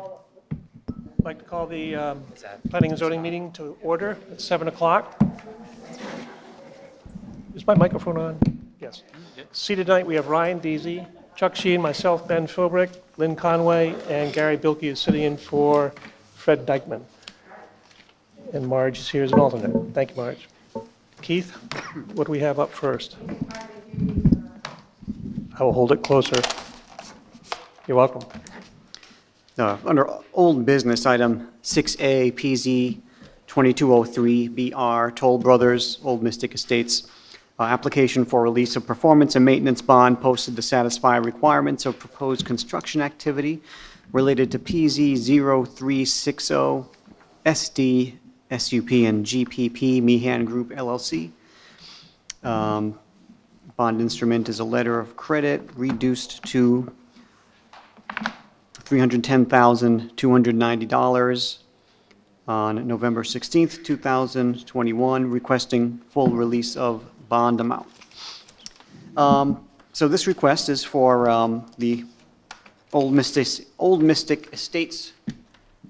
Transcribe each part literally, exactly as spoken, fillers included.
I'd like to call the um, Planning and Zoning meeting to order at seven o'clock. Is my microphone on? Yes. Seated tonight, we have Ryan Deasy, Chuck Sheehan, myself, Ben Philbrick, Lynn Conway, and Gary Bilkey is sitting in for Fred Dykeman. And Marge is here as an alternate. Thank you, Marge. Keith, what do we have up first? I will hold it closer. You're welcome. Uh, under old business, item six A, P Z twenty-two oh three B R, Toll Brothers, Old Mystic Estates, uh, application for release of performance and maintenance bond posted to satisfy requirements of proposed construction activity related to P Z zero three six zero, S D, S U P, and G P P, Meehan Group, L L C. Um, bond instrument is a letter of credit reduced to three hundred ten thousand two hundred ninety dollars on November sixteenth, two thousand twenty-one, requesting full release of bond amount. Um, so this request is for um, the Old Mystic, Old Mystic Estates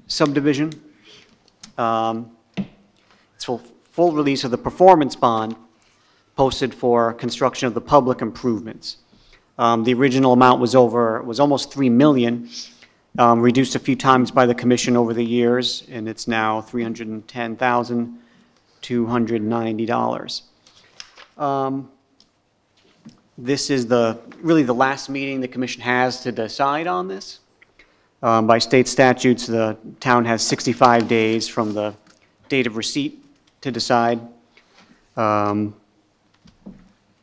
subdivision. Um, it's for full release of the performance bond posted for construction of the public improvements. Um, the original amount was over, was almost three million dollars. Um, reduced a few times by the commission over the years, and it's now three hundred ten thousand two hundred ninety dollars. Um, this is the really the last meeting the commission has to decide on this. Um, by state statutes, the town has sixty-five days from the date of receipt to decide. Um,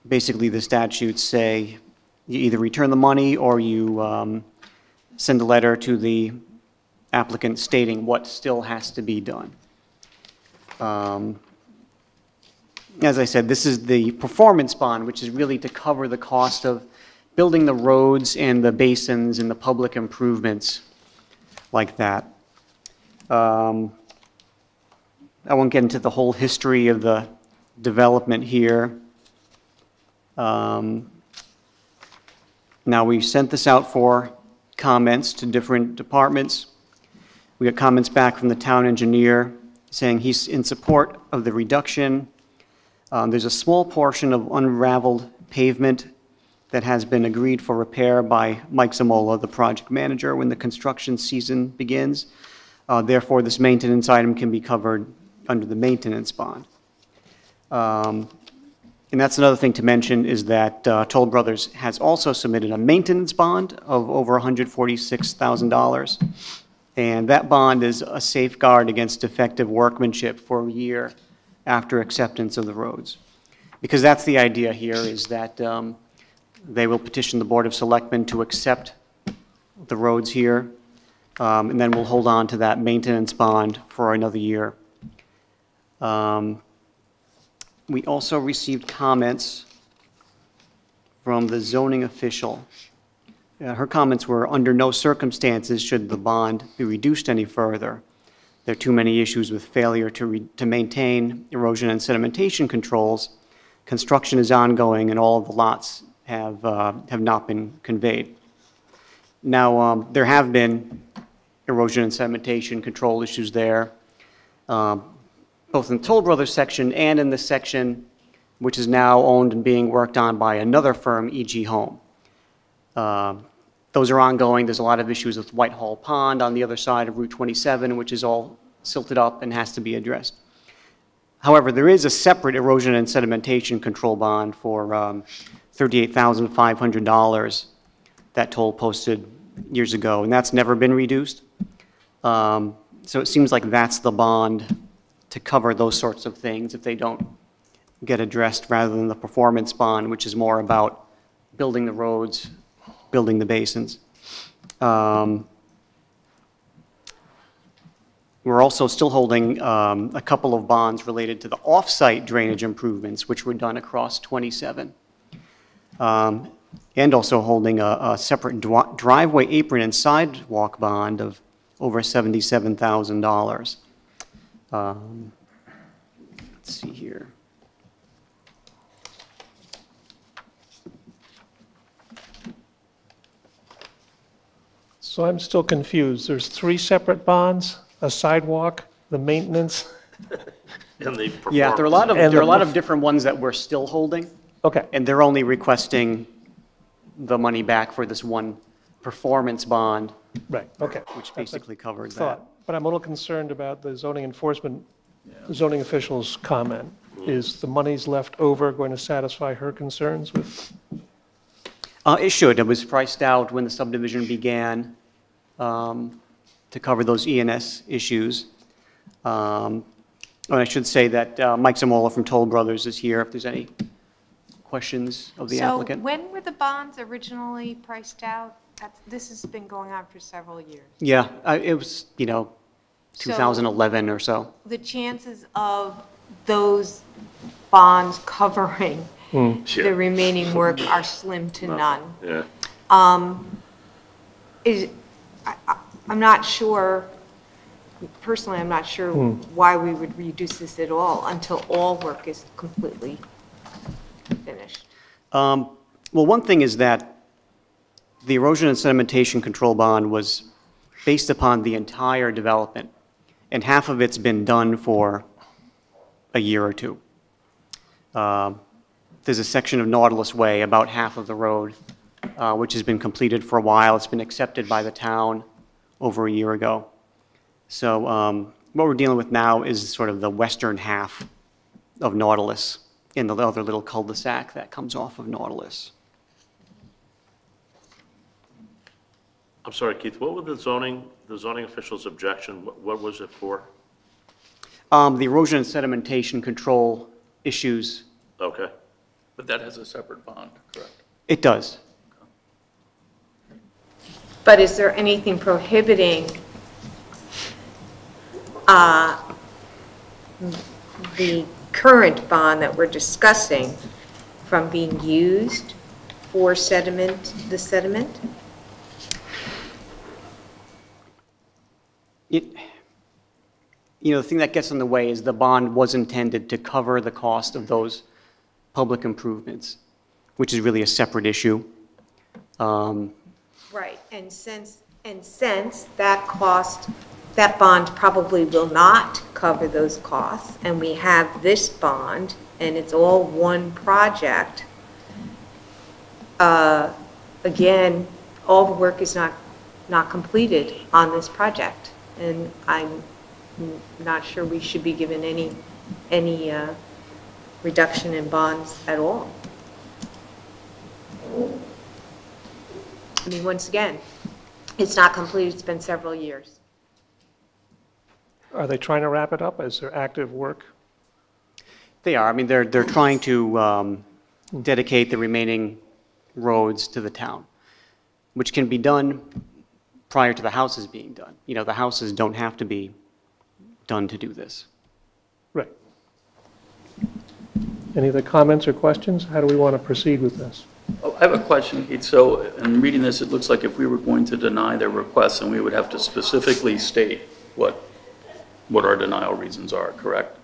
basically, the statutes say you either return the money or you um, send a letter to the applicant stating what still has to be done. Um, as I said, this is the performance bond, which is really to cover the cost of building the roads and the basins and the public improvements like that. Um, I won't get into the whole history of the development here. Um, now, we sent this out for comments to different departments. We got comments back from the town engineer saying he's in support of the reduction. Um, there's a small portion of unraveled pavement that has been agreed for repair by Mike Zamola, the project manager, when the construction season begins. Uh, therefore, this maintenance item can be covered under the maintenance bond. Um, And that's another thing to mention is that uh, Toll Brothers has also submitted a maintenance bond of over one hundred forty-six thousand dollars. And that bond is a safeguard against defective workmanship for a year after acceptance of the roads. Because that's the idea here, is that um, they will petition the Board of Selectmen to accept the roads here. Um, and then we'll hold on to that maintenance bond for another year. Um, We also received comments from the zoning official. Uh, her comments were, under no circumstances should the bond be reduced any further. There are too many issues with failure to, re to maintain erosion and sedimentation controls. Construction is ongoing and all of the lots have, uh, have not been conveyed. Now, um, there have been erosion and sedimentation control issues there. Uh, both in the Toll Brothers section and in the section which is now owned and being worked on by another firm, E G Home. Uh, those are ongoing. There's a lot of issues with Whitehall Pond on the other side of Route twenty-seven, which is all silted up and has to be addressed. However, there is a separate erosion and sedimentation control bond for um, thirty-eight thousand five hundred dollars that Toll posted years ago, and that's never been reduced. Um, so it seems like that's the bond to cover those sorts of things if they don't get addressed, rather than the performance bond, which is more about building the roads, building the basins. Um, we're also still holding um, a couple of bonds related to the off-site drainage improvements, which were done across twenty-seven. Um, and also holding a, a separate dw- driveway apron and sidewalk bond of over seventy-seven thousand dollars. Um, let's see here. So I'm still confused. There's three separate bonds, a sidewalk, the maintenance. And the yeah, there are a lot of, and there are a lot of different ones that we're still holding. Okay. And they're only requesting the money back for this one performance bond. Right, okay. Which basically covered that. But I'm a little concerned about the zoning enforcement, yeah. zoning official's comment. Mm. Is the monies left over going to satisfy her concerns with? Uh, it should. It was priced out when the subdivision began um, to cover those E and S issues. Um, and I should say that uh, Mike Zamola from Toll Brothers is here if there's any questions of the so applicant. So when were the bonds originally priced out? That's, this has been going on for several years. Yeah, I, it was, you know, two thousand eleven so or so. The chances of those bonds covering mm, sure. the remaining work are slim to no. none. Yeah. Um, is, I, I, I'm not sure, personally, I'm not sure mm. why we would reduce this at all until all work is completely finished. Um, well, one thing is that the erosion and sedimentation control bond was based upon the entire development, and half of it's been done for a year or two. Uh, there's a section of Nautilus Way, about half of the road, uh, which has been completed for a while. It's been accepted by the town over a year ago. So um, what we're dealing with now is sort of the western half of Nautilus and the other little cul-de-sac that comes off of Nautilus. I'm sorry, Keith, what were the zoning, the zoning official's objection? What, what was it for? Um, the erosion and sedimentation control issues. Okay. But that has a separate bond, correct? It does. Okay. But is there anything prohibiting uh, the current bond that we're discussing from being used for sediment, the sediment? It, you know, the thing that gets in the way is the bond was intended to cover the cost of those public improvements, which is really a separate issue. Um, right, and since and since that cost, that bond probably will not cover those costs, and we have this bond, and it's all one project. Uh, again, all the work is not not completed on this project. And I'm not sure we should be given any any uh, reduction in bonds at all. I mean, once again, it's not complete. It's been several years. Are they trying to wrap it up? Is there active work? They are. I mean, they're they're trying to um, dedicate the remaining roads to the town, which can be done prior to the houses being done. You know, the houses don't have to be done to do this. Right. Any other comments or questions? How do we want to proceed with this? Oh, I have a question, Keith. So in reading this, it looks like if we were going to deny their request, then we would have to specifically state what, what our denial reasons are, correct?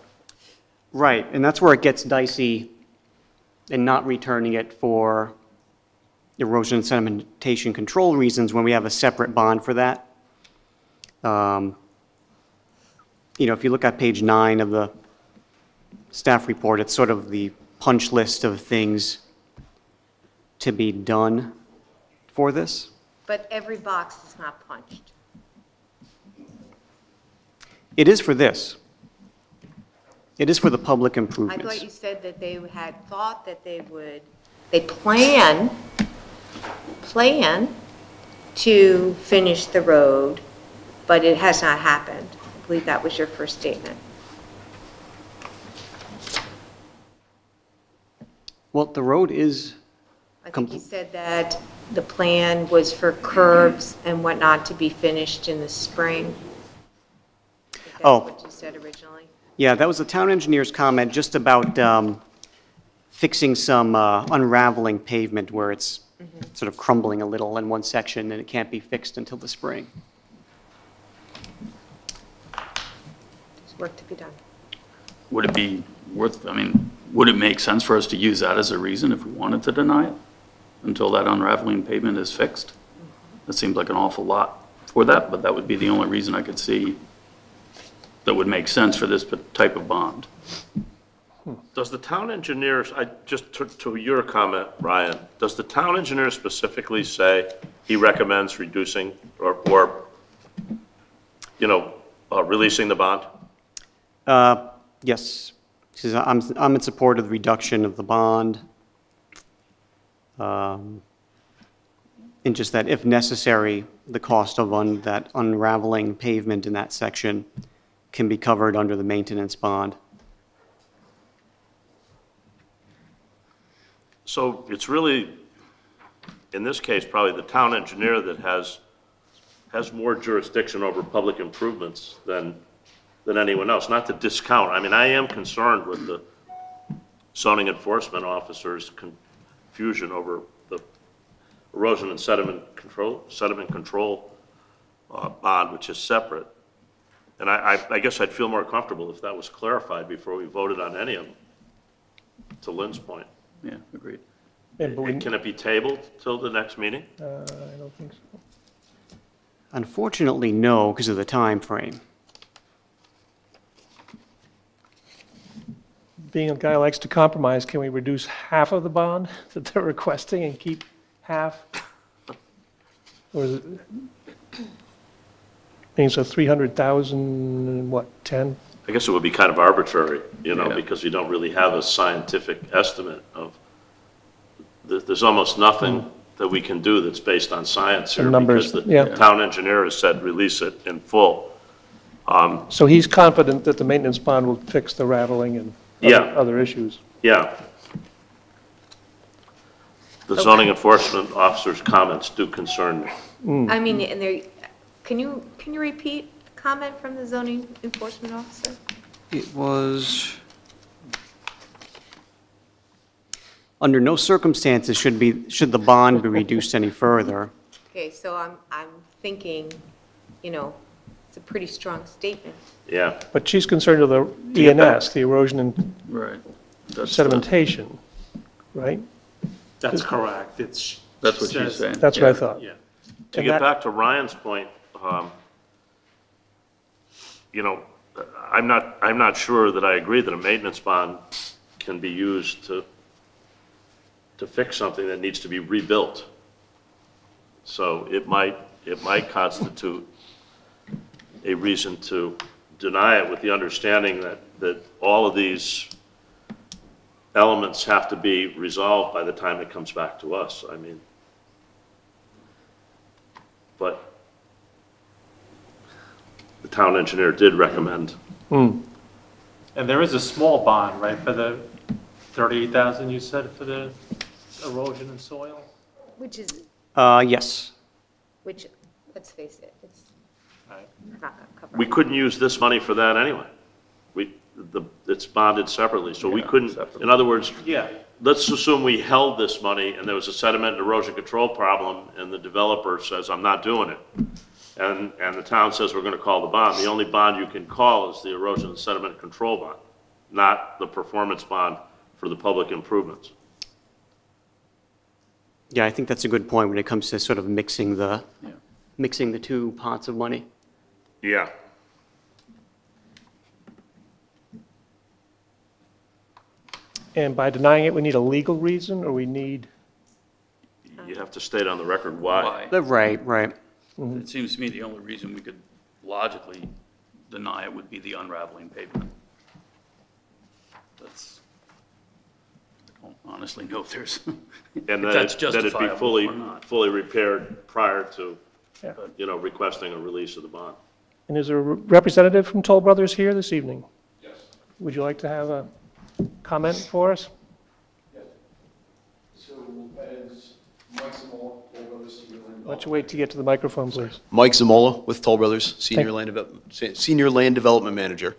Right, and that's where it gets dicey and not returning it for erosion and sedimentation control reasons when we have a separate bond for that. Um, you know, if you look at page nine of the staff report, it's sort of the punch list of things to be done for this. But every box is not punched. It is for this. It is for the public improvements. I thought you said that they had thought that they would, they plan plan to finish the road, but it has not happened. I believe that was your first statement. Well, the road is I think you said that the plan was for curbs and whatnot to be finished in the spring. That's oh. what you said originally. Yeah, that was the town engineer's comment just about um, fixing some uh, unraveling pavement where it's Mm-hmm. sort of crumbling a little in one section, and it can't be fixed until the spring. There's work to be done. Would it be worth, I mean, would it make sense for us to use that as a reason if we wanted to deny it until that unraveling pavement is fixed? Mm-hmm. That seems like an awful lot. for that, but that would be the only reason I could see that would make sense for this type of bond. Does the town engineer, I just to, to your comment, Ryan, does the town engineer specifically say he recommends reducing or, or you know, uh, releasing the bond? Uh, yes, he says, I'm, I'm in support of the reduction of the bond. Um, and just that if necessary, the cost of un, that unraveling pavement in that section can be covered under the maintenance bond. So it's really, in this case, probably the town engineer that has has more jurisdiction over public improvements than than anyone else. Not to discount. I mean, I am concerned with the zoning enforcement officer's confusion over the erosion and sediment control sediment control uh, bond, which is separate. And I, I, I guess I'd feel more comfortable if that was clarified before we voted on any of them. To Lynn's point. Yeah, agreed. And, and can it be tabled till the next meeting? Uh, I don't think so. Unfortunately, no, because of the time frame. Being a guy who likes to compromise, can we reduce half of the bond that they're requesting and keep half? Or is it, I think so, three hundred thousand and what, ten? I guess it would be kind of arbitrary, you know, yeah. because you don't really have a scientific estimate of, th there's almost nothing mm. that we can do that's based on science here, numbers, because the yeah. town engineer has said release it in full. Um, so he's confident that the maintenance bond will fix the rattling and other, yeah. other issues. Yeah. The okay. zoning enforcement officer's comments do concern me. Mm. I mean, and there, can you, can you repeat? Comment from the zoning enforcement officer? It was, under no circumstances should be should the bond be reduced any further. Okay, so I'm I'm thinking, you know, it's a pretty strong statement. Yeah, but she's concerned with the E N S, the erosion and right. that's sedimentation, not, right? That's correct. It's that's what she's saying. That's yeah. what I thought. Yeah. To and get that, back to Ryan's point. Um, You know, I'm not, I'm not sure that I agree that a maintenance bond can be used to, to fix something that needs to be rebuilt. So it might, it might constitute a reason to deny it with the understanding that, that all of these elements have to be resolved by the time it comes back to us. I mean, but the town engineer did recommend. Mm. And there is a small bond, right, for the thirty-eight thousand you said for the erosion and soil? Which is? Uh, yes. Which, let's face it, it's right. not going to cover. We couldn't use this money for that anyway. We, the, it's bonded separately, so yeah, we couldn't, separately. in other words, yeah. let's assume we held this money and there was a sediment and erosion control problem and the developer says, I'm not doing it. And, and the town says we're going to call the bond. The only bond you can call is the erosion and sediment control bond, not the performance bond for the public improvements. Yeah, I think that's a good point when it comes to sort of mixing the, yeah. mixing the two pots of money. Yeah. And by denying it, we need a legal reason, or we need? You have to state on the record why. why. Right, right. It seems to me the only reason we could logically deny it would be the unraveling pavement. That's, I don't honestly know if there's, and if that's justifiable that it be fully, or not. fully repaired prior to, yeah. you know, requesting a release of the bond. And is there a representative from Toll Brothers here this evening? Yes. Would you like to have a comment for us? Yes. So as Mike Zamola, Toll Brothers, why don't you wait to get to the microphone, please? Mike Zamola with Toll Brothers, Senior, land, Deve Senior Land Development Manager.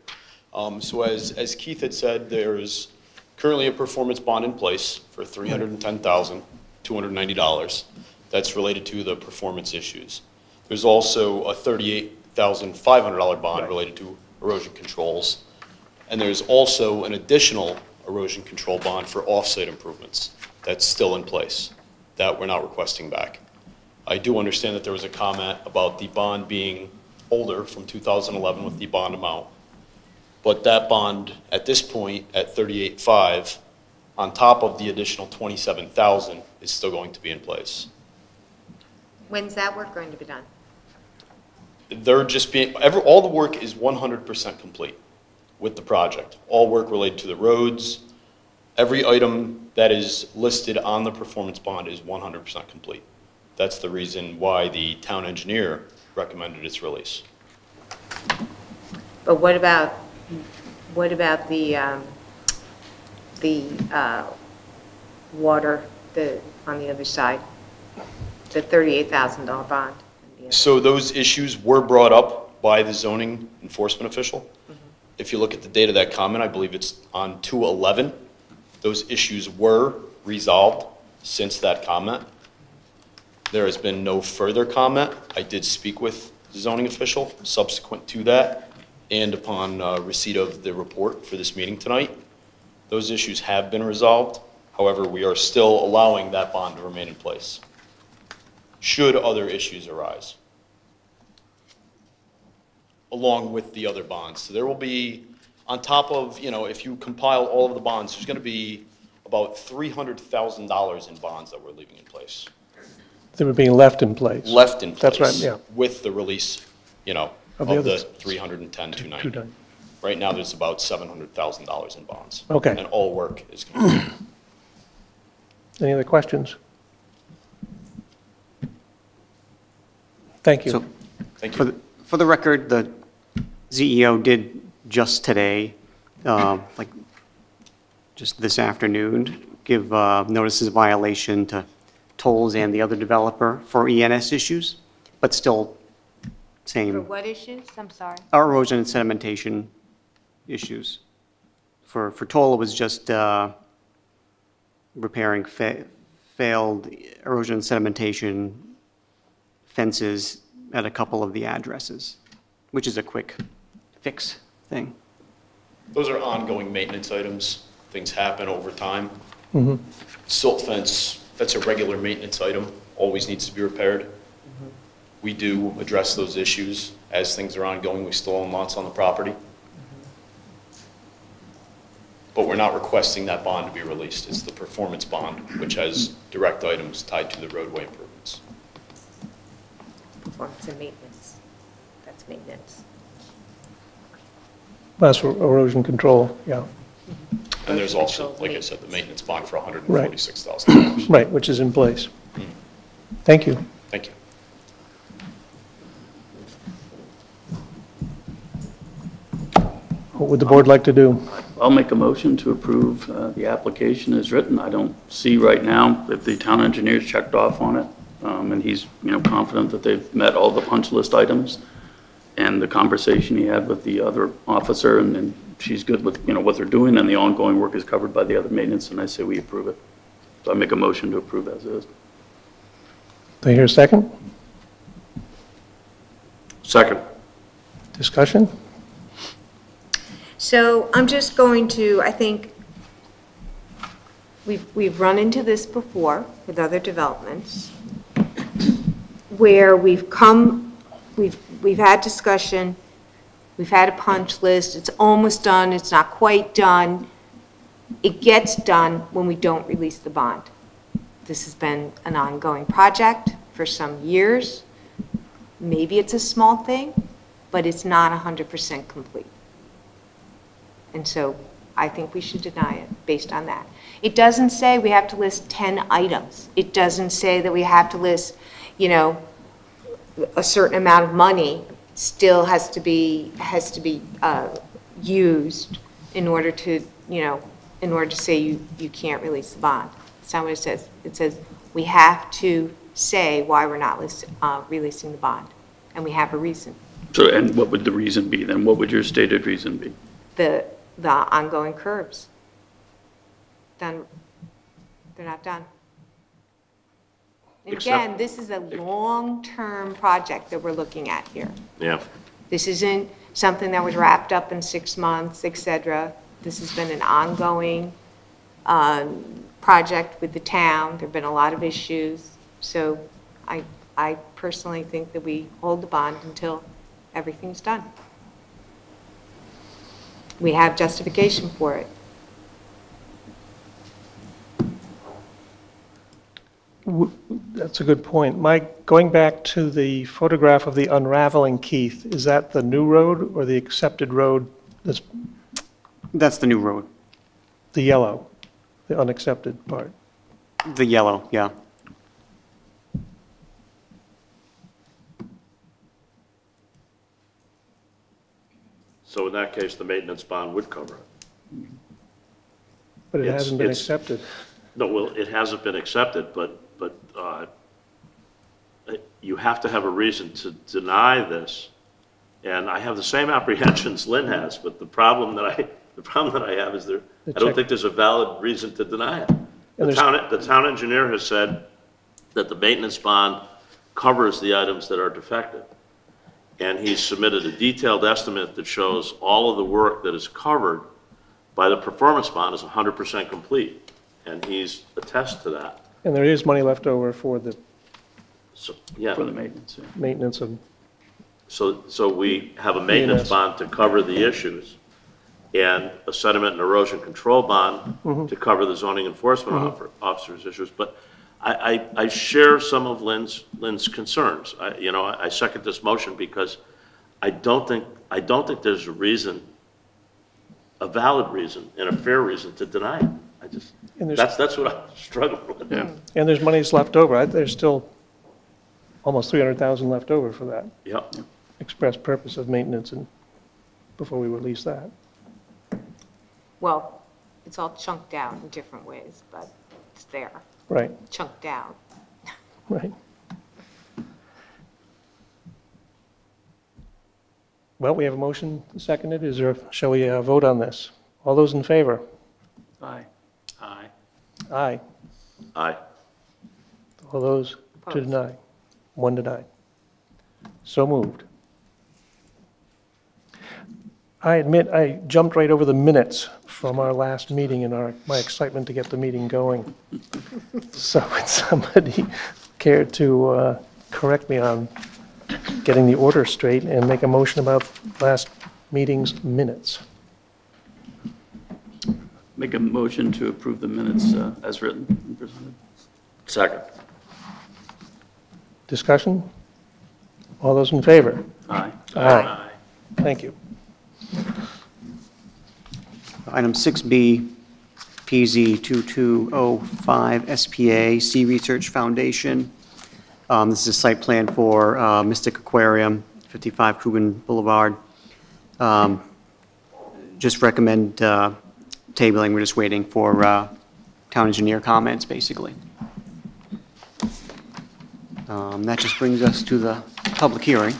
Um, so as, as Keith had said, there is currently a performance bond in place for three hundred ten thousand two hundred ninety dollars. That's related to the performance issues. There's also a thirty-eight thousand five hundred dollar bond related to erosion controls. And there's also an additional erosion control bond for offsite improvements that's still in place that we're not requesting back. I do understand that there was a comment about the bond being older from two thousand eleven with the bond amount. But that bond at this point at thirty-eight point five, on top of the additional twenty-seven thousand, is still going to be in place. When's that work going to be done? They're just being, every, all the work is one hundred percent complete with the project. All work related to the roads, every item that is listed on the performance bond is one hundred percent complete. That's the reason why the town engineer recommended its release. But what about what about the um, the uh, water the on the other side, the thirty-eight thousand dollar bond? So those issues were brought up by the zoning enforcement official. Mm-hmm. If you look at the date of that comment, I believe it's on two eleven. Those issues were resolved since that comment. There has been no further comment. I did speak with the zoning official subsequent to that, and upon uh, receipt of the report for this meeting tonight, those issues have been resolved. However, we are still allowing that bond to remain in place should other issues arise, along with the other bonds. So there will be, on top of, you know, if you compile all of the bonds, there's going to be about three hundred thousand dollars in bonds that we're leaving in place. They were being left in place. Left in place. That's right, yeah. With the release, you know, of, of the, the three hundred ten thousand two hundred ninety. Right now there's about seven hundred thousand dollars in bonds. Okay. And all work is going to be. Any other questions? Thank you. So, Thank you. For the, for the record, the Z E O did just today, uh, like just this afternoon, give uh, notices of violation to Tolls and the other developer for E N S issues, but still same. For what issues? I'm sorry. Our erosion and sedimentation issues. For for Toll, it was just uh, repairing fa failed erosion and sedimentation fences at a couple of the addresses, which is a quick fix thing. Those are ongoing maintenance items. Things happen over time. Mm-hmm. Silt fence, that's a regular maintenance item, always needs to be repaired. Mm-hmm. We do address those issues as things are ongoing. We still own lots on the property. Mm-hmm. But we're not requesting that bond to be released. It's the performance bond, which has direct items tied to the roadway improvements. Performance and maintenance. That's maintenance. That's erosion control, yeah. And there's also, like I said, the maintenance bond for one hundred forty-six thousand dollars. Right, which is in place. Mm-hmm. Thank you. Thank you. What would the board like to do? I'll make a motion to approve uh, the application as written. I don't see right now if the town engineer's checked off on it, um, and he's, you know, confident that they've met all the punch list items. And the conversation he had with the other officer, and, and she's good with, you know, what they're doing, and the ongoing work is covered by the other maintenance, and I say we approve it. So I make a motion to approve as is. Do I hear a second? Second. Discussion? So I'm just going to, I think we've, we've run into this before with other developments where we've come We've, we've had discussion, we've had a punch list, it's almost done, it's not quite done. It gets done when we don't release the bond. This has been an ongoing project for some years. Maybe it's a small thing, but it's not one hundred percent complete. And so I think we should deny it based on that. It doesn't say we have to list ten items. It doesn't say that we have to list, you know, a certain amount of money still has to be has to be uh, used in order to, you know, in order to say you, you can't release the bond. That's not what it says. It says we have to say why we're not list, uh, releasing the bond, and we have a reason. So, and what would the reason be then? What would your stated reason be? The the ongoing curbs. Done. They're not done. And again, this is a long-term project that we're looking at here. Yeah. This isn't something that was wrapped up in six months, et cetera. This has been an ongoing um, project with the town. There have been a lot of issues. So I, I personally think that we hold the bond until everything's done. We have justification for it. That's a good point. Mike, going back to the photograph of the unraveling Keith, is that the new road or the accepted road? That's, that's the new road. The yellow, the unaccepted part. The yellow, yeah. So in that case, the maintenance bond would cover it. But it it's, hasn't been accepted. No, well, it hasn't been accepted, but but uh, you have to have a reason to deny this. And I have the same apprehensions Lynn has, but the problem that I the problem that I have is there. I don't think there's a valid reason to deny it. The town, the town engineer has said that the maintenance bond covers the items that are defective, and he's submitted a detailed estimate that shows all of the work that is covered by the performance bond is one hundred percent complete, and he's attest to that. And there is money left over for the so, yeah for the maintenance yeah. maintenance of. So so we have a maintenance bond to cover the issues, and a sediment and erosion control bond mm-hmm. to cover the zoning enforcement mm-hmm. officer's issues. But I, I, I share some of Lynn's, Lynn's concerns. I, you know, I, I second this motion because I don't think I don't think there's a reason, a valid reason and a fair reason to deny it. I just that's that's what I struggle with. Yeah. And there's money's left over. There's still almost three hundred thousand left over for that. Yep. Express purpose of maintenance and before we release that. Well, it's all chunked out in different ways, but it's there. Right. Chunked out. Right. Well, we have a motion seconded. Is there? Shall we uh, vote on this? All those in favor? Aye. Aye. Aye. Aye. All those opposed. To deny. One denied. So moved. I admit I jumped right over the minutes from our last meeting in our, my excitement to get the meeting going. So would somebody care to uh, correct me on getting the order straight and make a motion about last meeting's minutes? Make a motion to approve the minutes uh, as written and presented. Second. Discussion? All those in favor? Aye. Aye. Aye. Thank you. Item six B, P Z two two zero five S P A, Sea Research Foundation. Um, this is a site plan for uh, Mystic Aquarium, fifty-five Coogan Boulevard. Um, just recommend uh, tabling. We're just waiting for uh, town engineer comments, basically. Um, that just brings us to the public hearing.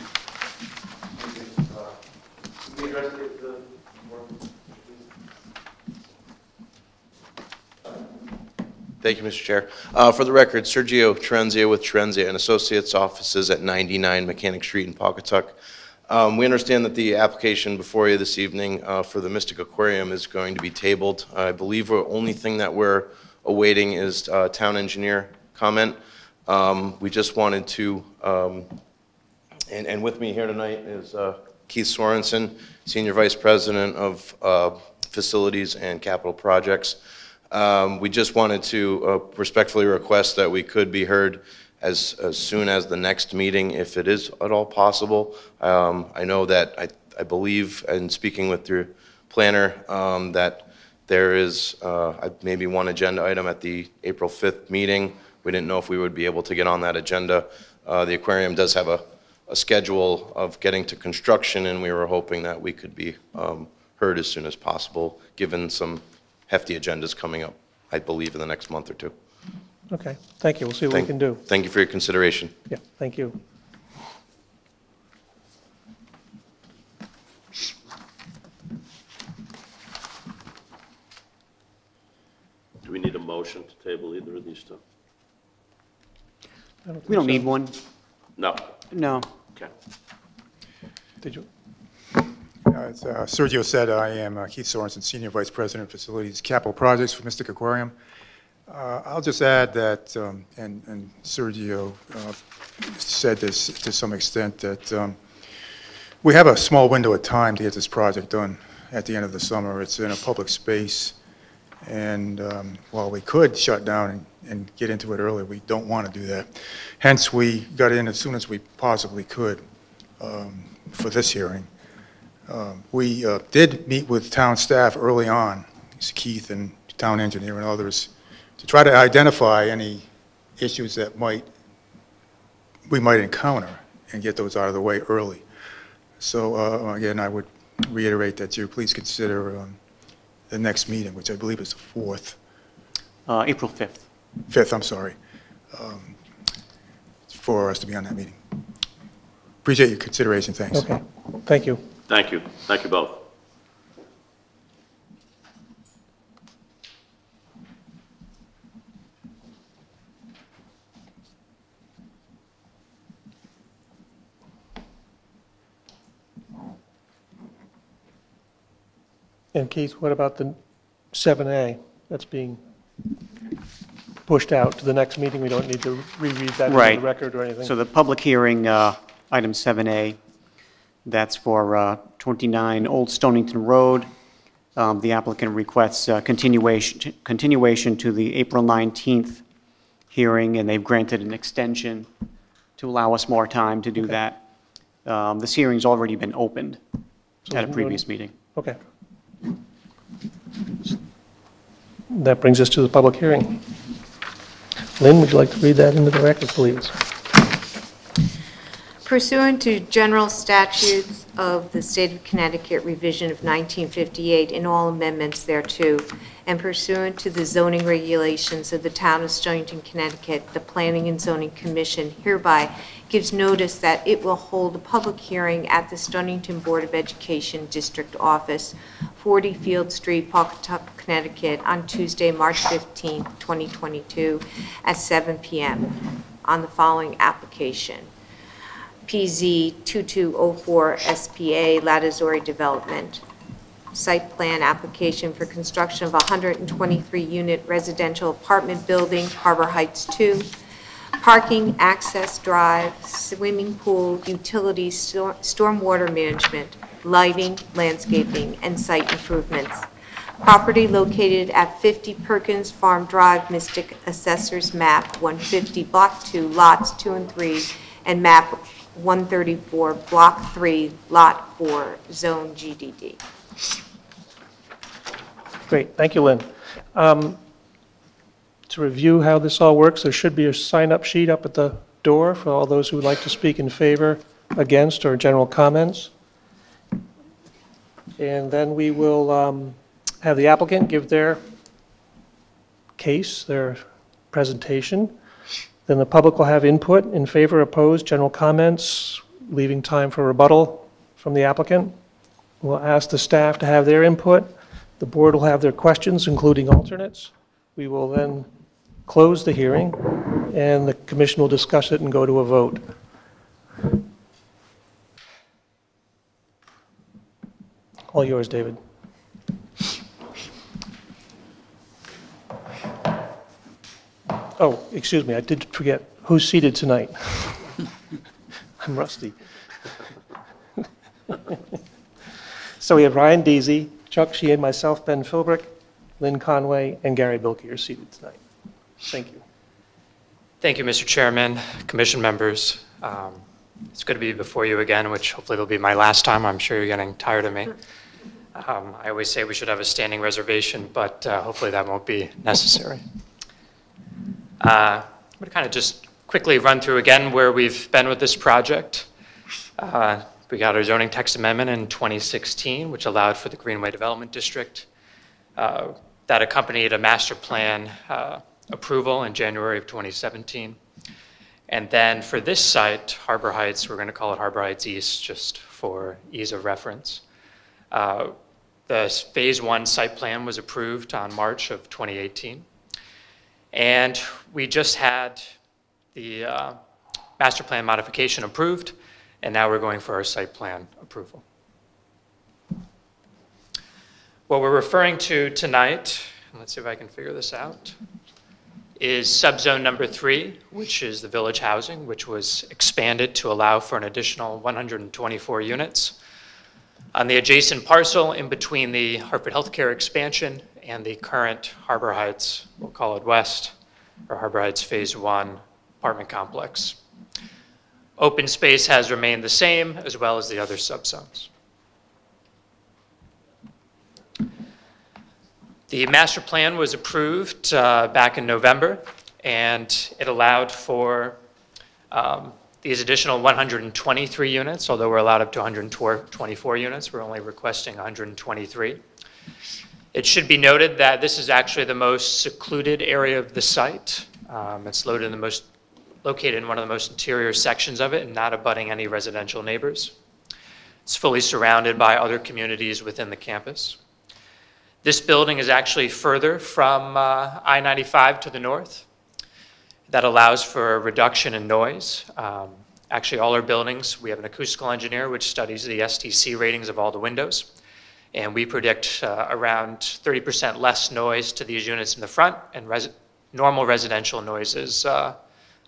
Thank you, Mister Chair. Uh, for the record, Sergio Terenzia with Terenzia and Associates offices at ninety-nine Mechanic Street in Pawcatuck. Um, we understand that the application before you this evening uh, for the Mystic Aquarium is going to be tabled. I believe the only thing that we're awaiting is uh, town engineer comment. Um, we just wanted to, um, and, and with me here tonight is uh, Keith Sorensen, Senior Vice President of uh, Facilities and Capital Projects. Um, we just wanted to uh, respectfully request that we could be heard as, as soon as the next meeting, if it is at all possible. Um, I know that I, I believe, in speaking with your planner, um, that there is uh, maybe one agenda item at the April fifth meeting. We didn't know if we would be able to get on that agenda. Uh, the aquarium does have a, a schedule of getting to construction, and we were hoping that we could be um, heard as soon as possible, given some hefty agendas coming up, I believe, in the next month or two. Okay, thank you. We'll see what thank, we can do. Thank you for your consideration. Yeah, thank you. Do we need a motion to table either of these two? I don't we don't so. need one. No. No. Okay. Did you? As uh, Sergio said, I am uh, Keith Sorensen, Senior Vice President of Facilities Capital Projects for Mystic Aquarium. Uh, I'll just add that, um, and, and Sergio uh, said this to some extent, that um, we have a small window of time to get this project done at the end of the summer. It's in a public space, and um, while we could shut down and, and get into it early, we don't want to do that. Hence, we got in as soon as we possibly could um, for this hearing. Uh, we uh, did meet with town staff early on, Keith and town engineer and others, to try to identify any issues that might we might encounter and get those out of the way early. So uh, again, I would reiterate that you please consider um, the next meeting, which I believe is the fourth. Uh, April fifth. fifth, I'm sorry, um, for us to be on that meeting. Appreciate your consideration, thanks. Okay, thank you. Thank you, thank you both. And Keith, what about the seven A that's being pushed out to the next meeting? We don't need to reread that right. into the record or anything. So the public hearing, uh, item seven A, that's for uh, twenty-nine Old Stonington Road. Um, the applicant requests uh, continuation, continuation to the April nineteenth hearing, and they've granted an extension to allow us more time to do okay. that. Um, this hearing's already been opened so at a previous meeting. Okay. That brings us to the public hearing. Lynn, would you like to read that into the record, please? Pursuant to General Statutes of the State of Connecticut, revision of nineteen fifty-eight, and all amendments thereto, and pursuant to the zoning regulations of the Town of Stonington, Connecticut, the Planning and Zoning Commission hereby gives notice that it will hold a public hearing at the Stonington Board of Education District Office, forty Field Street, Pawcatuck, Connecticut, on Tuesday, March fifteenth, twenty twenty-two, at seven P M on the following application. P Z two two zero four S P A, Lattizori Development. Site plan application for construction of one hundred twenty-three unit residential apartment building, Harbor Heights two. Parking, access drive, swimming pool, utilities, stor stormwater management, lighting, landscaping, and site improvements. Property located at fifty Perkins Farm Drive, Mystic Assessor's Map one fifty, Block two, Lots two and three, and Map one thirty-four, Block three, Lot four, Zone G D D. Great, thank you, Lynn. Um, to review how this all works, there should be a sign-up sheet up at the door for all those who would like to speak in favor, against, or general comments. And then we will um, have the applicant give their case, their presentation. Then the public will have input in favor, opposed, general comments, leaving time for rebuttal from the applicant. We'll ask the staff to have their input. The board will have their questions, including alternates. We will then close the hearing, and the commission will discuss it and go to a vote. All yours, David. Oh, excuse me, I did forget who's seated tonight. I'm rusty. So we have Ryan Deasy, Chuck Sheehan, myself, Ben Philbrick, Lynn Conway, and Gary Bilkey are seated tonight. Thank you. Thank you, Mister Chairman, commission members. Um, it's good to be before you again, which hopefully will be my last time. I'm sure you're getting tired of me. Um, I always say we should have a standing reservation, but uh, hopefully that won't be necessary. Uh, I'm going to kind of just quickly run through again where we've been with this project. Uh, we got our zoning text amendment in twenty sixteen, which allowed for the Greenway Development District. Uh, that accompanied a master plan uh, approval in January of twenty seventeen. And then for this site, Harbor Heights, we're going to call it Harbor Heights East just for ease of reference. Uh, the phase one site plan was approved on March of twenty eighteen. And we just had the uh, master plan modification approved, and now we're going for our site plan approval. What we're referring to tonight, and let's see if I can figure this out, is subzone number three, which is the village housing, which was expanded to allow for an additional one hundred twenty-four units. On the adjacent parcel in between the Hartford Healthcare expansion and the current Harbor Heights, we'll call it West, or Harbor Heights Phase One apartment complex. Open space has remained the same, as well as the other subzones. The master plan was approved uh, back in November, and it allowed for um, these additional one hundred twenty-three units, although we're allowed up to one hundred twenty-four units. We're only requesting one hundred twenty-three. It should be noted that this is actually the most secluded area of the site. Um, it's located in the most, located in one of the most interior sections of it and not abutting any residential neighbors. It's fully surrounded by other communities within the campus. This building is actually further from uh, I ninety-five to the north. That allows for a reduction in noise. Um, actually, all our buildings, we have an acoustical engineer which studies the S T C ratings of all the windows. And we predict uh, around thirty percent less noise to these units in the front and res normal residential noises uh,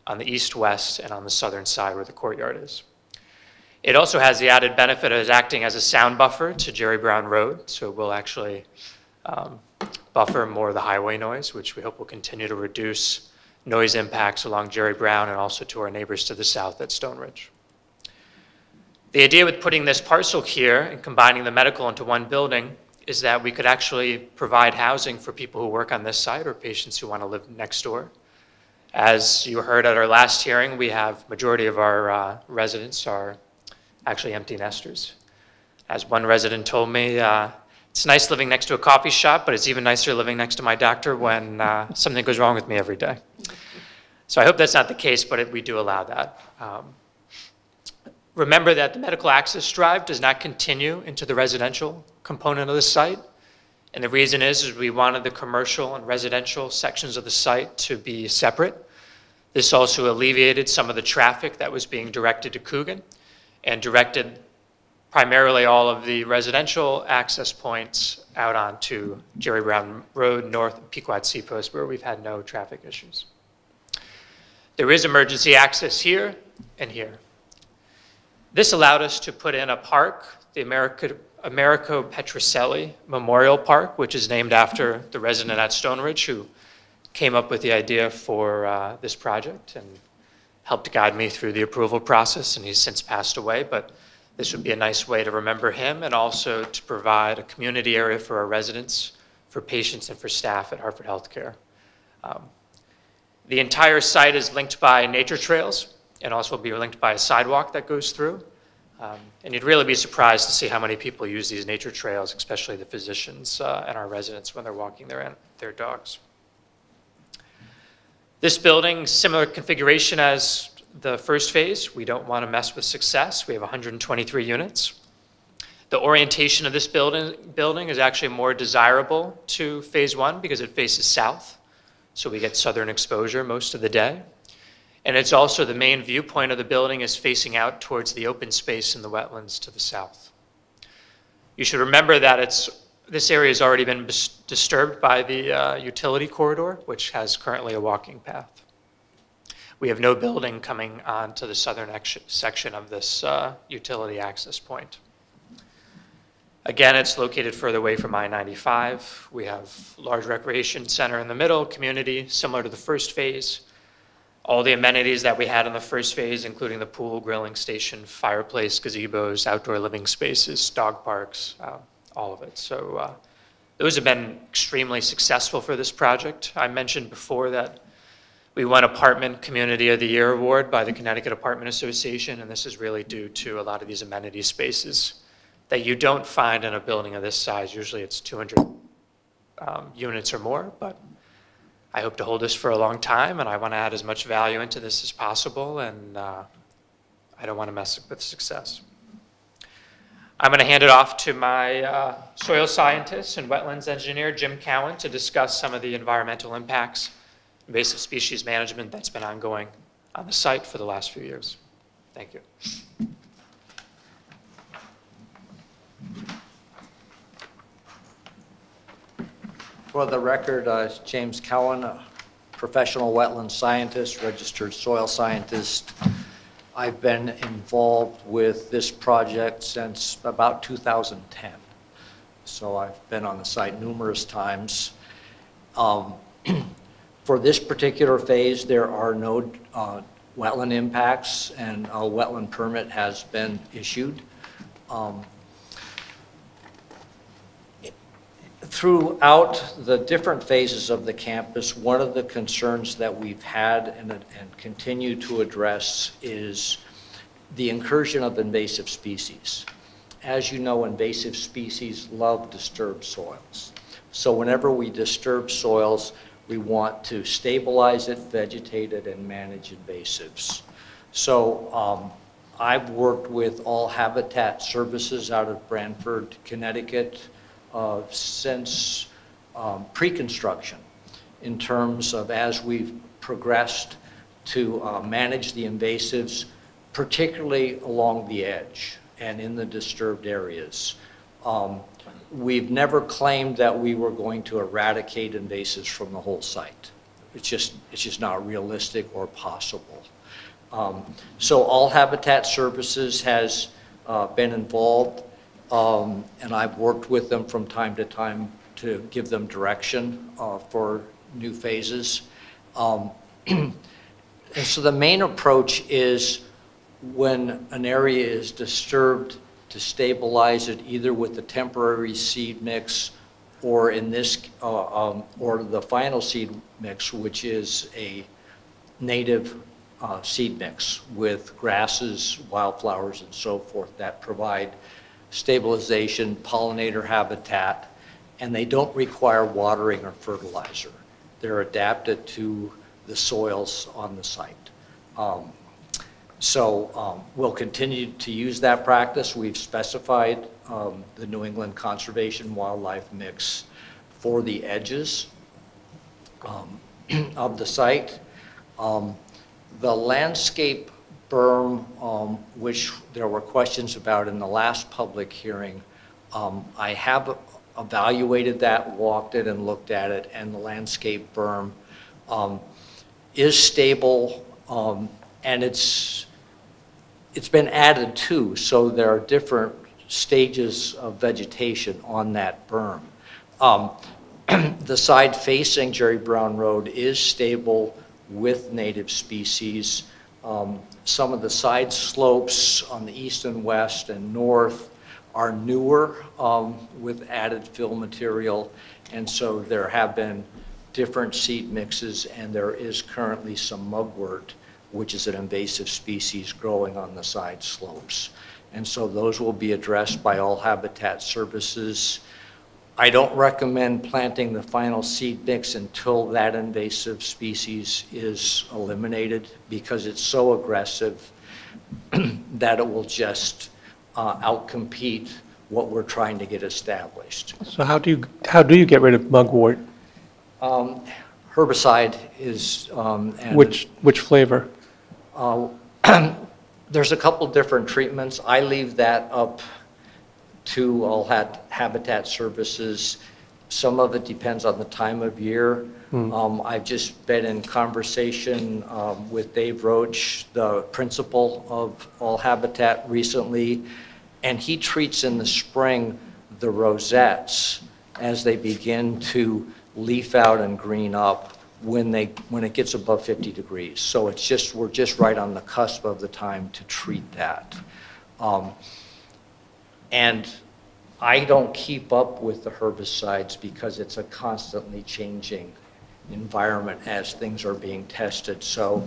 on the east, west, and on the southern side where the courtyard is. It also has the added benefit of acting as a sound buffer to Jerry Brown Road, so it will actually Um, buffer more of the highway noise, which we hope will continue to reduce noise impacts along Jerry Brown and also to our neighbors to the south at Stone Ridge. The idea with putting this parcel here and combining the medical into one building is that we could actually provide housing for people who work on this site or patients who want to live next door. As you heard at our last hearing, we have majority of our uh, residents are actually empty nesters. As one resident told me, uh, it's nice living next to a coffee shop, but it's even nicer living next to my doctor when uh, something goes wrong with me every day. So I hope that's not the case, but it, we do allow that. Um, remember that the medical access drive does not continue into the residential component of the site. And the reason is, is we wanted the commercial and residential sections of the site to be separate. This also alleviated some of the traffic that was being directed to Coogan and directed primarily all of the residential access points out onto Jerry Brown Road, north of Pequot Seacoast, where we've had no traffic issues. There is emergency access here and here. This allowed us to put in a park, the America, Americo Petroselli Memorial Park, which is named after the resident at Stone Ridge who came up with the idea for uh, this project and helped guide me through the approval process, and he's since passed away. But this would be a nice way to remember him and also to provide a community area for our residents, for patients, and for staff at Hartford Healthcare. Um, the entire site is linked by nature trails and also will be linked by a sidewalk that goes through. Um, and you'd really be surprised to see how many people use these nature trails, especially the physicians uh, and our residents when they're walking their, their dogs. This building, similar configuration as the first phase. We don't want to mess with success. We have one hundred twenty-three units. The orientation of this building building is actually more desirable to phase one because it faces south, so we get southern exposure most of the day. And it's also the main viewpoint of the building is facing out towards the open space and the wetlands to the south. You should remember that it's this area has already been disturbed by the uh, utility corridor, which has currently a walking path. We have no building coming on to the southern section of this uh, utility access point. Again, it's located further away from I ninety-five. We have large recreation center in the middle, community, similar to the first phase. All the amenities that we had in the first phase, including the pool, grilling station, fireplace, gazebos, outdoor living spaces, dog parks, uh, all of it. So uh, those have been extremely successful for this project. I mentioned before that we won Apartment Community of the Year award by the Connecticut Apartment Association, and this is really due to a lot of these amenity spaces that you don't find in a building of this size. Usually it's two hundred um, units or more, but I hope to hold this for a long time, and I want to add as much value into this as possible, and uh, I don't want to mess with success. I'm going to hand it off to my uh, soil scientist and wetlands engineer, Jim Cowan, to discuss some of the environmental impacts, invasive species management that's been ongoing on the site for the last few years. Thank you. For the record, uh, James Cowan, professional wetland scientist, registered soil scientist. I've been involved with this project since about two thousand ten. So I've been on the site numerous times. Um, for this particular phase, there are no uh, wetland impacts, and a wetland permit has been issued. Um, Throughout the different phases of the campus, one of the concerns that we've had and, and continue to address is the incursion of invasive species. As you know, invasive species love disturbed soils. So whenever we disturb soils, we want to stabilize it, vegetate it, and manage invasives. So um, I've worked with All Habitat Services out of Brantford, Connecticut, Uh, since um, pre-construction, in terms of as we've progressed to uh, manage the invasives, particularly along the edge and in the disturbed areas. Um, we've never claimed that we were going to eradicate invasives from the whole site. It's just, it's just not realistic or possible. Um, so All Habitat Services has uh, been involved. Um, and I've worked with them from time to time to give them direction uh, for new phases. Um, and so the main approach is when an area is disturbed, to stabilize it either with the temporary seed mix or in this, uh, um, or the final seed mix, which is a native uh, seed mix with grasses, wildflowers, and so forth that provide stabilization, pollinator habitat, and they don't require watering or fertilizer. They're adapted to the soils on the site. Um, so um, we'll continue to use that practice. We've specified um, the New England conservation wildlife mix for the edges um, of the site. Um, the landscape berm, um, which there were questions about in the last public hearing, um, I have evaluated that, walked it and looked at it, and the landscape berm um, is stable, um, and it's it's been added to, so there are different stages of vegetation on that berm. Um, the side facing Jerry Brown Road is stable with native species. Um, some of the side slopes on the east and west and north are newer um, with added fill material, and so there have been different seed mixes, and there is currently some mugwort, which is an invasive species, growing on the side slopes, and so those will be addressed by All Habitat Services. I don't recommend planting the final seed mix until that invasive species is eliminated, because it's so aggressive that it will just uh, outcompete what we're trying to get established. So how do you, how do you get rid of mugwort? Um, herbicide is... Um, and which, which flavor? Uh, there's a couple different treatments. I leave that up to All Habitat Services. Some of it depends on the time of year. Mm. Um, I've just been in conversation um, with Dave Roach, the principal of All Habitat, recently, and he treats in the spring the rosettes as they begin to leaf out and green up when they when it gets above fifty degrees. So it's just we're just right on the cusp of the time to treat that. Um, And I don't keep up with the herbicides because it's a constantly changing environment as things are being tested. So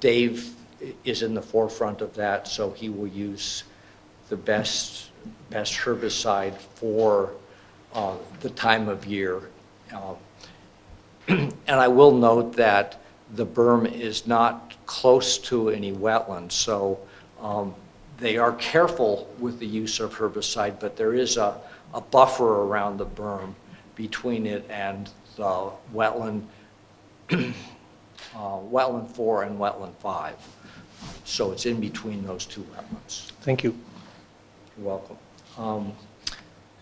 Dave is in the forefront of that, so he will use the best, best herbicide for uh, the time of year. Um, and I will note that the berm is not close to any wetlands, so um, they are careful with the use of herbicide, but there is a, a buffer around the berm between it and the wetland, uh, wetland four and wetland five. So it's in between those two wetlands. Thank you. You're welcome. Um,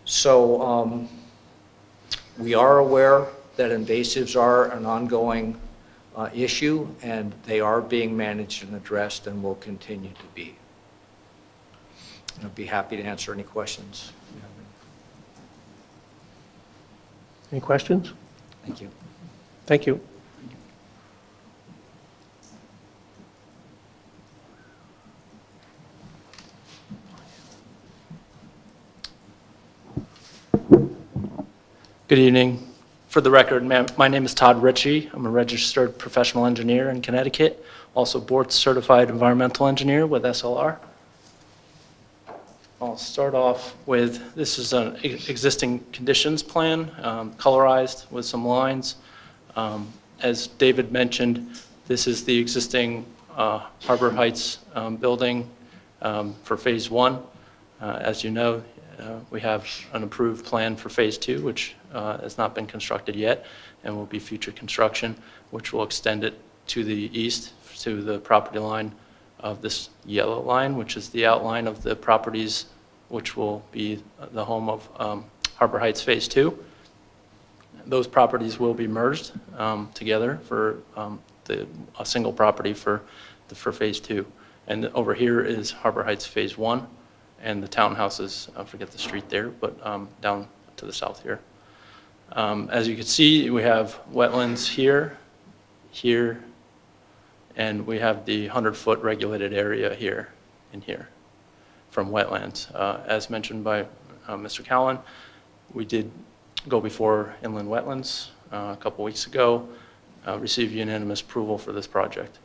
so um, we are aware that invasives are an ongoing uh, issue, and they are being managed and addressed and will continue to be. And I'd be happy to answer any questions. Any questions? Thank you. Thank you. Good evening. For the record, my name is Todd Ritchie. I'm a registered professional engineer in Connecticut, also board-certified environmental engineer with S L R. I'll start off with, this is an existing conditions plan, um, colorized with some lines. Um, as David mentioned, this is the existing uh, Harbor Heights um, building um, for phase one. Uh, as you know, uh, we have an approved plan for phase two, which uh, has not been constructed yet, and will be future construction, which will extend it to the east to the property line of this yellow line, which is the outline of the properties which will be the home of um, Harbor Heights Phase two. Those properties will be merged um, together for um, the, a single property for, the, for Phase two. And over here is Harbor Heights Phase one and the townhouses, I forget the street there, but um, down to the south here. Um, as you can see, we have wetlands here, here, and we have the one hundred foot regulated area here and here from wetlands. Uh, as mentioned by uh, Mister Cowan, we did go before inland wetlands uh, a couple weeks ago, uh, received unanimous approval for this project.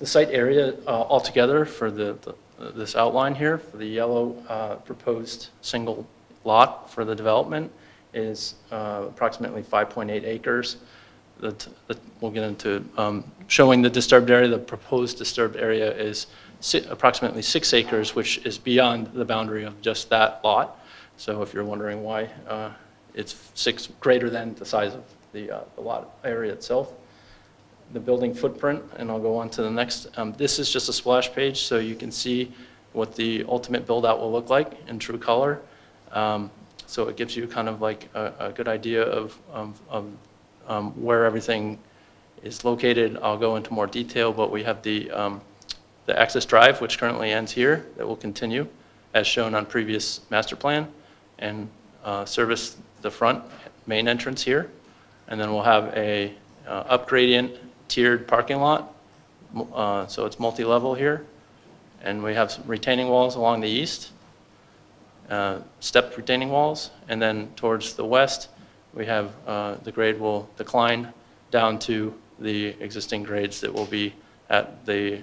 The site area uh, altogether for the, the uh, this outline here, for the yellow uh, proposed single lot for the development is uh, approximately five point eight acres. That we'll get into um, showing the disturbed area. The proposed disturbed area is si approximately six acres, which is beyond the boundary of just that lot. So if you're wondering why uh, it's six greater than the size of the, uh, the lot area itself. The building footprint, and I'll go on to the next. Um, this is just a splash page, so you can see what the ultimate build out will look like in true color. Um, so it gives you kind of like a, a good idea of, of, of Um, where everything is located. I'll go into more detail, but we have the, um, the access drive, which currently ends here, that will continue as shown on previous master plan, and uh, service the front main entrance here. And then we'll have a uh, up gradient tiered parking lot. Uh, so it's multi-level here. And we have some retaining walls along the east, uh, stepped retaining walls. And then towards the west, we have uh, the grade will decline down to the existing grades that will be at the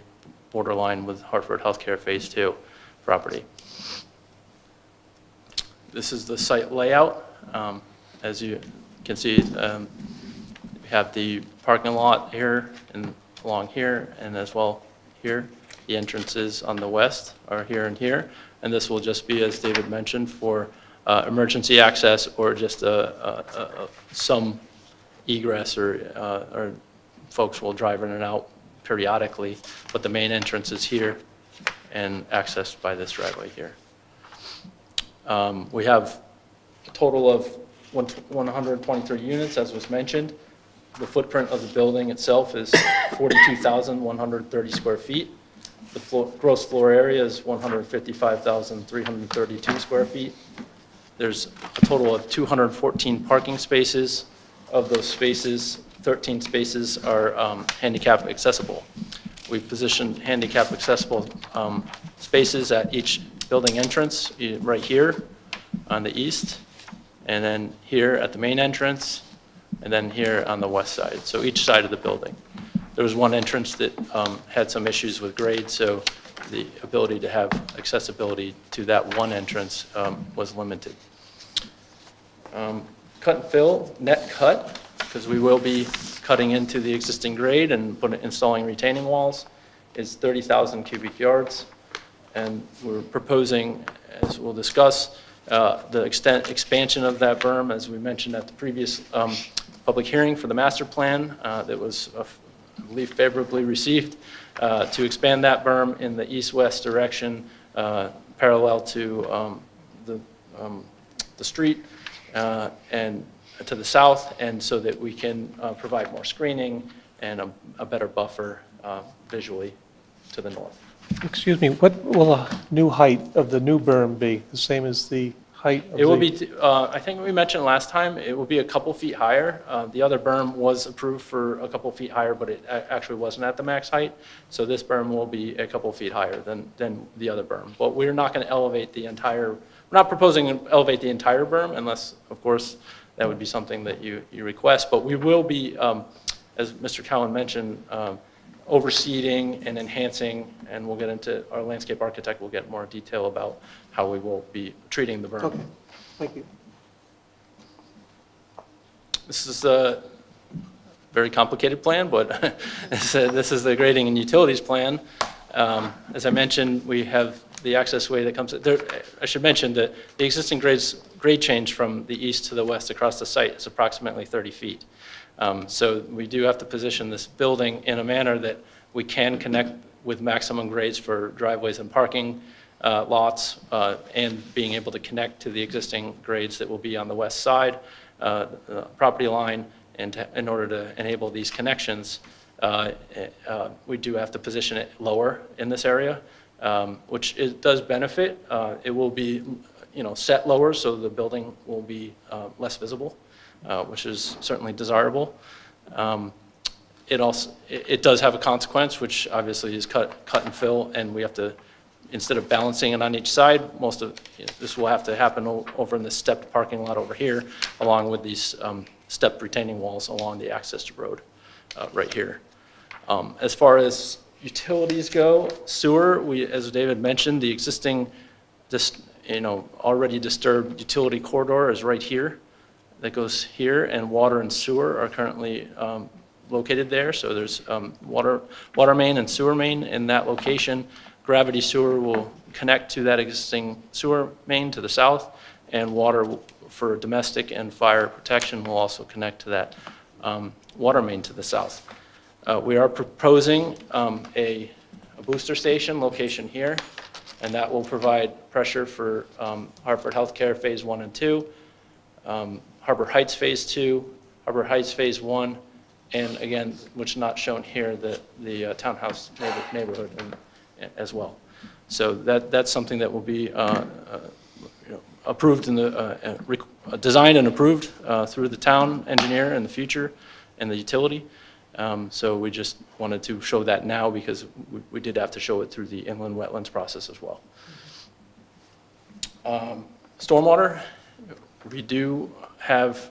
borderline with Hartford Healthcare Phase two property. This is the site layout. Um, as you can see, um, we have the parking lot here and along here, and as well here. The entrances on the west are here and here, and this will just be, as David mentioned, for Uh, emergency access or just a, a, a, some egress, or, uh, or folks will drive in and out periodically, but the main entrance is here and accessed by this driveway here. Um, we have a total of one hundred twenty-three units, as was mentioned. The footprint of the building itself is forty-two thousand one hundred thirty square feet. The floor, gross floor area is one hundred fifty-five thousand three hundred thirty-two square feet. There's a total of two hundred fourteen parking spaces. Of those spaces, thirteen spaces are um, handicap accessible. We've positioned handicap accessible um, spaces at each building entrance, right here on the east, and then here at the main entrance, and then here on the west side, so each side of the building. There was one entrance that um, had some issues with grade, so the ability to have accessibility to that one entrance um, was limited. Um, cut and fill, net cut, because we will be cutting into the existing grade and put, installing retaining walls, is thirty thousand cubic yards. And we're proposing, as we'll discuss, uh, the extent expansion of that berm, as we mentioned at the previous um, public hearing for the master plan uh, that was, a, I believe, favorably received. Uh, to expand that berm in the east-west direction uh, parallel to um, the, um, the street uh, and to the south, and so that we can uh, provide more screening and a, a better buffer uh, visually to the north. Excuse me, what will the new height of the new berm be? The same as the height of it will the... be, uh, I think we mentioned last time, it will be a couple feet higher. Uh, the other berm was approved for a couple feet higher, but it actually wasn't at the max height. So this berm will be a couple feet higher than, than the other berm. But we're not going to elevate the entire, we're not proposing to elevate the entire berm unless, of course, that would be something that you, you request. But we will be, um, as Mister Cowan mentioned, um, overseeding and enhancing, and we'll get into, our landscape architect will get more detail about how we will be treating the berm. Okay, thank you. This is a very complicated plan, but this is the grading and utilities plan. Um, as I mentioned, we have the access way that comes, there, I should mention that the existing grades, grade change from the east to the west across the site is approximately thirty feet. Um, so we do have to position this building in a manner that we can connect with maximum grades for driveways and parking uh, lots uh, and being able to connect to the existing grades that will be on the west side, uh, the property line, and to, in order to enable these connections, uh, uh, we do have to position it lower in this area, um, which it does benefit. Uh, it will be, you know, set lower, so the building will be uh, less visible. Uh, which is certainly desirable. Um, it also it, it does have a consequence, which obviously is cut cut and fill, and we have to, instead of balancing it on each side, most of you know, this will have to happen over in the stepped parking lot over here, along with these um, stepped retaining walls along the access to road uh, right here. Um, as far as utilities go, sewer, we, as David mentioned, the existing, this you know already disturbed utility corridor is right here. That goes here, and water and sewer are currently um, located there. So there's um, water, water main and sewer main in that location. Gravity sewer will connect to that existing sewer main to the south, and water for domestic and fire protection will also connect to that um, water main to the south. Uh, we are proposing um, a, a booster station location here, and that will provide pressure for um, Hartford Healthcare Phase One and Two. Um, Harbor Heights Phase Two, Harbor Heights Phase One, and again, which is not shown here, the the uh, townhouse neighbor, neighborhood and, and as well. So that that's something that will be uh, uh, you know, approved in the uh, uh, designed and approved uh, through the town engineer in the future, and the utility. Um, so we just wanted to show that now because we, we did have to show it through the inland wetlands process as well. Um, stormwater, we do have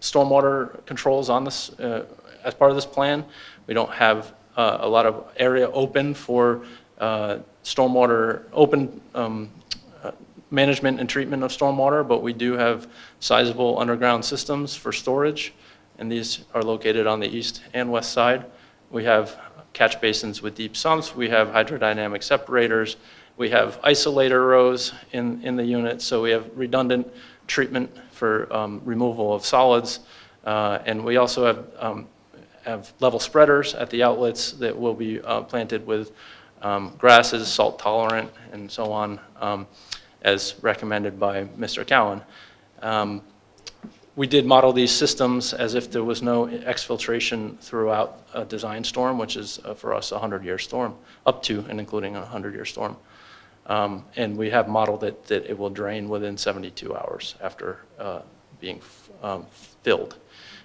stormwater controls on this uh, as part of this plan. We don't have uh, a lot of area open for uh, stormwater, open um, uh, management and treatment of stormwater, but we do have sizable underground systems for storage, and these are located on the east and west side. We have catch basins with deep sumps, we have hydrodynamic separators, we have isolator rows in, in the unit, so we have redundant treatment for um, removal of solids, uh, and we also have, um, have level spreaders at the outlets that will be uh, planted with um, grasses, salt tolerant, and so on, um, as recommended by Mister Cowan. Um, we did model these systems as if there was no exfiltration throughout a design storm, which is uh, for us a hundred-year storm, up to and including a hundred-year storm. Um, and we have modeled it that it will drain within seventy-two hours after uh, being f um, filled,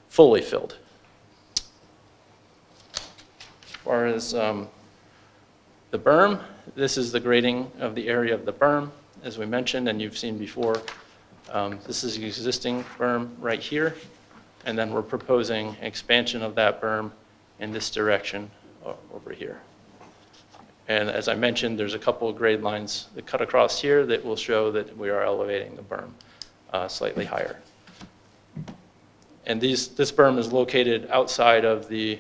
fully filled. As far as um, the berm, this is the grading of the area of the berm, as we mentioned, and you've seen before. Um, this is the existing berm right here, and then we're proposing expansion of that berm in this direction over here. And as I mentioned, there's a couple of grade lines that cut across here that will show that we are elevating the berm uh, slightly higher. And these, this berm is located outside of the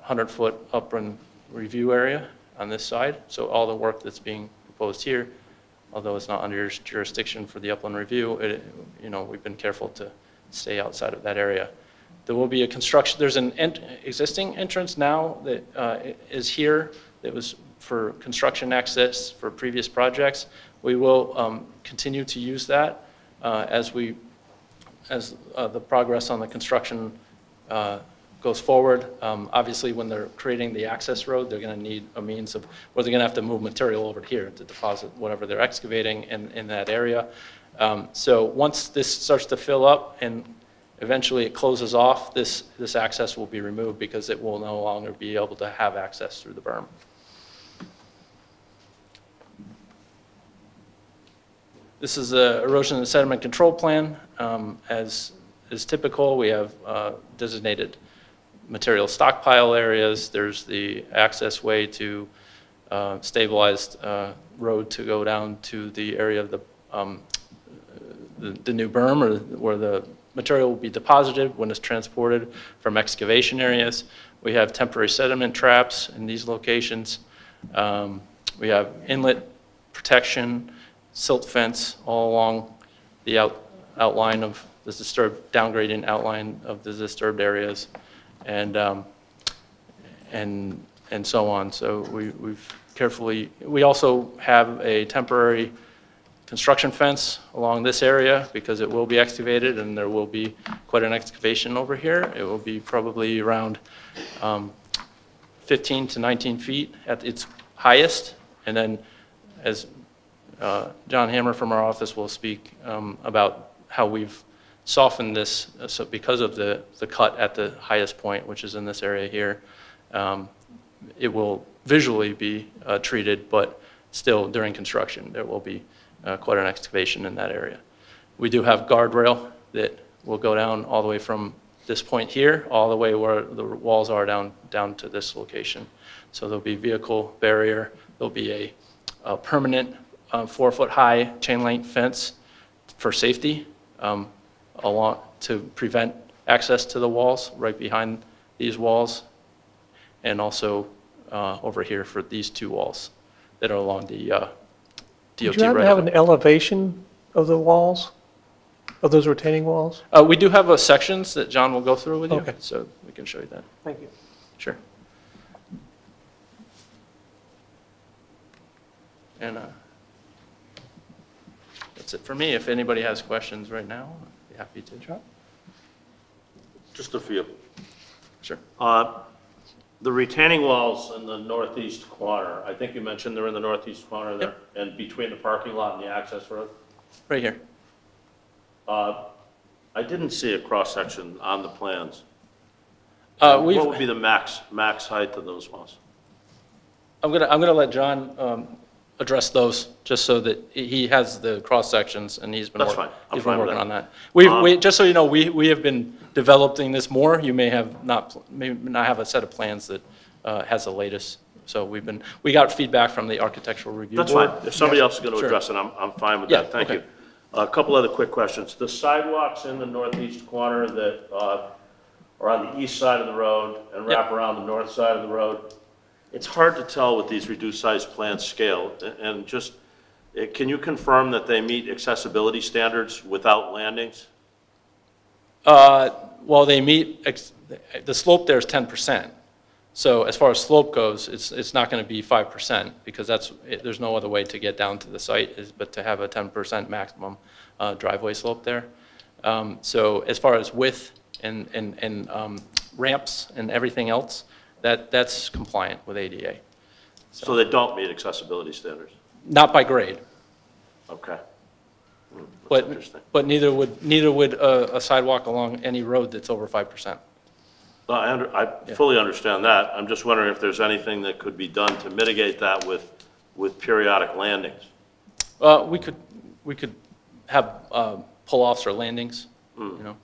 hundred-foot upland review area on this side. So all the work that's being proposed here, although it's not under your jurisdiction for the upland review, it, you know, we've been careful to stay outside of that area. There will be a construction. There's an ent existing entrance now that uh, is here. That was for construction access for previous projects. We will um, continue to use that uh, as we as uh, the progress on the construction uh, goes forward. Um, obviously, when they're creating the access road, they're going to need a means of, well, they're going to have to move material over here to deposit whatever they're excavating in, in that area. Um, so once this starts to fill up and eventually it closes off, this, this access will be removed because it will no longer be able to have access through the berm. This is the erosion and sediment control plan. Um, as is typical, we have uh, designated material stockpile areas. There's the access way to uh, stabilized uh, road to go down to the area of the, um, the, the new berm or where the material will be deposited when it's transported from excavation areas. We have temporary sediment traps in these locations. Um, we have inlet protection, silt fence all along the out, outline of the disturbed, downgrading outline of the disturbed areas, and um, and and so on. So we, we've carefully. We also have a temporary construction fence along this area because it will be excavated, and there will be quite an excavation over here. It will be probably around um, fifteen to nineteen feet at its highest, and then as Uh, John Hammer from our office will speak um, about how we've softened this uh, so because of the, the cut at the highest point, which is in this area here. Um, it will visually be uh, treated, but still during construction, there will be uh, quite an excavation in that area. We do have guardrail that will go down all the way from this point here, all the way where the walls are down, down to this location. So there'll be vehicle barrier, there'll be a, a permanent Uh, four foot high chain link fence for safety, um, along to prevent access to the walls right behind these walls, and also uh, over here for these two walls that are along the uh, D O T. Do you happen to have an elevation of the walls, of those retaining walls? Uh, we do have uh, sections that John will go through with you, okay. So we can show you that. Thank you. Sure. And. Uh, That's it for me. If anybody has questions right now, I'd be happy to chat. Just a few. Sure. Uh, the retaining walls in the northeast corner, I think you mentioned they're in the northeast corner there, yep. And between the parking lot and the access road? Right here. Uh, I didn't see a cross-section on the plans. Uh, we've, what would be the max max height of those walls? I'm gonna, I'm gonna let John um, address those just so that he has the cross sections and he's been, That's work, fine. He's been working that. on that. We've, um, we, just so you know, we, we have been developing this more. You may have not, may not have a set of plans that uh, has the latest. So we've been, we got feedback from the architectural review That's board. fine. If somebody yeah. else is going to sure. address it, I'm, I'm fine with yeah, that. Thank okay. you. A couple other quick questions. The sidewalks in the northeast corner that uh, are on the east side of the road and wrap yep. around the north side of the road, it's hard to tell with these reduced size plan scale, and just, can you confirm that they meet accessibility standards without landings? Uh, well, they meet, the slope there is ten percent. So as far as slope goes, it's, it's not going to be five percent because that's, it, there's no other way to get down to the site is, but to have a ten percent maximum uh, driveway slope there. Um, so as far as width and, and, and um, ramps and everything else, That, that's compliant with A D A. So, so they don't meet accessibility standards? Not by grade. Okay. That's but, but neither would, neither would a, a sidewalk along any road that's over five percent. Well, I, under, I yeah. fully understand that. I'm just wondering if there's anything that could be done to mitigate that with, with periodic landings. Uh, we, could, we could have uh, pull-offs or landings, mm. you know.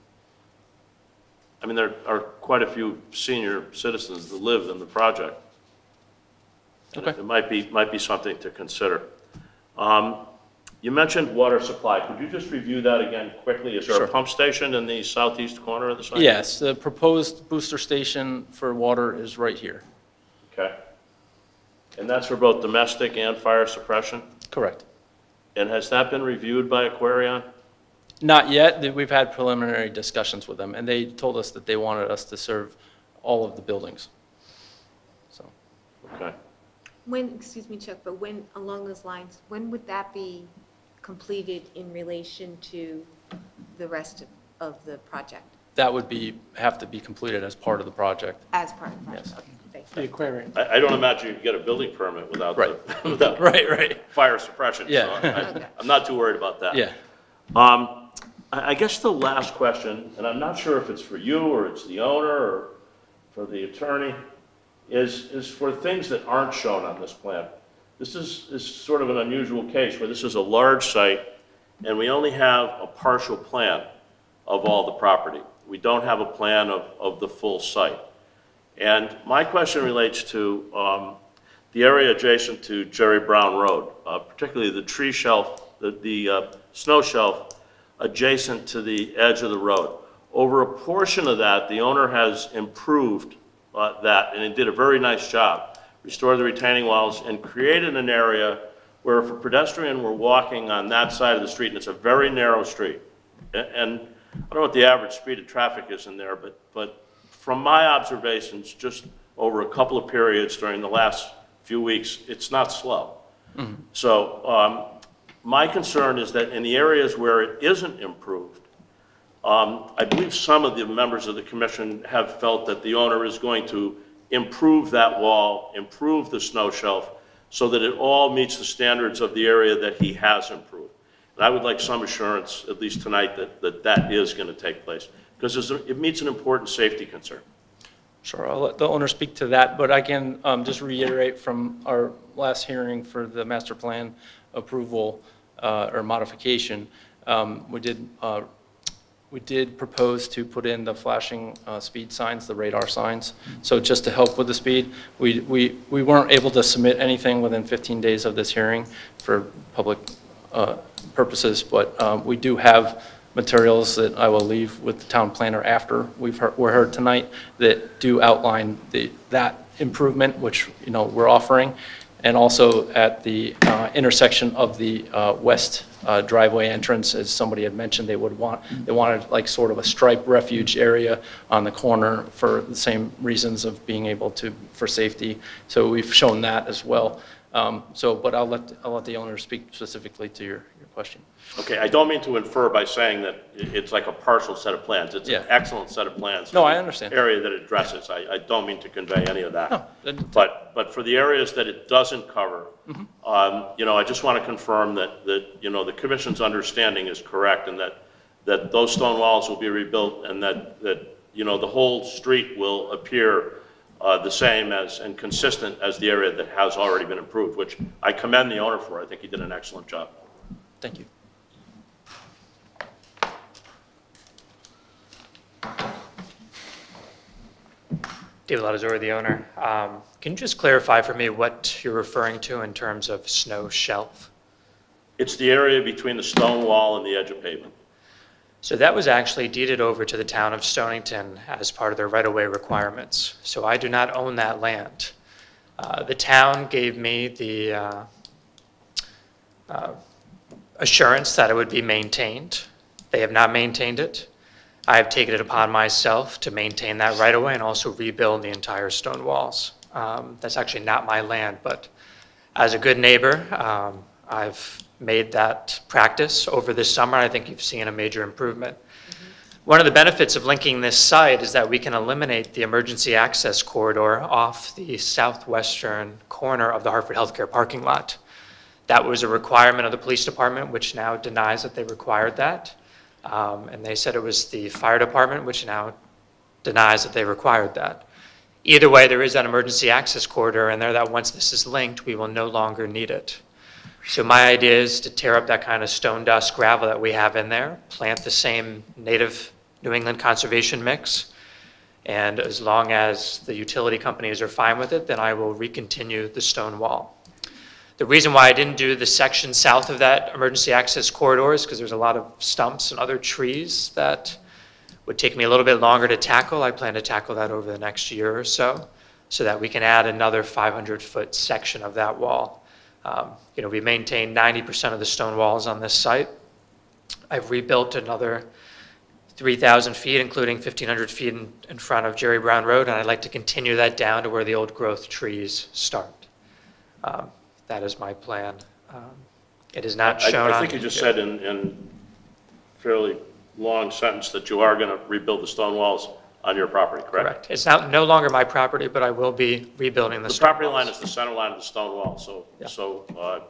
I mean, there are quite a few senior citizens that live in the project. Okay. It, it might be might be something to consider. Um, you mentioned water supply. Could you just review that again quickly? Is there sure. a pump station in the southeast corner of the site? Yes, the proposed booster station for water is right here. Okay. And that's for both domestic and fire suppression? Correct. And has that been reviewed by Aquarion? Not yet. We've had preliminary discussions with them, and they told us that they wanted us to serve all of the buildings. So, okay. When, excuse me, Chuck, but when, along those lines, when would that be completed in relation to the rest of of the project? That would be, have to be completed as part of the project. As part of the project, yes. Okay. The aquarium. I, I don't imagine you can get a building permit without right. the, without right, right. fire suppression. Yeah. So I, I, okay. I'm not too worried about that. Yeah. Um, I, I guess the last question, and I'm not sure if it's for you or it's the owner or for the attorney, is is for things that aren't shown on this plan. This is, is sort of an unusual case where this is a large site and we only have a partial plan of all the property. We don't have a plan of, of the full site. And my question relates to um, the area adjacent to Jerry Brown Road, uh, particularly the tree shelf, the, the uh, snow shelf adjacent to the edge of the road. Over a portion of that, the owner has improved uh, that, and he did a very nice job, restored the retaining walls and created an area where if a pedestrian were walking on that side of the street, and it's a very narrow street, and, and I don't know what the average speed of traffic is in there, but, but from my observations, just over a couple of periods during the last few weeks, it's not slow. Mm-hmm. So um, my concern is that in the areas where it isn't improved, um, I believe some of the members of the commission have felt that the owner is going to improve that wall, improve the snow shelf, so that it all meets the standards of the area that he has improved. And I would like some assurance, at least tonight, that that, that is going to take place, because it meets an important safety concern. Sure, I'll let the owner speak to that, but I can um, just reiterate from our last hearing for the master plan approval uh, or modification, um, we did uh, we did propose to put in the flashing uh, speed signs, the radar signs. So just to help with the speed, we we we weren't able to submit anything within fifteen days of this hearing for public uh, purposes, but um, we do have materials that I will leave with the town planner after we've heard, we're heard tonight that do outline the that improvement, which you know we're offering, and also at the uh, intersection of the uh, west uh, driveway entrance, as somebody had mentioned, they would want they wanted like sort of a stripe refuge area on the corner for the same reasons of being able to for safety. So we've shown that as well. Um, so, but I'll let I'll let the owner speak specifically to your your question. Okay, I don't mean to infer by saying that it's like a partial set of plans. It's yeah. an excellent set of plans. No, I understand. Area that it addresses. Yeah. I, I don't mean to convey any of that. No. But but for the areas that it doesn't cover, mm-hmm. um, you know, I just want to confirm that that you know the commission's understanding is correct, and that that those stone walls will be rebuilt, and that that you know the whole street will appear Uh, the same as and consistent as the area that has already been improved, which I commend the owner for. I think he did an excellent job. Thank you. David Lattizori, the owner. Um, can you just clarify for me what you're referring to in terms of snow shelf? It's the area between the stone wall and the edge of pavement. So that was actually deeded over to the town of Stonington as part of their right-of-way requirements. So I do not own that land. Uh, the town gave me the uh, uh, assurance that it would be maintained. They have not maintained it. I have taken it upon myself to maintain that right-of-way and also rebuild the entire stone walls. Um, that's actually not my land, but as a good neighbor, um, I've made that practice over this summer. I think you've seen a major improvement. Mm-hmm. One of the benefits of linking this site is that we can eliminate the emergency access corridor off the southwestern corner of the Hartford Healthcare parking lot. That was a requirement of the police department, which now denies that they required that. Um, and they said it was the fire department, which now denies that they required that. Either way, there is that emergency access corridor in there that once this is linked, we will no longer need it. So my idea is to tear up that kind of stone dust gravel that we have in there, plant the same native New England conservation mix, and as long as the utility companies are fine with it, then I will recontinue the stone wall. The reason why I didn't do the section south of that emergency access corridor is because there's a lot of stumps and other trees that would take me a little bit longer to tackle. I plan to tackle that over the next year or so, so that we can add another five hundred foot section of that wall. Um, you know, we maintain ninety percent of the stone walls on this site. I've rebuilt another three thousand feet, including fifteen hundred feet in, in front of Jerry Brown Road, and I'd like to continue that down to where the old growth trees start. Um, that is my plan. Um, it is not shown. I, I think on you just said in, in fairly long sentence that you are going to rebuild the stone walls on your property, correct? Correct. It's now no longer my property, but I will be rebuilding the, the stone property walls. Line is the center line of the stone wall. So, yeah. so uh,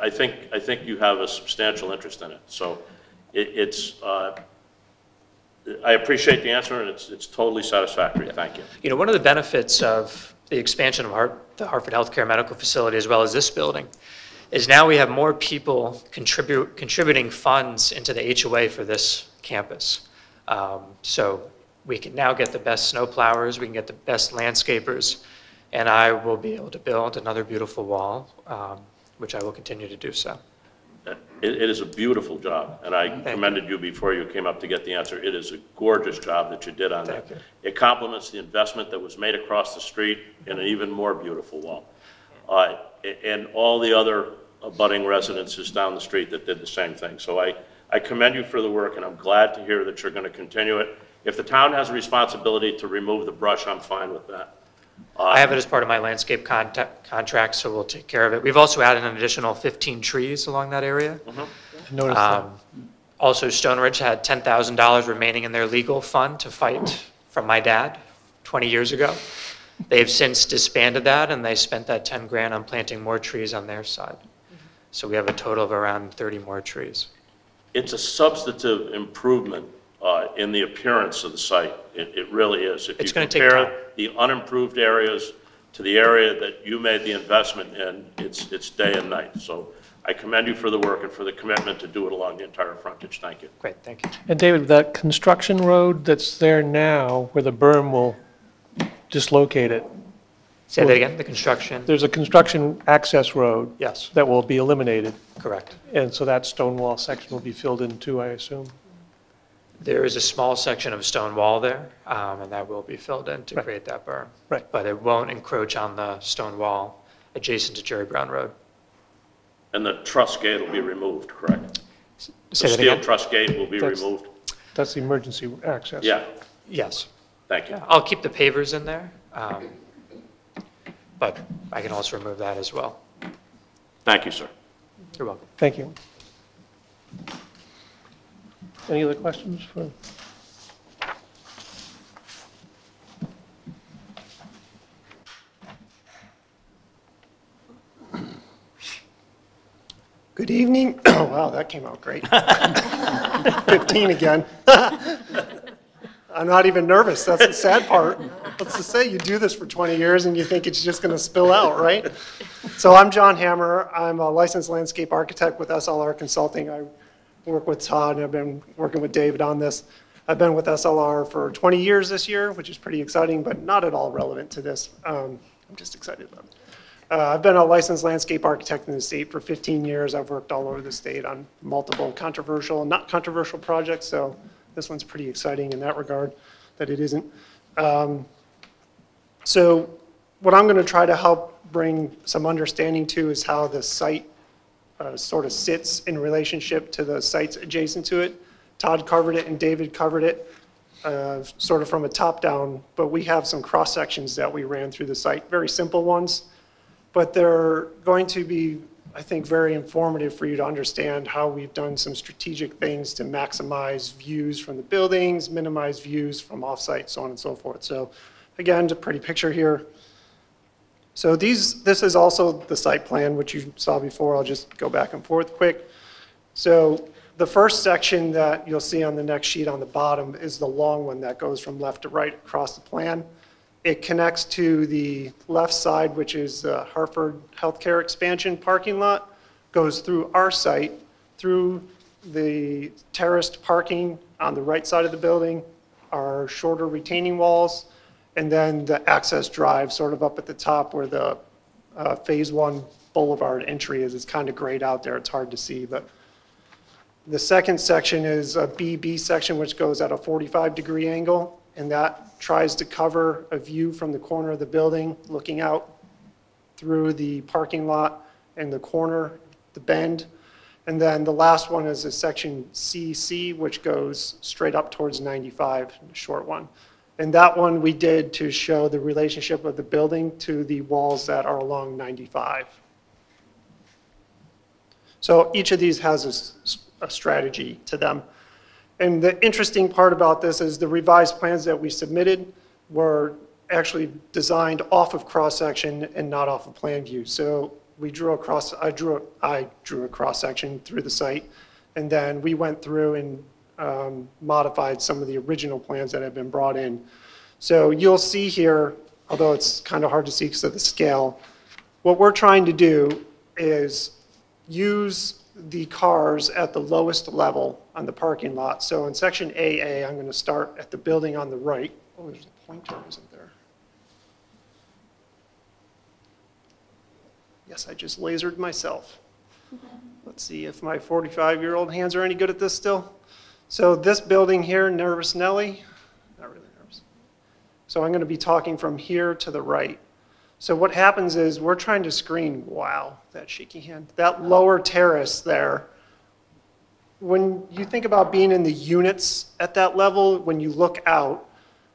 I think I think you have a substantial interest in it. So, it, it's. Uh, I appreciate the answer, and it's it's totally satisfactory. Yeah. Thank you. You know, one of the benefits of the expansion of Har the Hartford Healthcare Medical Facility, as well as this building, is now we have more people contribute contributing funds into the H O A for this campus. Um, so. We can now get the best snow plowers, we can get the best landscapers, and I will be able to build another beautiful wall, um, which I will continue to do so. It, it is a beautiful job, and I Thank commended you. you before you came up to get the answer. It is a gorgeous job that you did on Thank that. You. It complements the investment that was made across the street in an even more beautiful wall. Uh, and all the other abutting residences down the street that did the same thing. So I, I commend you for the work, and I'm glad to hear that you're going to continue it. If the town has a responsibility to remove the brush, I'm fine with that. Uh, I have it as part of my landscape contact, contract, so we'll take care of it. We've also added an additional fifteen trees along that area. Mm-hmm. Notice um, that. Also, Stone Ridge had ten thousand dollars remaining in their legal fund to fight from my dad twenty years ago. They've since disbanded that, and they spent that ten grand on planting more trees on their side. Mm-hmm. So we have a total of around thirty more trees. It's a substantive improvement Uh, in the appearance of the site. It, it really is. If it's you compare the unimproved areas to the area that you made the investment in, it's, it's day and night. So I commend you for the work and for the commitment to do it along the entire frontage. Thank you. Great, thank you. And David, that construction road that's there now where the berm will dislocate it. Say will, that again, the construction? There's a construction access road. Yes. That will be eliminated. Correct. And so that stone wall section will be filled in too, I assume? There is a small section of stone wall there, um, and that will be filled in to right. create that berm. Right. But it won't encroach on the stone wall adjacent to Jerry Brown Road. And the truss gate will be removed, correct? Say the steel again? truss gate will be that's, removed? That's the emergency access. Yeah. Yes. Thank you. Yeah, I'll keep the pavers in there, um, but I can also remove that as well. Thank you, sir. You're welcome. Thank you. Any other questions for? Good evening. Oh, wow, that came out great. fifteen again. I'm not even nervous. That's the sad part. Let's just say you do this for twenty years and you think it's just going to spill out, right? So I'm John Hammer. I'm a licensed landscape architect with S L R Consulting. I work with Todd, and I've been working with David on this. I've been with S L R for twenty years this year, which is pretty exciting, but not at all relevant to this. Um, I'm just excited about it. Uh, I've been a licensed landscape architect in the state for fifteen years. I've worked all over the state on multiple controversial and not controversial projects, so this one's pretty exciting in that regard, that it isn't. Um, so what I'm gonna try to help bring some understanding to is how the site Uh, sort of sits in relationship to the sites adjacent to it. Todd covered it and David covered it uh, sort of from a top down, but we have some cross sections that we ran through the site, very simple ones, but they're going to be, I think, very informative for you to understand how we've done some strategic things to maximize views from the buildings, minimize views from offsite, so on and so forth. So again, a pretty picture here. So these, this is also the site plan, which you saw before. I'll just go back and forth quick. So the first section that you'll see on the next sheet on the bottom is the long one that goes from left to right across the plan. It connects to the left side, which is the Hartford Healthcare Expansion parking lot, goes through our site, through the terraced parking on the right side of the building, our shorter retaining walls, and then the access drive sort of up at the top where the uh, phase one boulevard entry is. It's kind of grayed out there, it's hard to see. But the second section is a B B section, which goes at a forty-five degree angle, and that tries to cover a view from the corner of the building looking out through the parking lot and the corner, the bend. And then the last one is a section C C, which goes straight up towards ninety-five, a short one. And that one we did to show the relationship of the building to the walls that are along ninety-five. So each of these has a, a strategy to them. And the interesting part about this is the revised plans that we submitted were actually designed off of cross-section and not off of plan view. So we drew a cross, I drew, I drew a cross-section through the site, and then we went through and um, modified some of the original plans that had been brought in. So you'll see here, although it's kind of hard to see because of the scale, what we're trying to do is use the cars at the lowest level on the parking lot. So in section A A, I'm going to start at the building on the right. Oh, there's a pointer, isn't there? Yes, I just lasered myself. Let's see if my forty-five-year-old hands are any good at this still. So this building here, Nervous Nelly, not really nervous. So I'm going to be talking from here to the right. So what happens is we're trying to screen, wow, that shaky hand, that lower terrace there. When you think about being in the units at that level, when you look out,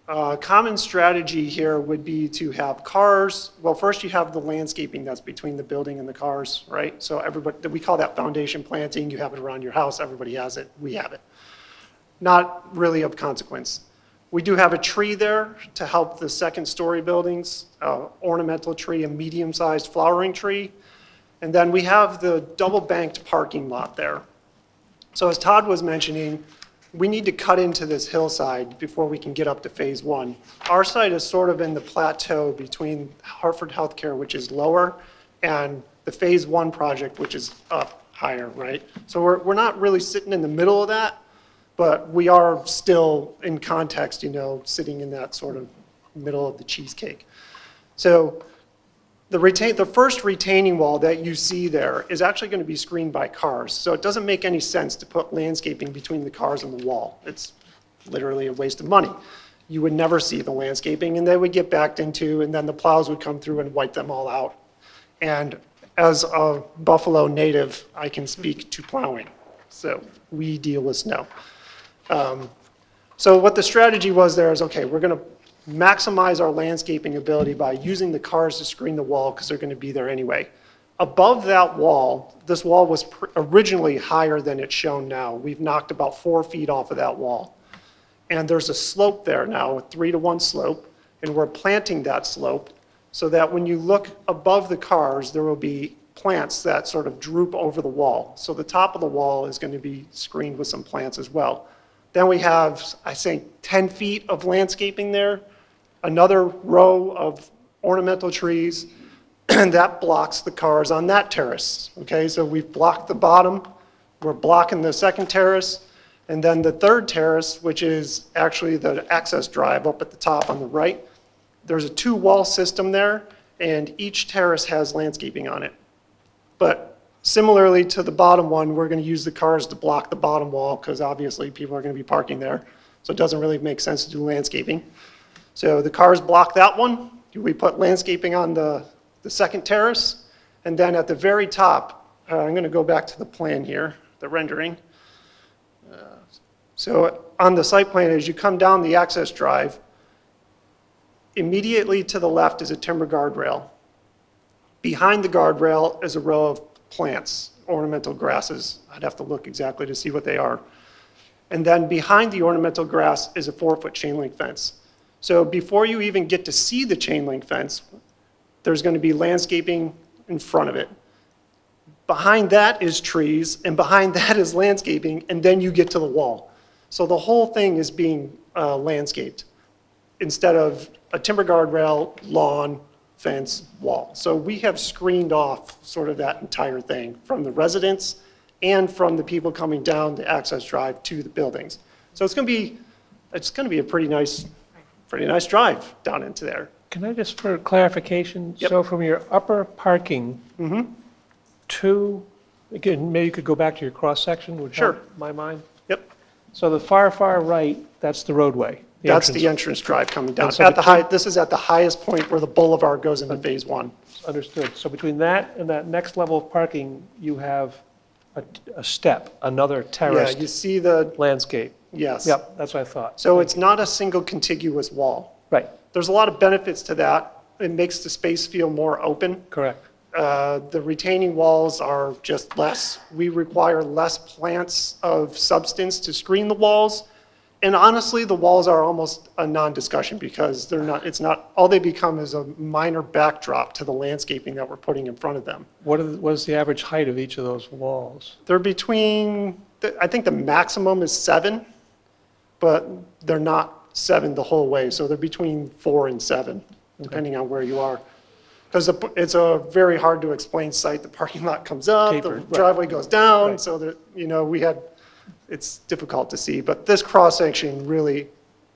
uh, common strategy here would be to have cars. Well, first you have the landscaping that's between the building and the cars, right? So everybody, we call that foundation planting. You have it around your house. Everybody has it. We have it. Not really of consequence. We do have a tree there to help the second story buildings, uh, ornamental tree, a medium-sized flowering tree. And then we have the double-banked parking lot there. So as Todd was mentioning, we need to cut into this hillside before we can get up to phase one. Our site is sort of in the plateau between Hartford Healthcare, which is lower, and the phase one project, which is up higher, right? So we're, we're not really sitting in the middle of that, but we are still in context, you know, sitting in that sort of middle of the cheesecake. So the, retain, the first retaining wall that you see there is actually going to be screened by cars. So it doesn't make any sense to put landscaping between the cars and the wall. It's literally a waste of money. You would never see the landscaping, and they would get backed into, and then the plows would come through and wipe them all out. And as a Buffalo native, I can speak to plowing. So we deal with snow. Um, so what the strategy was there is, okay, we're going to maximize our landscaping ability by using the cars to screen the wall because they're going to be there anyway. Above that wall, this wall was originally higher than it's shown now. We've knocked about four feet off of that wall. And there's a slope there now, a three to one slope, and we're planting that slope so that when you look above the cars, there will be plants that sort of droop over the wall. So the top of the wall is going to be screened with some plants as well. Then we have, I think, ten feet of landscaping there, another row of ornamental trees, and that blocks the cars on that terrace. Okay, so we've blocked the bottom, we're blocking the second terrace, and then the third terrace, which is actually the access drive up at the top on the right. There's a two-wall system there, and each terrace has landscaping on it. But similarly to the bottom one, we're going to use the cars to block the bottom wall because obviously people are going to be parking there. So it doesn't really make sense to do landscaping. So the cars block that one. We put landscaping on the, the second terrace. And then at the very top, uh, I'm going to go back to the plan here, the rendering. Uh, so on the site plan, as you come down the access drive, immediately to the left is a timber guardrail. Behind the guardrail is a row of plants, ornamental grasses. I'd have to look exactly to see what they are. And then behind the ornamental grass is a four-foot chain link fence. So before you even get to see the chain link fence, there's going to be landscaping in front of it. Behind that is trees, and behind that is landscaping, and then you get to the wall. So the whole thing is being uh, landscaped instead of a timber guardrail, lawn, fence, wall. So we have screened off sort of that entire thing from the residents and from the people coming down the access drive to the buildings. So it's going to be, it's going to be a pretty nice, pretty nice drive down into there. Can I just, for clarification, yep. So from your upper parking mm-hmm. to, again, maybe you could go back to your cross section, which sure. help my mind. Yep. So the far, far right, that's the roadway. The That's entrance. the entrance drive coming down. So at the high, this is at the highest point where the boulevard goes into phase one. Understood. So between that and that next level of parking, you have a, a step, another terrace. Yeah, you see the landscape. Yes. Yep, that's what I thought. So Thank it's you. not a single contiguous wall. Right. There's a lot of benefits to that. It makes the space feel more open. Correct. Uh, the retaining walls are just less. We require less plants of substance to screen the walls. And honestly, the walls are almost a non-discussion because they're not, it's not, all they become is a minor backdrop to the landscaping that we're putting in front of them. What, are the, what is the average height of each of those walls? They're between, I think the maximum is seven, but they're not seven the whole way. So they're between four and seven, depending okay. on where you are. Because it's a very hard to explain site. The parking lot comes up, Tapered. the right. driveway goes down. Right. So that, you know, we had, it's difficult to see, but this cross-section really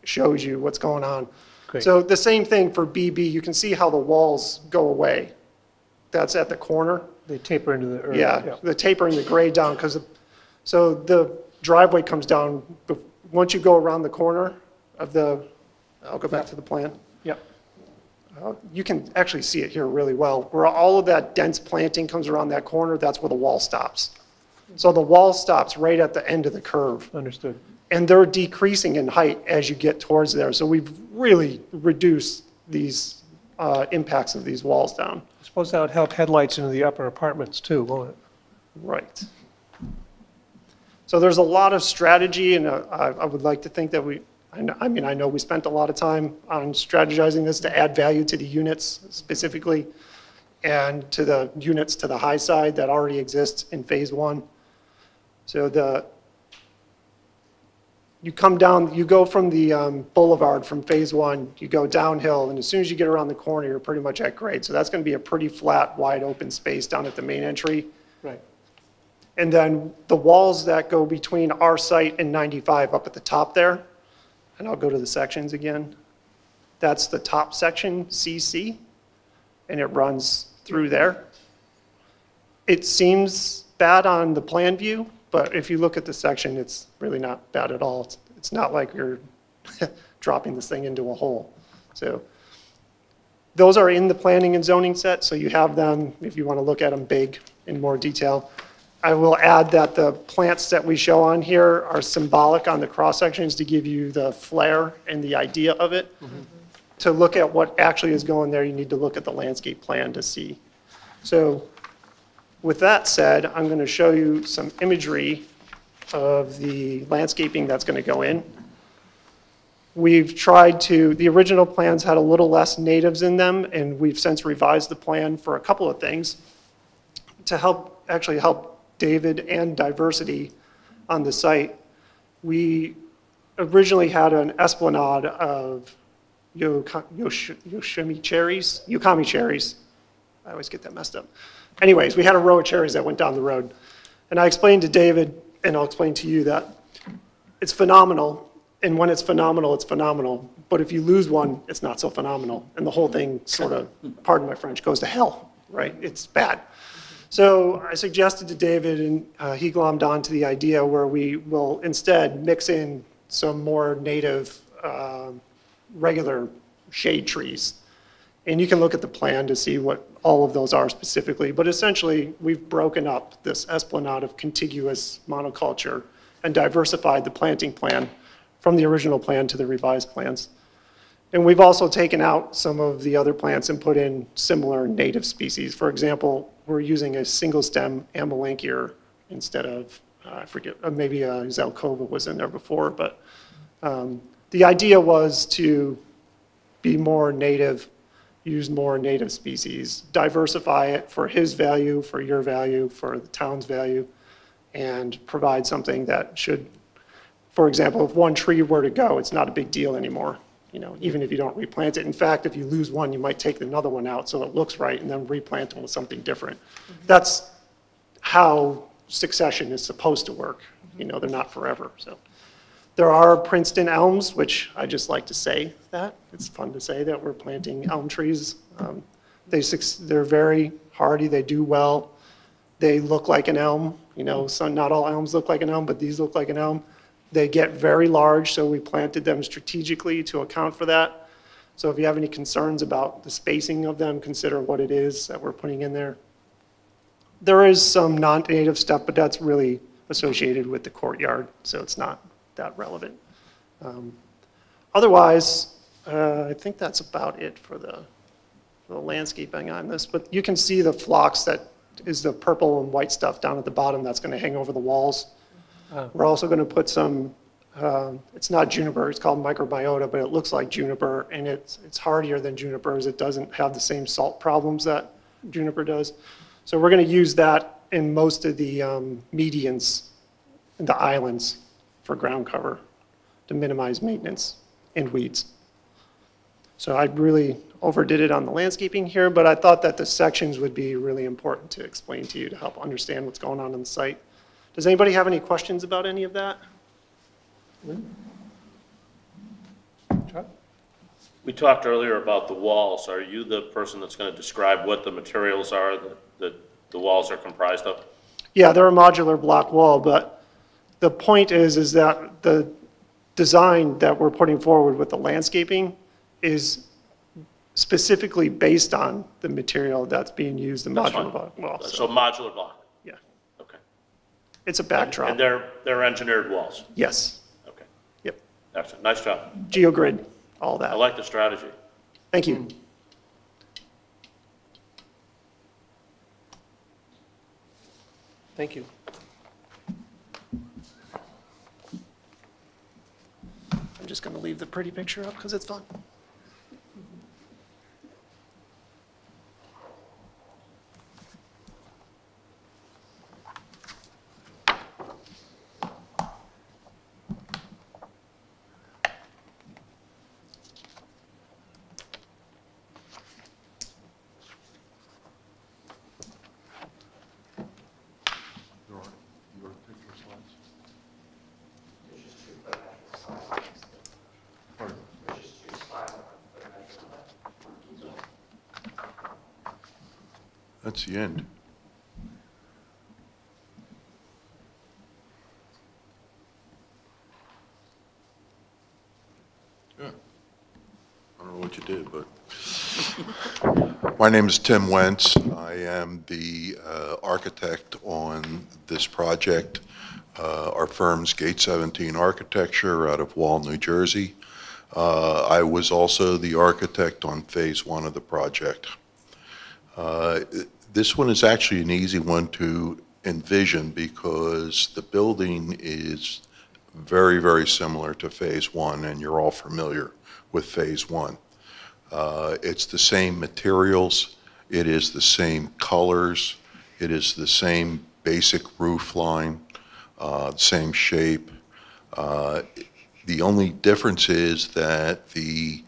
shows you what's going on. Great. So the same thing for B B, you can see how the walls go away. That's at the corner. They taper into the earth. Yeah, yeah. they're tapering the grade down because so the driveway comes down. Once you go around the corner of the, I'll go back yeah. to the plan. Yeah. Uh, you can actually see it here really well. Where all of that dense planting comes around that corner, that's where the wall stops. So the wall stops right at the end of the curve. Understood. And they're decreasing in height as you get towards there. So we've really reduced these uh, impacts of these walls down. I suppose that would help headlights into the upper apartments too, won't it? Right. So there's a lot of strategy, and uh, I, I would like to think that we, I, know, I mean, I know we spent a lot of time on strategizing this to add value to the units specifically and to the units to the high side that already exist in phase one. So the, you come down, you go from the um, boulevard from phase one, you go downhill, and as soon as you get around the corner, you're pretty much at grade. So that's gonna be a pretty flat, wide open space down at the main entry. Right. And then the walls that go between our site and ninety-five up at the top there, and I'll go to the sections again. That's the top section, C C, and it runs through there. It seems bad on the plan view, but if you look at the section, it's really not bad at all. It's, it's not like you're dropping this thing into a hole. So those are in the planning and zoning set, so you have them if you want to look at them big in more detail. I will add that the plants that we show on here are symbolic on the cross sections to give you the flair and the idea of it. Mm-hmm. To look at what actually is going there, you need to look at the landscape plan to see. So with that said, I'm going to show you some imagery of the landscaping that's going to go in. We've tried to, the original plans had a little less natives in them, and we've since revised the plan for a couple of things to help, actually help David and diversity on the site. We originally had an esplanade of Yoshimi cherries, Yukami cherries. I always get that messed up. Anyways, we had a row of cherries that went down the road. And I explained to David, and I'll explain to you that it's phenomenal. And when it's phenomenal, it's phenomenal. But if you lose one, it's not so phenomenal. And the whole thing sort of, pardon my French, goes to hell, right? It's bad. So I suggested to David, and uh, he glommed on to the idea where we will instead mix in some more native, uh, regular shade trees. And you can look at the plan to see what all of those are specifically, but essentially we've broken up this esplanade of contiguous monoculture and diversified the planting plan from the original plan to the revised plans. And we've also taken out some of the other plants and put in similar native species. For example, we're using a single stem Amelanchier instead of, uh, I forget, uh, maybe uh, Zelkova was in there before, but um, the idea was to be more native, use more native species, diversify it for his value, for your value, for the town's value, and provide something that should, for example, if one tree were to go, it's not a big deal anymore, you know, even if you don't replant it. In fact, if you lose one, you might take another one out so it looks right and then replant them with something different. Mm-hmm. That's how succession is supposed to work. Mm-hmm. You know, they're not forever, so. There are Princeton elms, which I just like to say that. It's fun to say that we're planting elm trees. Um, they, they're very hardy, they do well. They look like an elm. You know, some, not all elms look like an elm, but these look like an elm. They get very large, so we planted them strategically to account for that. So if you have any concerns about the spacing of them, consider what it is that we're putting in there. There is some non-native stuff, but that's really associated with the courtyard, so it's not that relevant. Um, otherwise, uh, I think that's about it for the, the landscaping on this, but you can see the flocks that is the purple and white stuff down at the bottom that's going to hang over the walls. Oh. We're also going to put some, uh, it's not juniper, it's called microbiota, but it looks like juniper, and it's, it's hardier than juniper as it doesn't have the same salt problems that juniper does. So we're going to use that in most of the um, medians in the islands for ground cover to minimize maintenance and weeds. So I really overdid it on the landscaping here, but I thought that the sections would be really important to explain to you to help understand what's going on in the site. Does anybody have any questions about any of that? We talked earlier about the walls. Are you the person that's going to describe what the materials are that, that the walls are comprised of? Yeah, they're a modular block wall, but the point is, is that the design that we're putting forward with the landscaping is specifically based on the material that's being used, the modular block wall. So. so modular block. Yeah. Okay. It's a backdrop. And, and they're, they're engineered walls? Yes. Okay. Yep. Excellent. Nice job. Geogrid, all that. I like the strategy. Thank you. Mm. Thank you. I'm just going to leave the pretty picture up because it's fun. That's the end. Yeah. I don't know what you did, but my name is Tim Wentz. I am the uh, architect on this project. Uh, our firm's Gate seventeen Architecture out of Wall, New Jersey. Uh, I was also the architect on phase one of the project. Uh, This one is actually an easy one to envision because the building is very, very similar to phase one, and you're all familiar with phase one. Uh, it's the same materials, it is the same colors, it is the same basic roof line, uh, same shape. Uh, the only difference is that the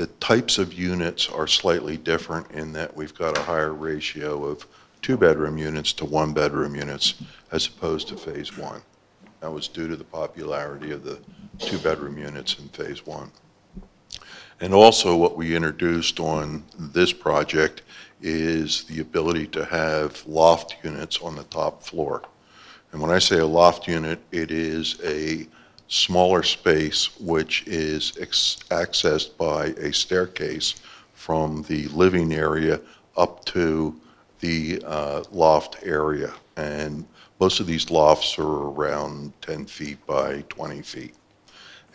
The types of units are slightly different in that we've got a higher ratio of two-bedroom units to one-bedroom units as opposed to phase one. That was due to the popularity of the two-bedroom units in phase one. And also what we introduced on this project is the ability to have loft units on the top floor. And when I say a loft unit, it is a smaller space which is accessed by a staircase from the living area up to the uh, loft area. And most of these lofts are around ten feet by twenty feet.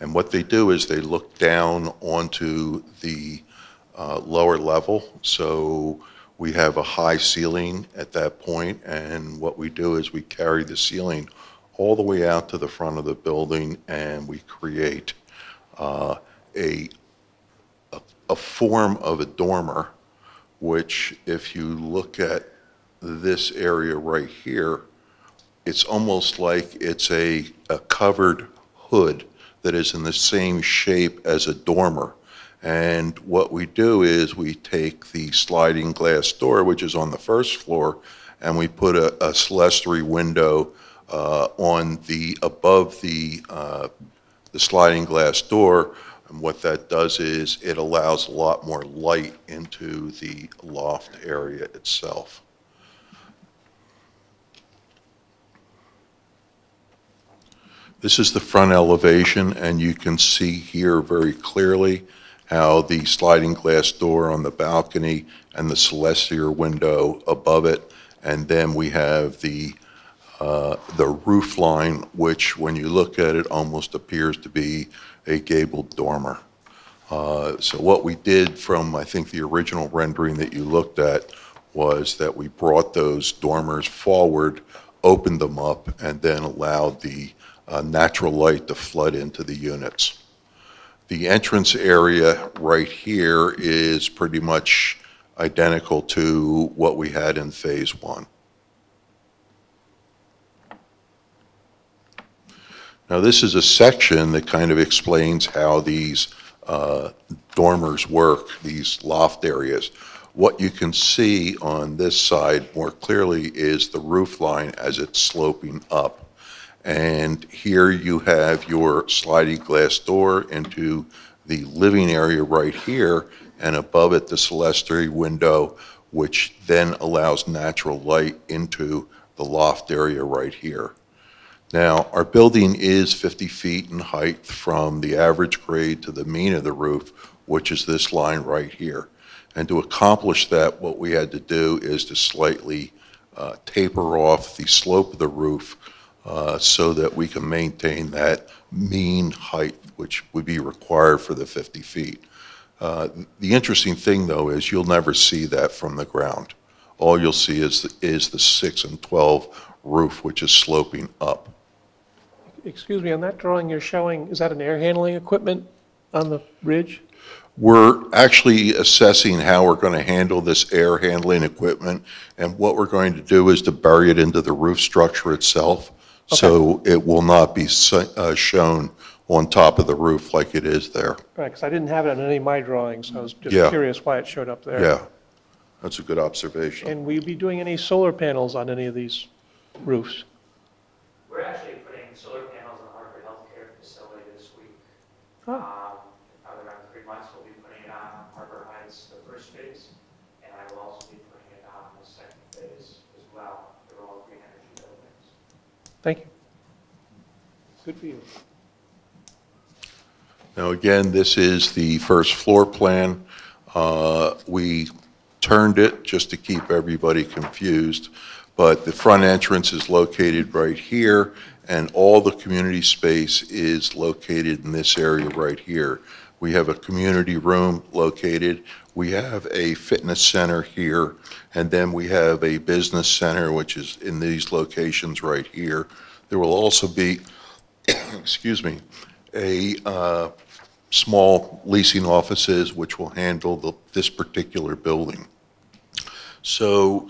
And what they do is they look down onto the uh, lower level. So we have a high ceiling at that point, and what we do is we carry the ceiling all the way out to the front of the building, and we create uh, a, a, a form of a dormer, which if you look at this area right here, it's almost like it's a, a covered hood that is in the same shape as a dormer. And what we do is we take the sliding glass door, which is on the first floor, and we put a, a clerestory window Uh, on the above the uh, the sliding glass door, and what that does is it allows a lot more light into the loft area itself. This is the front elevation, and you can see here very clearly how the sliding glass door on the balcony and the clerestory window above it, and then we have the Uh, the roof line, which when you look at it almost appears to be a gabled dormer. Uh, so what we did from, I think, the original rendering that you looked at was that we brought those dormers forward, opened them up, and then allowed the uh, natural light to flood into the units. The entrance area right here is pretty much identical to what we had in phase one. Now this is a section that kind of explains how these uh, dormers work, these loft areas. What you can see on this side more clearly is the roof line as it's sloping up. And here you have your sliding glass door into the living area right here, and above it the clerestory window, which then allows natural light into the loft area right here. Now, our building is fifty feet in height from the average grade to the mean of the roof, which is this line right here. And to accomplish that, what we had to do is to slightly uh, taper off the slope of the roof Uh, so that we can maintain that mean height, which would be required for the fifty feet. Uh, the interesting thing, though, is you'll never see that from the ground. All you'll see is the, is the six and twelve roof, which is sloping up. Excuse me, on that drawing you're showing, is that an air handling equipment on the ridge? We're actually assessing how we're going to handle this air handling equipment, and what we're going to do is to bury it into the roof structure itself. Okay. So it will not be uh, shown on top of the roof like it is there. Right, because I didn't have it on any of my drawings, so I was just yeah. curious why it showed up there. Yeah, that's a good observation. And will you be doing any solar panels on any of these roofs? We're actually putting solar panels on the Hartford Healthcare facility this week. Oh. Um, probably around three months we'll be putting it on Harbor Heights, the first phase, and I will also be putting it on the second phase as well. They're all green energy buildings. Thank you. Good for you. Now again, this is the first floor plan. Uh, we turned it just to keep everybody confused, but the front entrance is located right here, and all the community space is located in this area right here. We have a community room located. We have a fitness center here, and then we have a business center, which is in these locations right here. There will also be, excuse me, a uh, small leasing offices which will handle the, this particular building. So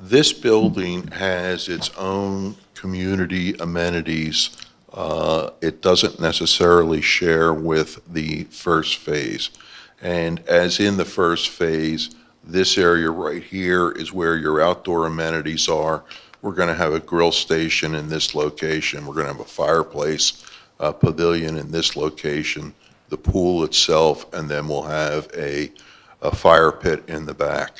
this building has its own community amenities. Uh, it doesn't necessarily share with the first phase. And as in the first phase, this area right here is where your outdoor amenities are. We're going to have a grill station in this location. We're going to have a fireplace, a pavilion in this location, the pool itself, and then we'll have a, a fire pit in the back.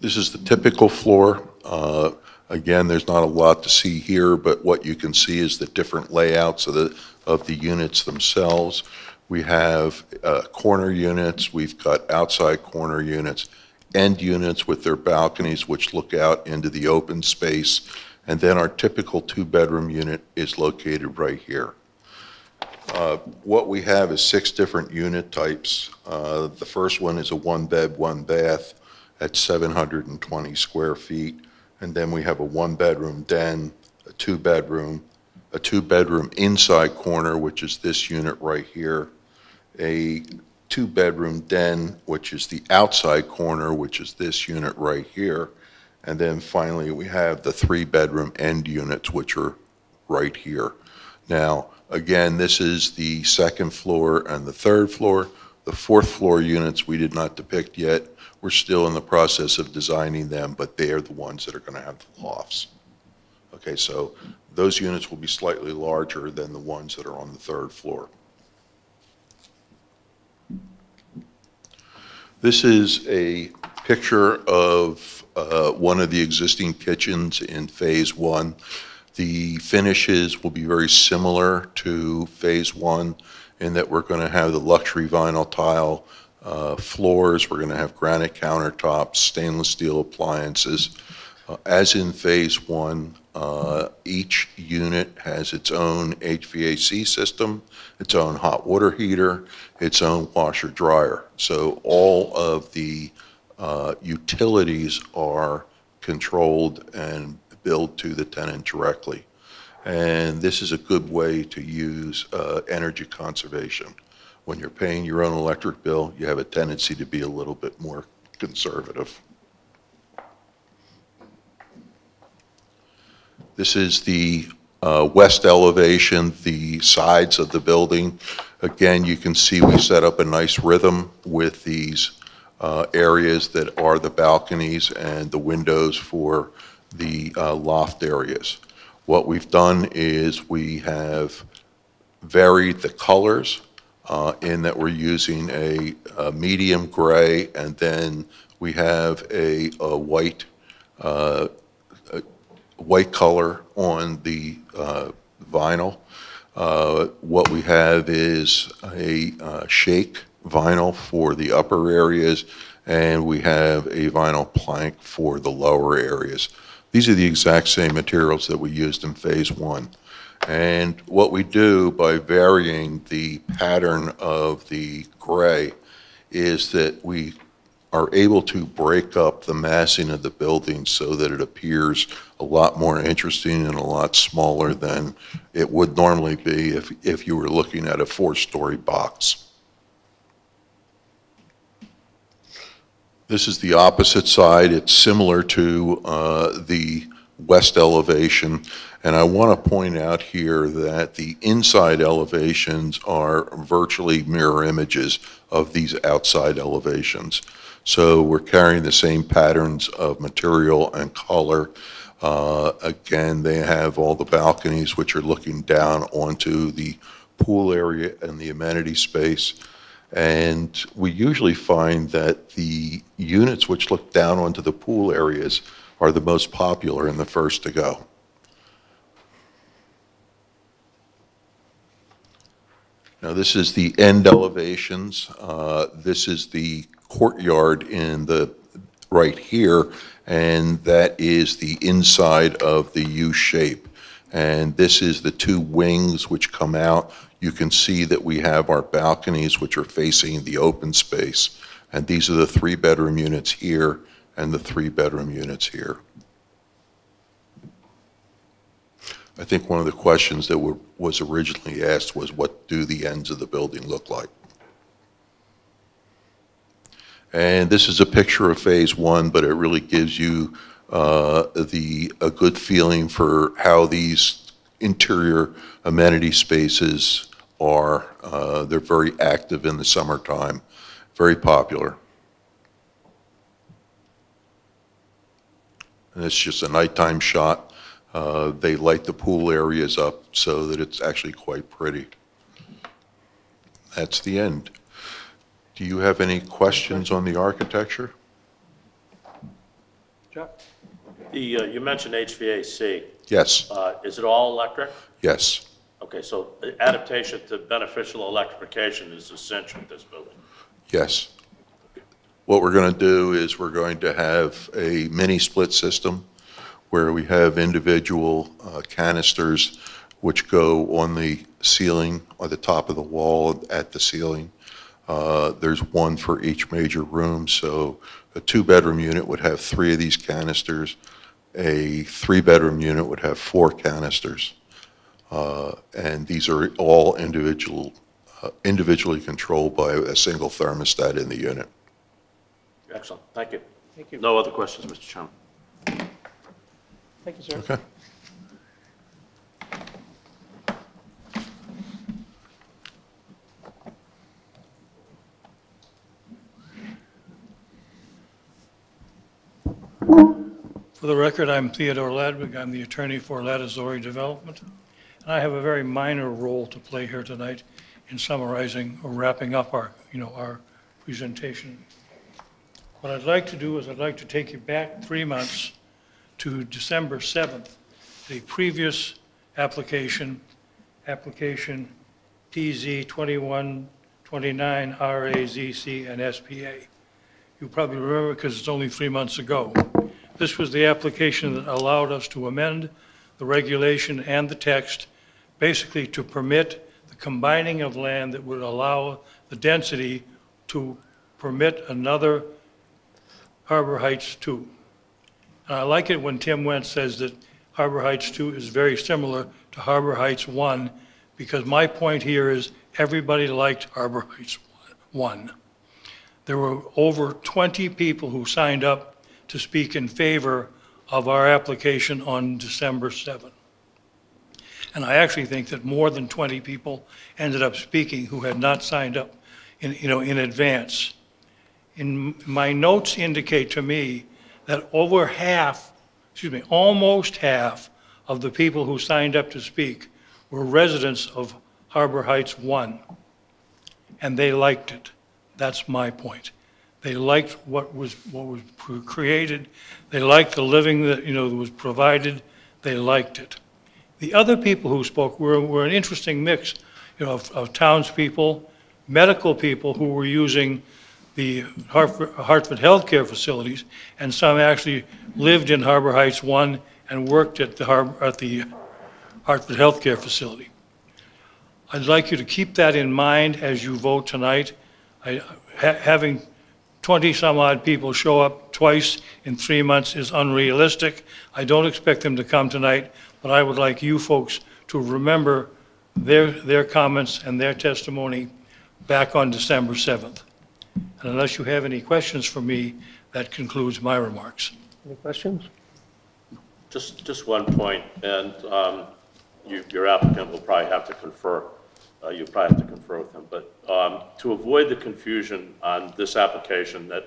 This is the typical floor. Uh, again, there's not a lot to see here, but what you can see is the different layouts of the, of the units themselves. We have uh, corner units, we've got outside corner units, end units with their balconies which look out into the open space, and then our typical two-bedroom unit is located right here. Uh, what we have is six different unit types. Uh, the first one is a one-bed, one-bath at seven hundred twenty square feet, and then we have a one-bedroom den, a two-bedroom, a two-bedroom inside corner, which is this unit right here, a two-bedroom den, which is the outside corner, which is this unit right here, and then finally we have the three-bedroom end units, which are right here. Now, again, this is the second floor and the third floor. The fourth floor units we did not depict yet. We're still in the process of designing them, but they are the ones that are going to have the lofts. Okay, so those units will be slightly larger than the ones that are on the third floor. This is a picture of uh, one of the existing kitchens in phase one. The finishes will be very similar to phase one in that we're going to have the luxury vinyl tile uh, floors, we're going to have granite countertops, stainless steel appliances. Uh, as in phase one, uh, each unit has its own H V A C system, its own hot water heater, its own washer dryer. So all of the uh, utilities are controlled and billed to the tenant directly. And this is a good way to use uh, energy conservation. When you're paying your own electric bill, you have a tendency to be a little bit more conservative. This is the uh, west elevation, the sides of the building. Again, you can see we set up a nice rhythm with these uh, areas that are the balconies and the windows for the uh, loft areas. What we've done is we have varied the colors uh, in that we're using a, a medium gray, and then we have a, a white uh, a white color on the uh, vinyl. Uh, what we have is a uh, shake vinyl for the upper areas, and we have a vinyl plank for the lower areas. These are the exact same materials that we used in phase one. And what we do by varying the pattern of the gray is that we are able to break up the massing of the building so that it appears a lot more interesting and a lot smaller than it would normally be if, if you were looking at a four-story box. This is the opposite side. It's similar to uh, the west elevation. And I want to point out here that the inside elevations are virtually mirror images of these outside elevations. So we're carrying the same patterns of material and color. Uh, again, they have all the balconies which are looking down onto the pool area and the amenity space. And we usually find that the units which look down onto the pool areas are the most popular and the first to go. Now this is the end elevations. Uh, this is the courtyard in the right here, and that is the inside of the U shape. And this is the two wings which come out. You can see that we have our balconies which are facing the open space. And these are the three bedroom units here and the three bedroom units here. I think one of the questions that were, was originally asked was, what do the ends of the building look like? And this is a picture of phase one, but it really gives you uh, the, a good feeling for how these interior amenity spaces are. Uh, they're very active in the summertime, very popular. And it's just a nighttime shot. Uh, they light the pool areas up so that it's actually quite pretty. That's the end. Do you have any questions on the architecture? Jeff? The, uh, you mentioned H V A C. Yes. Uh, is it all electric? Yes. Okay, so adaptation to beneficial electrification is essential in this building. Yes. What we're going to do is we're going to have a mini split system where we have individual uh, canisters which go on the ceiling or the top of the wall at the ceiling. Uh, there's one for each major room, so a two-bedroom unit would have three of these canisters. A three-bedroom unit would have four canisters. Uh, and these are all individual, uh, individually controlled by a single thermostat in the unit. Excellent. Thank you. Thank you. No other questions, Mister Chairman. Thank you, sir. Okay. For the record, I'm Theodore Ladwig. I'm the attorney for Lattizori Development. And I have a very minor role to play here tonight in summarizing or wrapping up our, you know, our presentation. What I'd like to do is I'd like to take you back three months to December seventh, the previous application, application P Z twenty-one twenty-nine R A Z C and S P A. You probably remember because it's only three months ago. This was the application that allowed us to amend the regulation and the text, basically to permit the combining of land that would allow the density to permit another Harbor Heights two. And I like it when Tim Wentz says that Harbor Heights two is very similar to Harbor Heights one, because my point here is everybody liked Harbor Heights one. There were over twenty people who signed up to speak in favor of our application on December seventh. And I actually think that more than twenty people ended up speaking who had not signed up in, you know, in advance. In my notes indicate to me that over half, excuse me, almost half of the people who signed up to speak were residents of Harbor Heights one, and they liked it. That's my point. They liked what was what was created. They liked the living that you know was provided. They liked it. The other people who spoke were, were an interesting mix, you know, of, of townspeople, medical people who were using the Hartford, Hartford Healthcare facilities, and some actually lived in Harbor Heights one and worked at the, Harbor, at the Hartford Healthcare facility. I'd like you to keep that in mind as you vote tonight. I, ha having twenty some odd people show up twice in three months is unrealistic. I don't expect them to come tonight, but I would like you folks to remember their, their comments and their testimony back on December seventh. And unless you have any questions for me, that concludes my remarks. Any questions? Just just one point, and um, you, your applicant will probably have to confer. Uh, you probably have to confer with him. But um, to avoid the confusion on this application that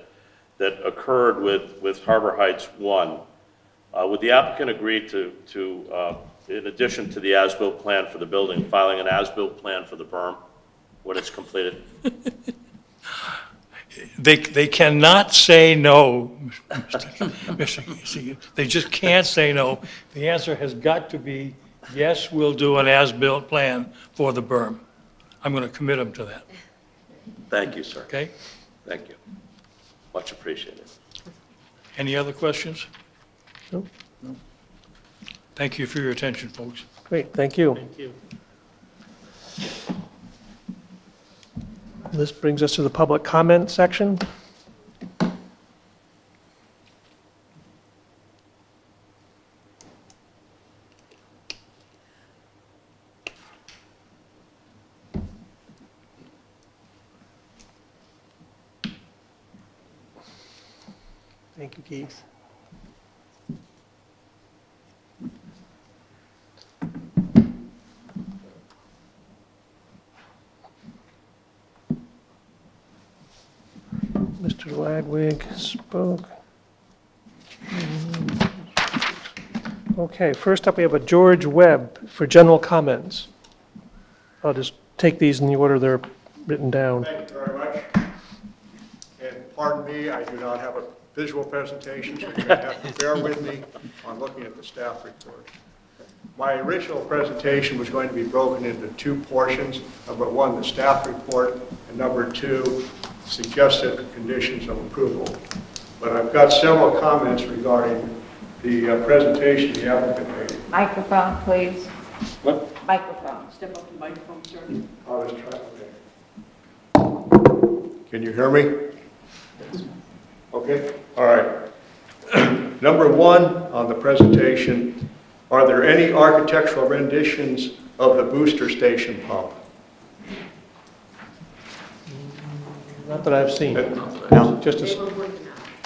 that occurred with with Harbor Heights one, uh, would the applicant agree to to uh, in addition to the as-built plan for the building, filing an as-built plan for the berm when it's completed? They, they cannot say no. They just can't say no. The answer has got to be, yes, we'll do an as-built plan for the berm. I'm going to commit them to that. Thank you, sir. Okay? Thank you. Much appreciated. Any other questions? No. No. Thank you for your attention, folks. Great. Thank you. Thank you. This brings us to the public comment section. Thank you, Keith. Mister Ladwig spoke. Okay, first up we have a George Webb for general comments. I'll just take these in the order they're written down. Thank you very much. And pardon me, I do not have a visual presentation, so you're going to have to bear with me on looking at the staff report. My original presentation was going to be broken into two portions. Number one, the staff report, and number two, suggested conditions of approval. But I've got several comments regarding the uh, presentation the applicant made. Microphone, please. What? Microphone. Step up to the microphone, sir. I was trying to. Can you hear me? Okay. All right. Number one on the presentation, are there any architectural renditions of the booster station pump? Not that I've seen. No, just a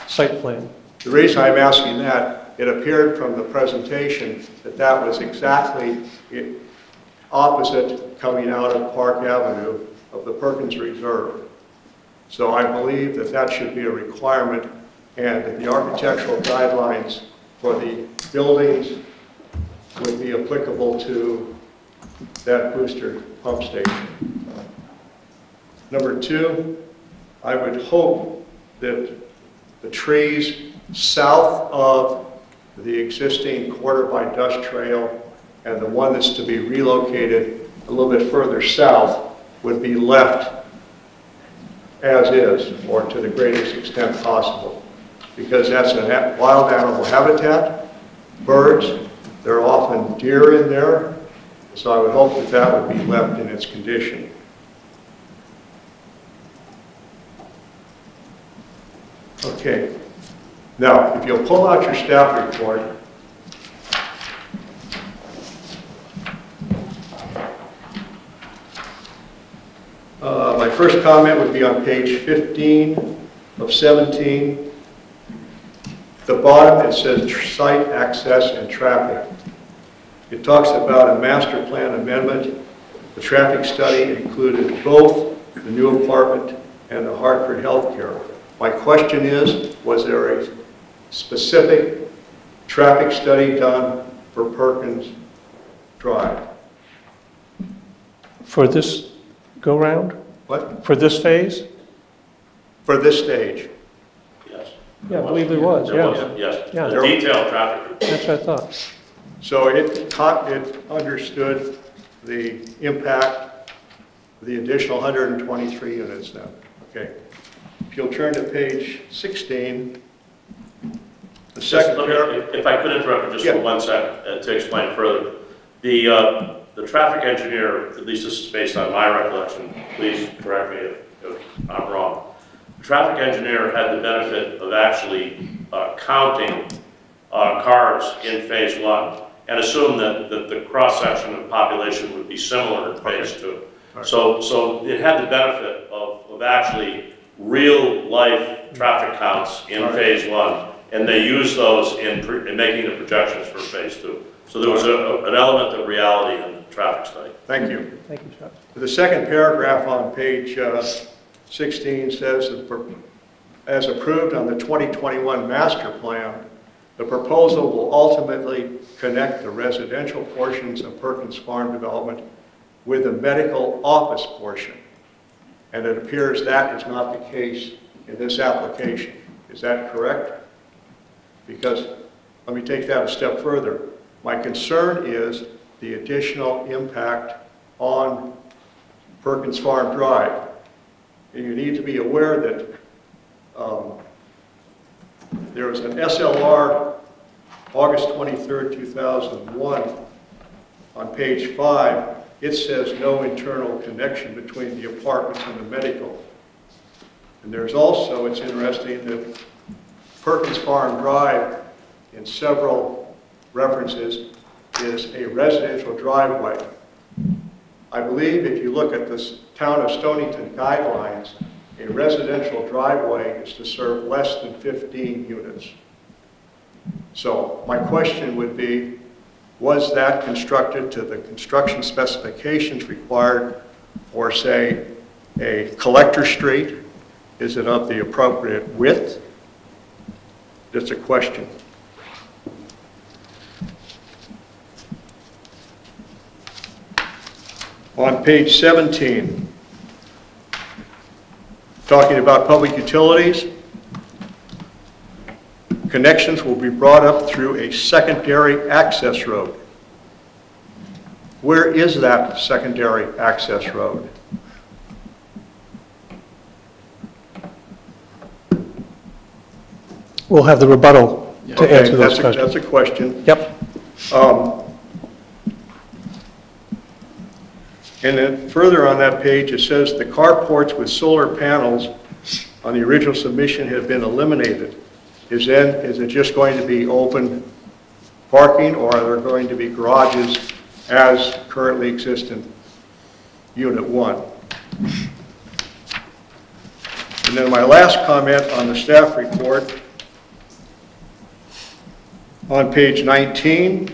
site plan. The reason I'm asking that, it appeared from the presentation that that was exactly it, opposite coming out of Park Avenue of the Perkins Reserve. So I believe that that should be a requirement, and that the architectural guidelines for the buildings would be applicable to that booster pump station. Number two, I would hope that the trees south of the existing quarter by dusk trail and the one that's to be relocated a little bit further south would be left as is, or to the greatest extent possible. because that's a ha wild animal habitat. Birds, there are often deer in there, so I would hope that that would be left in its condition. Okay, now if you'll pull out your staff report. Uh, my first comment would be on page fifteen of seventeen. The bottom, it says site access and traffic. It talks about a master plan amendment. The traffic study included both the new apartment and the Hartford Healthcare. My question is, was there a specific traffic study done for Perkins Drive? For this go round? What? For this phase? For this stage? Yes. Yeah, I believe there was, there yeah. was a, yes. Yeah. The detailed traffic report. That's what I thought. So it taught, it understood the impact, the additional one hundred twenty-three units now. Okay. If you'll turn to page sixteen, the second just, me, if, if I could interrupt just yeah. for one second uh, to explain further. The, uh, the traffic engineer, at least this is based on my recollection, please correct me if, if I'm wrong. The traffic engineer had the benefit of actually uh, counting uh, cars in phase one and assumed that, that the cross-section of population would be similar in phase okay. two. Right. So, so it had the benefit of, of actually real-life traffic counts in right. phase one, and they use those in, pre in making the projections for phase two. So there was a, a, an element of reality in the traffic study. Thank you. Thank you, Chuck. The second paragraph on page uh, sixteen says, that as approved on the twenty twenty-one master plan, the proposal will ultimately connect the residential portions of Perkins Farm Development with the medical office portion. And it appears that is not the case in this application. Is that correct? Because, let me take that a step further. My concern is the additional impact on Perkins Farm Drive. And you need to be aware that um, there was an S L R, August twenty-third, two thousand one, on page five. It says no internal connection between the apartments and the medical. And there's also, it's interesting that Perkins Farm Drive, in several references, is a residential driveway. I believe if you look at the town of Stonington guidelines, a residential driveway is to serve less than fifteen units. So my question would be, was that constructed to the construction specifications required for, say, a collector street? Is it of the appropriate width? That's a question. On page seventeen, talking about public utilities, connections will be brought up through a secondary access road. Where is that secondary access road? We'll have the rebuttal to okay, answer those that's a, that's a question. Yep. Um, and then further on that page, it says the carports with solar panels on the original submission have been eliminated. Is, then, is it just going to be open parking, or are there going to be garages as currently exist in Unit one? And then my last comment on the staff report, on page nineteen,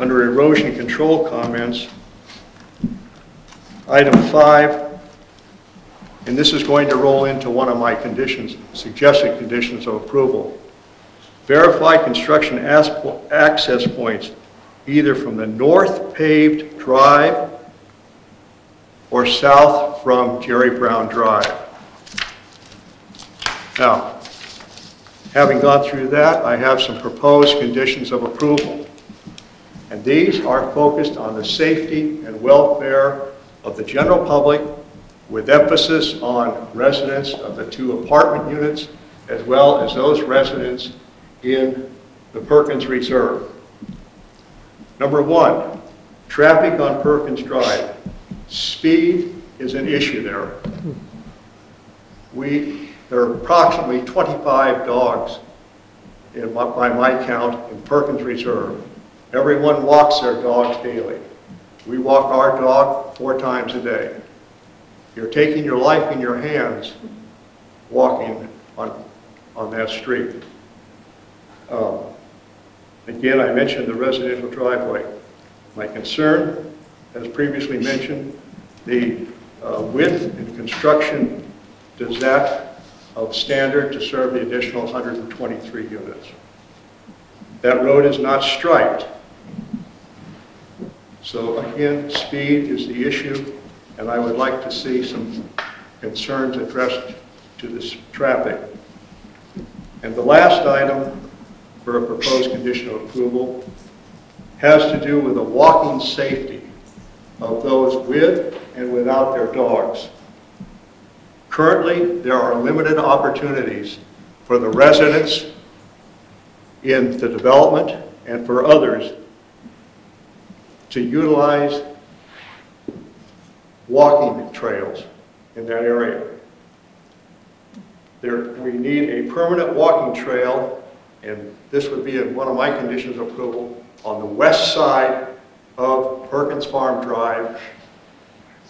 under erosion control comments, item five, and this is going to roll into one of my conditions, suggested conditions of approval. Verify construction access points either from the north paved drive or south from Jerry Brown Drive. Now, having gone through that, I have some proposed conditions of approval. And these are focused on the safety and welfare of the general public, with emphasis on residents of the two apartment units as well as those residents in the Perkins Reserve. Number one, traffic on Perkins Drive. Speed is an issue there. We, there are approximately twenty-five dogs, in my, by my count, in Perkins Reserve. Everyone walks their dogs daily. We walk our dog four times a day. You're taking your life in your hands walking on, on that street. Um, again, I mentioned the residential driveway. My concern, as previously mentioned, the uh, width and construction does that of standard to serve the additional one hundred twenty-three units. That road is not striped. So again, speed is the issue, and I would like to see some concerns addressed to this traffic. And the last item for a proposed conditional approval has to do with the walking safety of those with and without their dogs. Currently, there are limited opportunities for the residents in the development and for others to utilize walking trails in that area. There, we need a permanent walking trail, and this would be in one of my conditions of approval, on the west side of Perkins Farm Drive.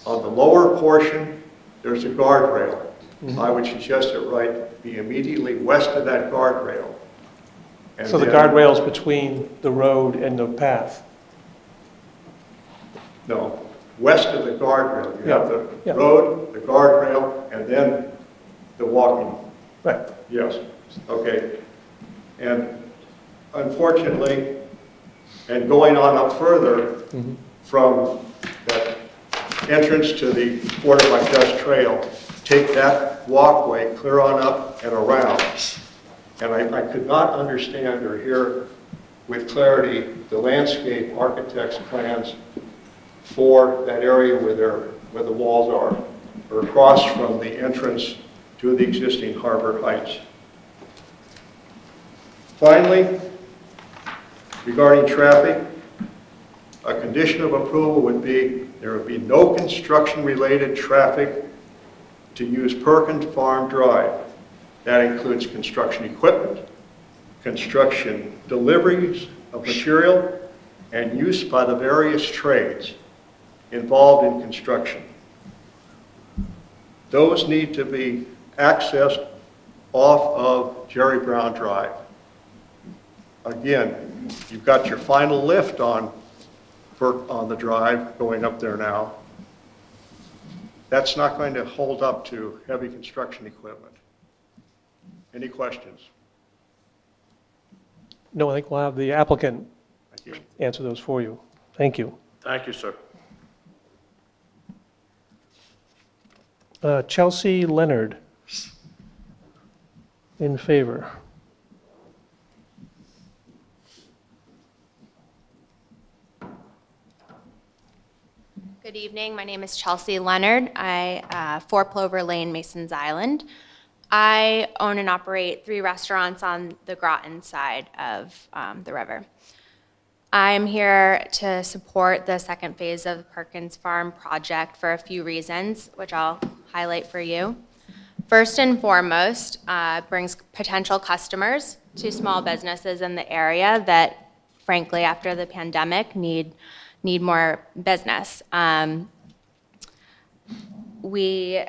On the lower portion, there's a guardrail. Mm-hmm. I would suggest it right be immediately west of that guardrail. And so the guardrail's between the road and the path? No, west of the guardrail. You yeah. have the yeah. road, the guardrail, and then the walking. Right. Yes. Okay. And unfortunately, and going on up further mm-hmm. from that entrance to the Border by Dust Trail, take that walkway clear on up and around. And I, I could not understand or hear with clarity the landscape architect's plans for that area where, there, where the walls are, or across from the entrance to the existing Harbor Heights. Finally, regarding traffic, a condition of approval would be there would be no construction-related traffic to use Perkins Farm Drive. That includes construction equipment, construction deliveries of material, and use by the various trades involved in construction. Those need to be accessed off of Jerry Brown Drive. Again, you've got your final lift on, on the drive going up there now. That's not going to hold up to heavy construction equipment. Any questions? No, I think we'll have the applicant answer those for you. Thank you. Thank you, sir. Uh, Chelsea Leonard, in favor. Good evening. My name is Chelsea Leonard. I uh, four Plover Lane, Masons Island. I own and operate three restaurants on the Groton side of um, the river. I'm here to support the second phase of the Perkins Farm project for a few reasons, which I'll highlight for you. First and foremost, uh, brings potential customers to small businesses in the area that, frankly, after the pandemic, need, need more business. Um, we,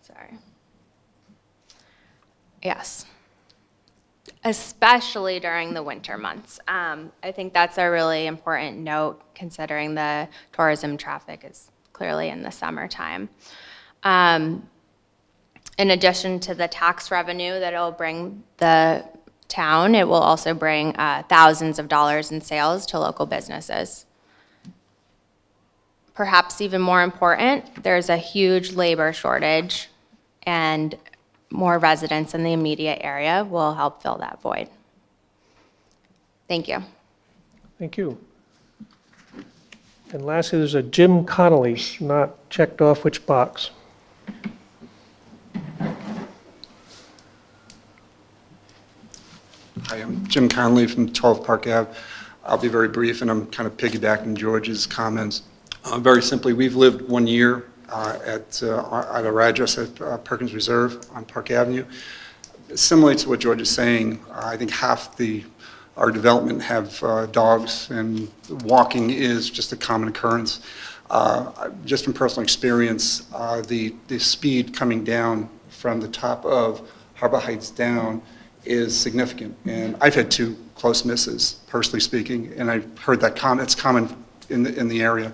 sorry, yes. Especially during the winter months. Um, I think that's a really important note, considering the tourism traffic is clearly in the summertime. Um, in addition to the tax revenue that it'll bring the town, it will also bring uh, thousands of dollars in sales to local businesses. Perhaps even more important, there's a huge labor shortage, and more residents in the immediate area will help fill that void. Thank you. Thank you. And lastly, there's a Jim Connolly, not checked off which box. Jim Conley from twelve Park Avenue. I'll be very brief, and I'm kind of piggybacking George's comments. Uh, very simply, we've lived one year uh, at, uh, at our address at uh, Perkins Reserve on Park Avenue. Similar to what George is saying, uh, I think half the our development have uh, dogs, and walking is just a common occurrence. Uh, just from personal experience, uh, the, the speed coming down from the top of Harbor Heights down is significant. And I've had two close misses, personally speaking, and I've heard that comment. It's common in the, in the area.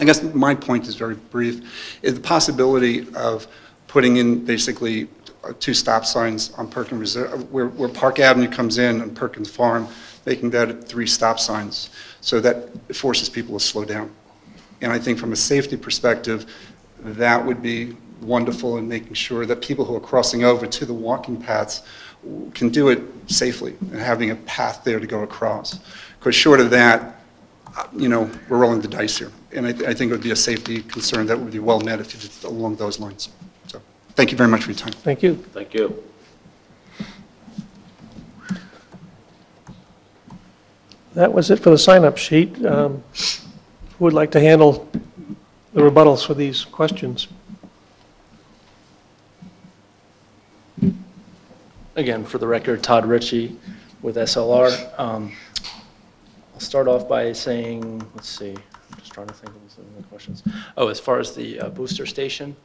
I guess my point is very brief, is the possibility of putting in basically two stop signs on Perkins Reserve, where, where Park Avenue comes in and Perkins Farm, making that three stop signs. So that forces people to slow down. And I think from a safety perspective, that would be wonderful in making sure that people who are crossing over to the walking paths can do it safely and having a path there to go across. Because short of that, you know, we're rolling the dice here. And I, th I think it would be a safety concern that would be well met if you did along those lines. So thank you very much for your time. Thank you. Thank you. That was it for the sign-up sheet. Um, who would like to handle the rebuttals for these questions? Again, for the record, Todd Ritchie with S L R. Um, I'll start off by saying, let's see, I'm just trying to think of some of the questions. Oh, as far as the uh, booster station,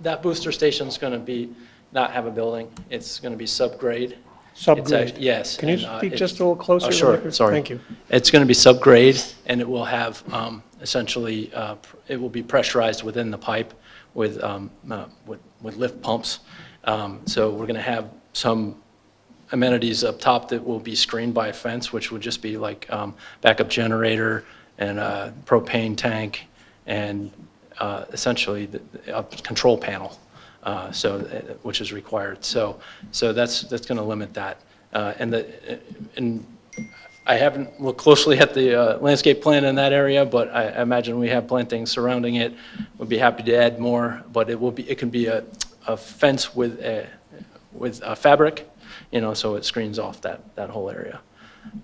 that booster station is going to be not have a building. It's going to be subgrade. Subgrade. It's a, yes. Can you and, uh, speak just a little closer? Oh, sure. Sorry. Thank you. It's going to be subgrade, and it will have um, essentially uh, it will be pressurized within the pipe with um, uh, with, with lift pumps. Um, so we're going to have some amenities up top that will be screened by a fence, which would just be like um, backup generator and a propane tank and uh, essentially the, a control panel, uh, so which is required. So, so that's that's going to limit that. Uh, and the and I haven't looked closely at the uh, landscape plan in that area, but I, I imagine we have plantings surrounding it. We'd be happy to add more, but it will be it can be a a fence with a with uh, fabric, you know, so it screens off that, that whole area.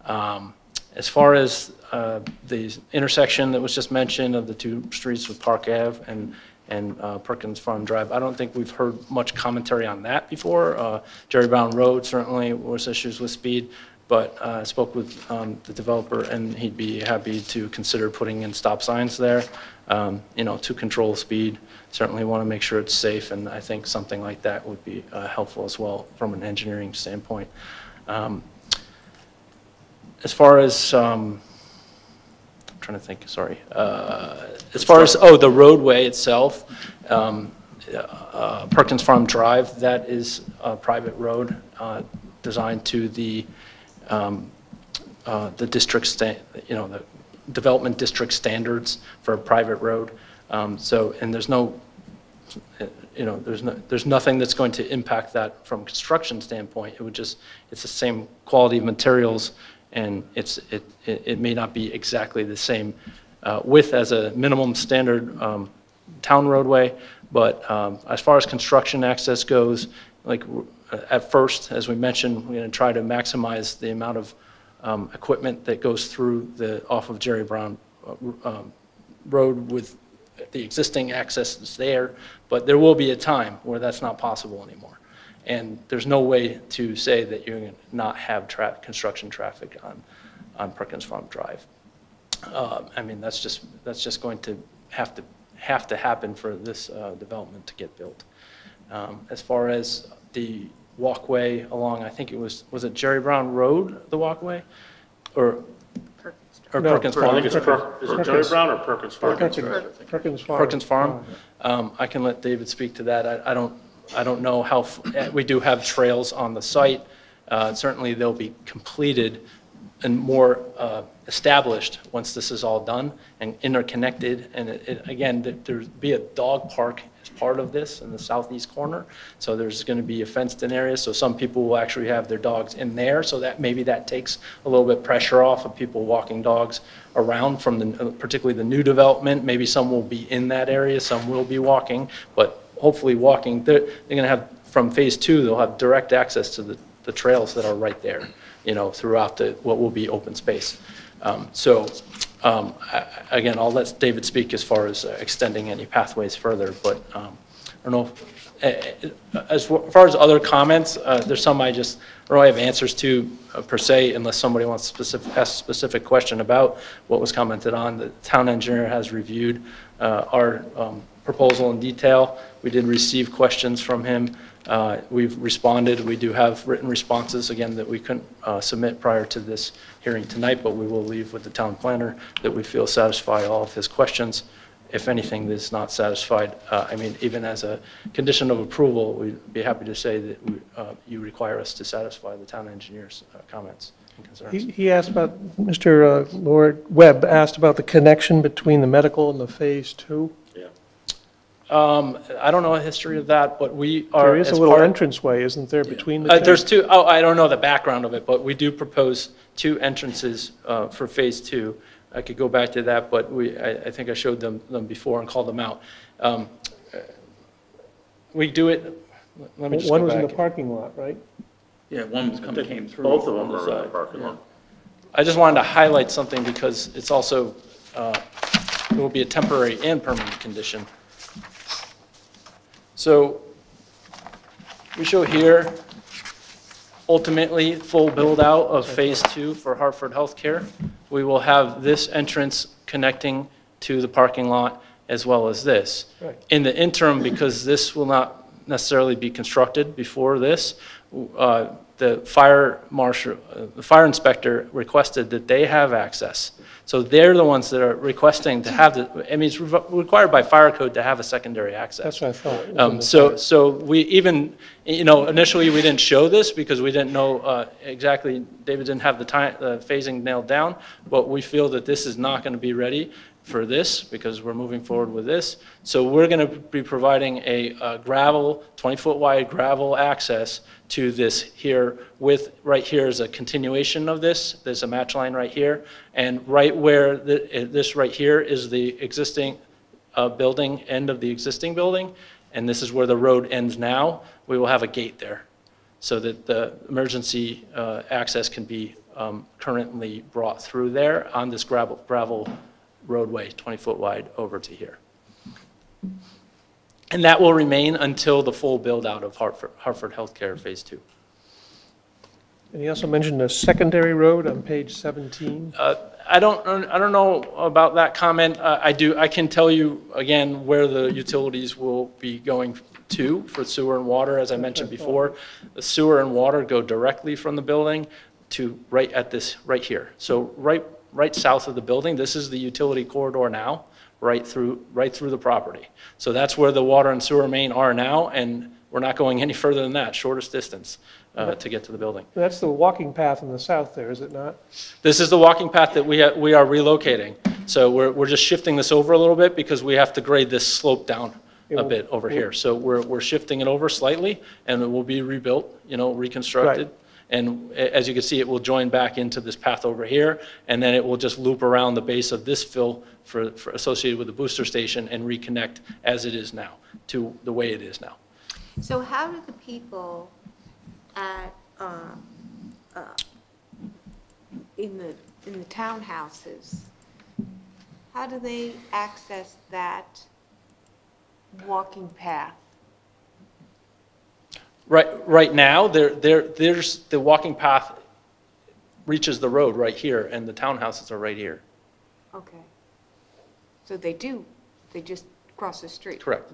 Um, as far as uh, the intersection that was just mentioned of the two streets with Park Ave and, and uh, Perkins Farm Drive, I don't think we've heard much commentary on that before. Uh, Jerry Brown Road certainly was issues with speed, but I uh, spoke with um, the developer and he'd be happy to consider putting in stop signs there, um, you know, to control speed. Certainly want to make sure it's safe, and I think something like that would be uh, helpful as well from an engineering standpoint. Um, as far as, um, I'm trying to think, sorry. Uh, as far as, oh, the roadway itself, um, uh, Perkins Farm Drive, that is a private road uh, designed to the Um, uh, the district, you know, the development district standards for a private road. Um, so, and there's no, you know, there's no, there's nothing that's going to impact that from a construction standpoint. It would just, it's the same quality of materials, and it's it it, it may not be exactly the same uh, width as a minimum standard um, town roadway, but um, as far as construction access goes, like. At first, as we mentioned, we're going to try to maximize the amount of um, equipment that goes through the off of Jerry Brown uh, um, Road with the existing access that's there. But there will be a time where that's not possible anymore, and there's no way to say that you're going to not have tra construction traffic on on Perkins Farm Drive. Um, I mean, that's just that's just going to have to have to happen for this uh, development to get built. Um, as far as the walkway along, I think it was, was it Jerry Brown Road, the walkway? Or, or no, Perkins Farm? I think it's per, is it Jerry Brown or Perkins Farm? Perkins, Perkins, Perkins Farm. Perkins Farm. Um, I can let David speak to that. I, I don't I don't know how, f we do have trails on the site. Uh, certainly they'll be completed and more uh, established once this is all done and interconnected. And it, it, again, there'd be a dog park part of this in the southeast corner, so there's going to be a fenced in area, so some people will actually have their dogs in there, so that maybe that takes a little bit pressure off of people walking dogs around from the particularly the new development. Maybe some will be in that area, some will be walking, but hopefully walking they're, they're going to have from phase two, they'll have direct access to the, the trails that are right there, you know, throughout the what will be open space. Um, so um, I, again, I'll let David speak as far as uh, extending any pathways further, but um, I don't know if, uh, as far as other comments, uh, there's some I just I don't really have answers to uh, per se, unless somebody wants specific ask a specific question about what was commented on. The town engineer has reviewed uh, our um, proposal in detail. We did receive questions from him. Uh, we've responded. We do have written responses, again, that we couldn't uh, submit prior to this hearing tonight, but we will leave with the town planner that we feel satisfy all of his questions. If anything that is not satisfied, uh, I mean, even as a condition of approval, we'd be happy to say that we, uh, you require us to satisfy the town engineer's uh, comments and concerns. He, he asked about, Mister Uh, Lord Webb asked about the connection between the medical and the phase two. Um, I don't know a history of that, but we are. There is a little entranceway, isn't there, yeah. between the uh, there's two, oh, I don't know the background of it, but we do propose two entrances uh, for phase two. I could go back to that, but we, I, I think I showed them, them before and called them out. Um, we do it, let me just go back. One was in the parking lot, right? Yeah, one came through. Both of them were in the parking lot. I just wanted to highlight something because it's also, uh, it will be a temporary and permanent condition. So we show here ultimately full build out of phase two for Hartford Healthcare. We will have this entrance connecting to the parking lot as well as this. Right. In the interim, because this will not necessarily be constructed before this, uh, the fire marshal, uh, the fire inspector requested that they have access. So they're the ones that are requesting to have the, I mean, it's re required by fire code to have a secondary access. That's what I thought. Um, so, so we even, you know, initially we didn't show this because we didn't know uh, exactly, David didn't have the time, the phasing nailed down, but we feel that this is not going to be ready for this because we're moving forward with this. So we're going to be providing a uh, gravel, twenty foot wide gravel access to this here with, right here is a continuation of this. There's a match line right here. And right where the, this right here is the existing uh, building, end of the existing building. And this is where the road ends now. We will have a gate there so that the emergency uh, access can be um, currently brought through there on this gravel, gravel roadway, twenty foot wide over to here. And that will remain until the full build out of Hartford, Hartford Healthcare phase two. And he also mentioned a secondary road on page seventeen. Uh, I don't, I don't know about that comment. Uh, I do, I can tell you again where the utilities will be going to for sewer and water. As I mentioned before, the sewer and water go directly from the building to right at this, right here. So right right south of the building. This is the utility corridor now, right through right through the property. So that's where the water and sewer main are now, and we're not going any further than that, shortest distance uh, to get to the building. That's the walking path in the south there, is it not? This is the walking path that we, ha we are relocating. So we're, we're just shifting this over a little bit because we have to grade this slope down a will, bit over here. So we're, we're shifting it over slightly, and it will be rebuilt, you know, reconstructed. Right. And as you can see, it will join back into this path over here, and then it will just loop around the base of this fill for, for associated with the booster station and reconnect as it is now to the way it is now. So how do the people at, uh, uh, in the in the townhouses, how do they access that walking path? Right, right now, there, there, there's the walking path reaches the road right here, and the townhouses are right here. Okay. So they do, they just cross the street. Correct.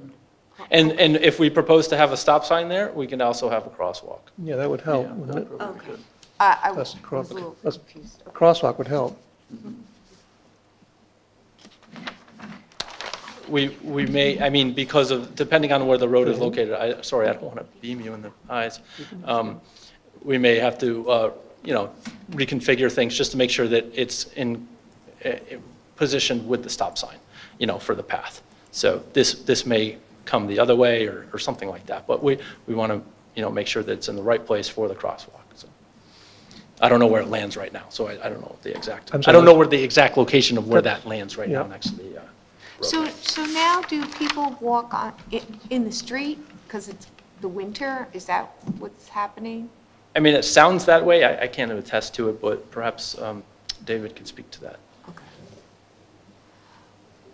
And and if we propose to have a stop sign there, we can also have a crosswalk. Yeah, that would help. Yeah, wouldn't it? Okay. Uh, I was, I was a little confused. Okay. Crosswalk would help. We, we may, I mean, because of, depending on where the road is located, I, sorry, I don't want to beam you in the eyes. Um, we may have to, uh, you know, reconfigure things just to make sure that it's in uh, positioned with the stop sign, you know, for the path. So this, this may come the other way or, or something like that. But we, we want to, you know, make sure that it's in the right place for the crosswalk. So I don't know where it lands right now. So I, I don't know the exact, I don't know where the exact location of where that lands right yeah. now next to the, uh, So, so now do people walk on in, in the street because it's the winter? Is that what's happening? I mean, it sounds that way. I, I can't attest to it, but perhaps um, David can speak to that. Okay.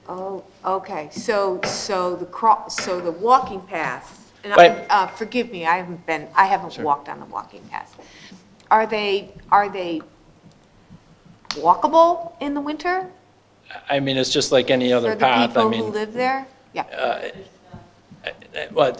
Oh, okay. So, so the cro so the walking path. And I, uh, forgive me, I haven't been. I haven't sure. walked on the walking path. Are they are they walkable in the winter? I mean, it's just like any other path. For the people I mean, who live there. Yeah. Uh, Well,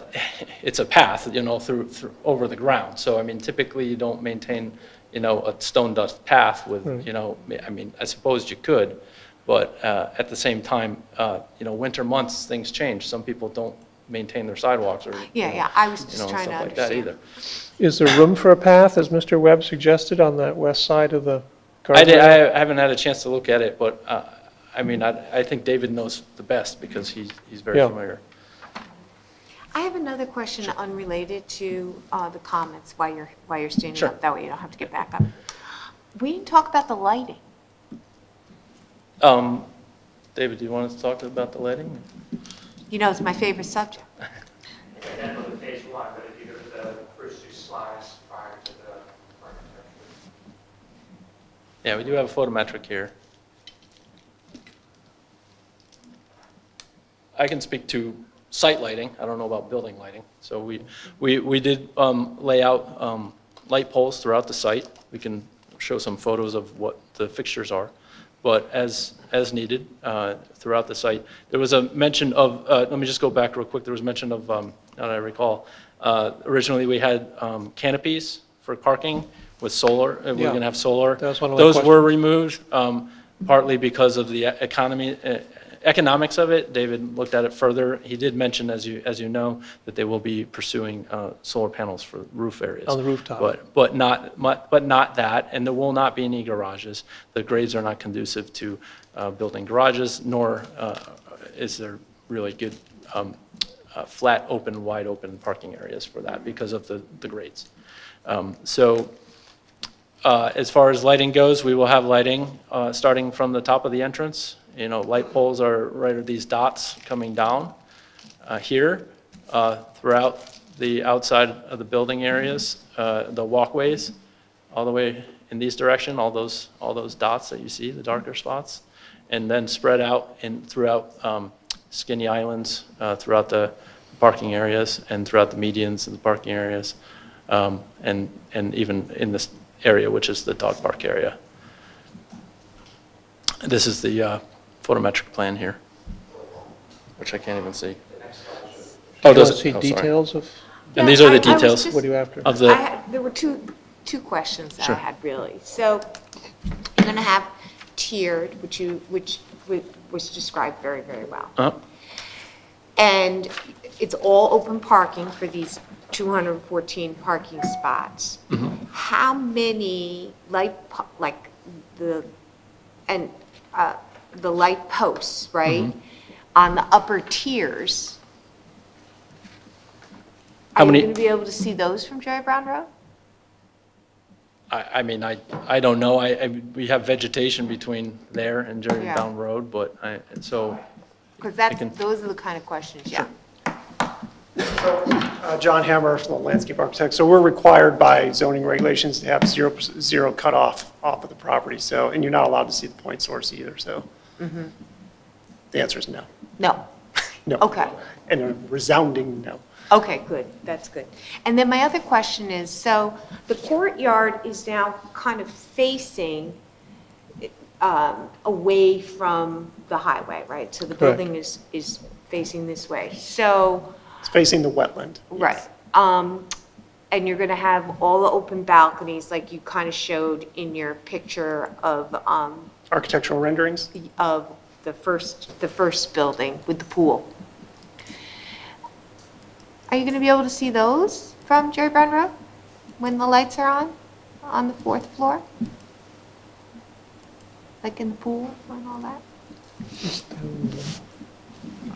it's a path, you know, through, through over the ground. So I mean, typically you don't maintain, you know, a stone dust path with, mm. you know, I mean, I suppose you could, but uh, at the same time, uh, you know, winter months things change. Some people don't maintain their sidewalks or yeah, know, yeah. I was just you know, trying stuff to like understand. That either. Is there room for a path, as Mister Webb suggested, on that west side of the garden? I, did, I haven't had a chance to look at it, but uh, I mean, I, I think David knows the best because he's he's very yeah. familiar. I have another question sure. unrelated to uh, the comments while you're, while you're standing sure. up. That way you don't have to get back up. We didn't talk about the lighting. Um, David, do you want us to talk about the lighting? You know, it's my favorite subject. And then page one, but if you go to the first two slides prior to the architecture. Yeah, we do have a photometric here. I can speak to site lighting. I don't know about building lighting. So we we, we did um, lay out um, light poles throughout the site. We can show some photos of what the fixtures are, but as as needed uh, throughout the site. There was a mention of. Uh, let me just go back real quick. There was mention of. Um, now that I recall, uh, originally we had um, canopies for parking with solar. Yeah. We we're going to have solar. That was one of Those were removed um, partly because of the economy. Uh, Economics of it, David looked at it further. He did mention, as you as you know, that they will be pursuing uh, solar panels for roof areas on the rooftop, but but not but not that, and there will not be any garages. The grades are not conducive to uh, building garages, nor uh, is there really good um, uh, flat, open, wide open parking areas for that because of the the grades. Um, so. Uh, as far as lighting goes, we will have lighting uh, starting from the top of the entrance. You know, light poles are right at these dots coming down uh, here uh, throughout the outside of the building areas, uh, the walkways, all the way in these direction. All those all those dots that you see, the darker spots, and then spread out and throughout um, skinny islands, uh, throughout the parking areas, and throughout the medians and the parking areas, um, and and even in this area, which is the dog park area. This is the uh, photometric plan here, which I can't even see. Oh, does it see oh, details sorry. of? No, and these I, are the details. Just, what are you after? Of the. Had, there were two two questions that sure. I had really. So you're going to have tiered, which you which was described very very well, uh-huh. and it's all open parking for these two hundred fourteen parking spots. Mm-hmm. How many light, like the, and uh, the light posts, right, mm-hmm. on the upper tiers? How are many? You going to be able to see those from Jerry Brown Road? I, I mean, I I don't know. I, I we have vegetation between there and Jerry yeah. Brown Road, but I so. Because that's can, those are the kind of questions, yeah. Sure. So, uh, John Hammer, the landscape architect. So we're required by zoning regulations to have zero zero cutoff off of the property. So, and you're not allowed to see the point source either. So, mm-hmm. the answer is no. No. No. Okay. And a resounding no. Okay, good. That's good. And then my other question is: so the courtyard is now kind of facing um, away from the highway, right? So the building Correct. is is facing this way. So. It's facing the wetland. Right. Yes. Um, and you're going to have all the open balconies like you kind of showed in your picture of... Um, architectural renderings? Of the first, the first building with the pool. Are you going to be able to see those from Jerry Brown Road when the lights are on, on the fourth floor? Like in the pool and all that?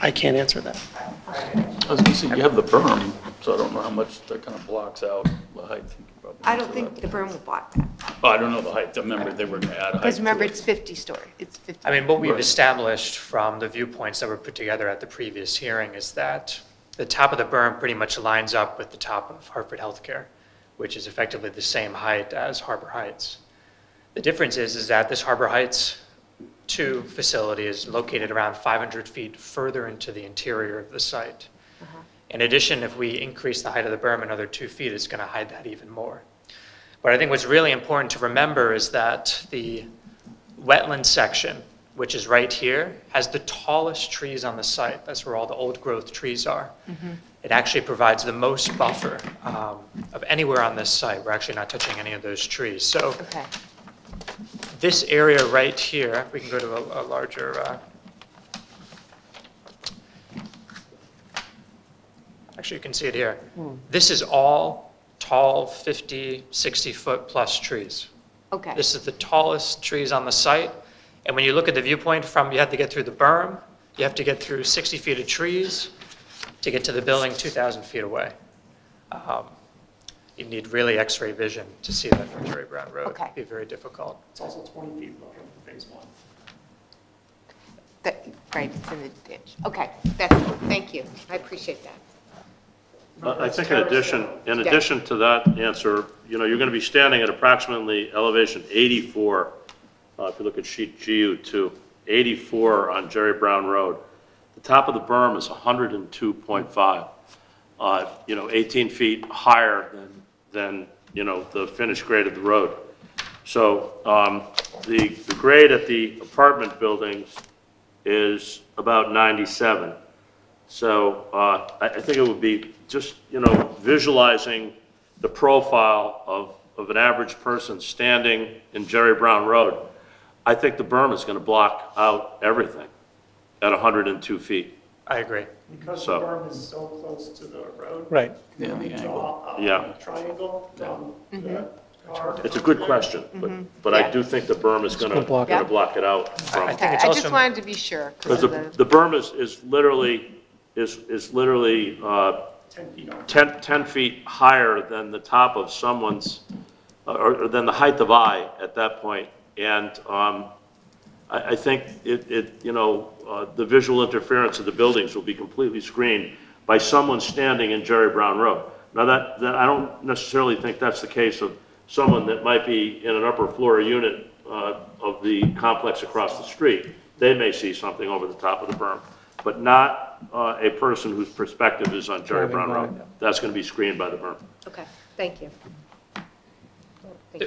I can't answer that. I was going to say, you have the berm, so I don't know how much that kind of blocks out the height. I don't think the berm will block that. Oh, I don't know the height. I remember they were going to add height. Because remember, it's fifty story. It's fifty. I mean, what we've established from the viewpoints that were put together at the previous hearing is that the top of the berm pretty much lines up with the top of Hartford Healthcare. which is effectively the same height as Harbor Heights. The difference is, is that this Harbor Heights two facility is located around five hundred feet further into the interior of the site. Uh-huh. In addition, if we increase the height of the berm another two feet, it's going to hide that even more. But I think what's really important to remember is that the wetland section, which is right here, has the tallest trees on the site. That's where all the old growth trees are. Mm-hmm. It actually provides the most buffer um, of anywhere on this site. We're actually not touching any of those trees. So okay. This area right here, we can go to a, a larger, uh, actually you can see it here. Mm. This is all tall fifty, sixty foot plus trees. Okay. This is the tallest trees on the site. And when you look at the viewpoint from, you have to get through the berm, you have to get through sixty feet of trees to get to the building two thousand feet away. Um, you need really X-ray vision to see that from Jerry Brown Road. Okay. It'd be very difficult. It's also twenty feet lower from phase one. That, right, it's in the ditch. Okay, that's, thank you. I appreciate that. Uh, I think in addition, in addition to that answer, you know, you're going to be standing at approximately elevation eighty-four. Uh, if you look at sheet G U two, eighty-four on Jerry Brown Road. The top of the berm is one hundred two point five. Uh, you know, eighteen feet higher than, than you know the finished grade of the road. So um, the, the grade at the apartment buildings is about ninety-seven. So uh, I, I think it would be just, you know, visualizing the profile of, of an average person standing in Jerry Brown Road. I think the berm is going to block out everything at one hundred two feet. I agree. Because so. The berm is so close to the road. Right. Yeah, the angle. Yeah. Triangle. Yeah. Mm-hmm. It's a good question, mm-hmm. but, but yeah. I do think the berm is going to block, yeah. block it out. From. I, think it's I just awesome. wanted to be sure. Because the, the, the berm is, is literally, is, is literally uh, ten feet higher than the top of someone's, uh, or, or than the height of I at that point. And um, I, I think it, it you know, uh, the visual interference of the buildings will be completely screened by someone standing in Jerry Brown Road. Now that, that I don't necessarily think that's the case of someone that might be in an upper floor unit uh, of the complex across the street. They may see something over the top of the berm, but not uh, a person whose perspective is on Jerry Brown Road. That's going to be screened by the berm. Okay, thank you.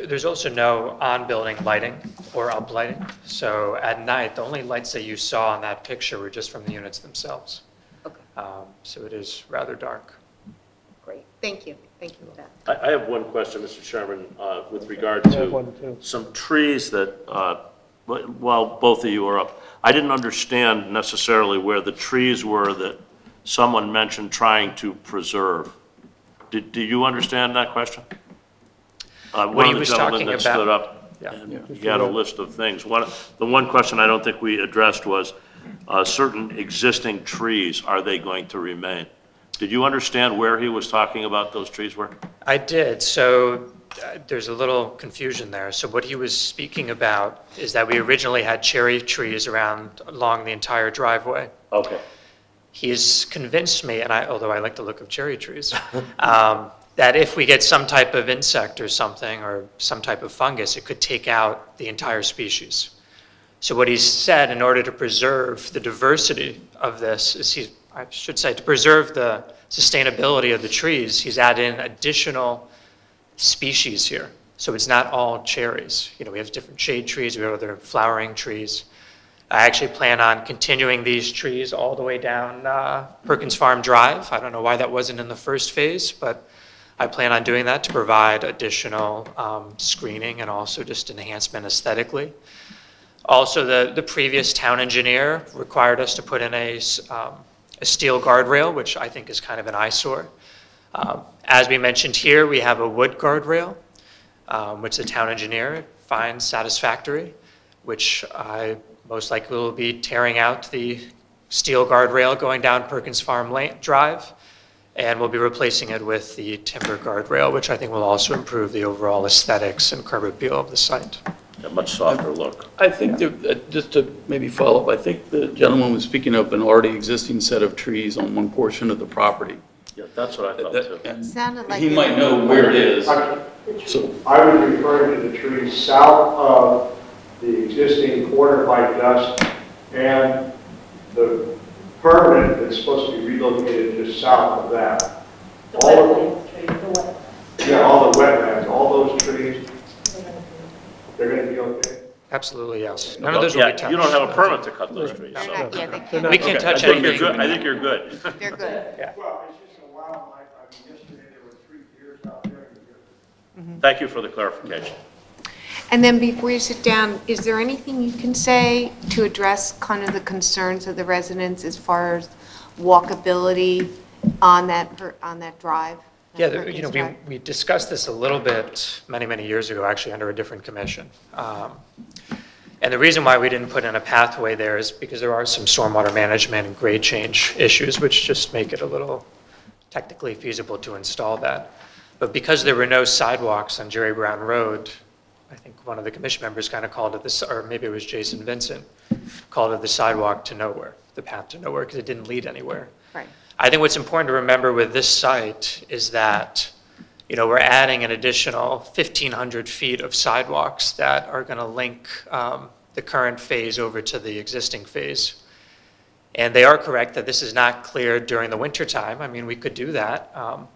There's also no on-building lighting or up-lighting. So at night, the only lights that you saw in that picture were just from the units themselves. Okay. Um, so it is rather dark. Great. Thank you. Thank you for that. I, I have one question, Mister Chairman, uh, with regard to some trees that, uh, while both of you are up, I didn't understand necessarily where the trees were that someone mentioned trying to preserve. Did, do you understand that question? Uh, one he of the was gentlemen that about, stood up yeah. and yeah. he had a list of things. One, the one question I don't think we addressed was uh, certain existing trees, are they going to remain? Did you understand where he was talking about those trees were? I did. So uh, there's a little confusion there. So what he was speaking about is that we originally had cherry trees around along the entire driveway. Okay. He's convinced me, and I, although I like the look of cherry trees, um, that if we get some type of insect or something or some type of fungus, it could take out the entire species. So what he said, in order to preserve the diversity of this, is he, I should say, to preserve the sustainability of the trees, he's added in additional species here. So it's not all cherries. You know, we have different shade trees, we have other flowering trees. I actually plan on continuing these trees all the way down uh, Perkins Farm Drive. I don't know why that wasn't in the first phase, but I plan on doing that to provide additional um, screening and also just enhancement aesthetically. Also, the, the previous town engineer required us to put in a, um, a steel guardrail, which I think is kind of an eyesore. Um, as we mentioned here, we have a wood guardrail, um, which the town engineer finds satisfactory, which I most likely will be tearing out the steel guardrail going down Perkins Farm Drive. And we'll be replacing it with the timber guardrail, which I think will also improve the overall aesthetics and curb appeal of the site. A much softer look. I think, yeah. that, uh, just to maybe follow up, I think the gentleman was speaking of an already existing set of trees on one portion of the property. Yeah, that's what I thought that, that, too. It sounded like he it. might know where it is. I, so I was referring to the trees south of the existing quarter pipe dust and the permanent that's supposed to be relocated just south of that. The all wetlands, the, the wetlands. Yeah, all the wetlands, all those trees, they're going to be okay. Absolutely, yes. None of those yeah, will be touched. You don't have a permit to cut those trees. Right. So. Not, yeah, can't. We can't okay. touch I anything. I think you're good. They're good. Yeah. Well, it's just a wildlife. I mean, yesterday there were three deers out there. Mm-hmm. Thank you for the clarification. And then before you sit down, is there anything you can say to address kind of the concerns of the residents as far as walkability on that, on that drive? Yeah, the, you know, we, we discussed this a little bit many, many years ago, actually, under a different commission. Um, and the reason why we didn't put in a pathway there is because there are some stormwater management and grade change issues, which just make it a little technically feasible to install that. But because there were no sidewalks on Jerry Brown Road, I think one of the commission members kind of called it this, or maybe it was Jason Vincent, called it the sidewalk to nowhere, the path to nowhere, because it didn't lead anywhere. Right. I think what's important to remember with this site is that, you know, we're adding an additional fifteen hundred feet of sidewalks that are going to link um, the current phase over to the existing phase. And they are correct that this is not cleared during the winter time. I mean, we could do that. Um,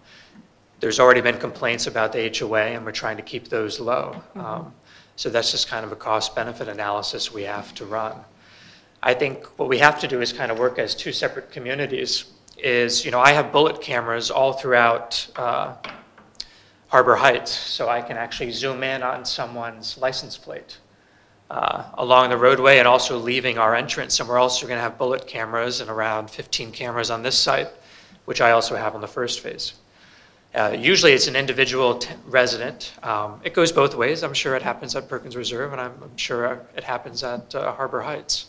there's already been complaints about the H O A, and we're trying to keep those low. Mm-hmm. um, so that's just kind of a cost-benefit analysis we have to run. I think what we have to do is kind of work as two separate communities. Is, you know, I have bullet cameras all throughout uh, Harbor Heights, so I can actually zoom in on someone's license plate uh, along the roadway and also leaving our entrance. And we're also going to have bullet cameras and around fifteen cameras on this site, which I also have on the first phase. Uh, usually it's an individual t resident. Um, it goes both ways. I'm sure it happens at Perkins Reserve, and I'm, I'm sure it happens at uh, Harbor Heights.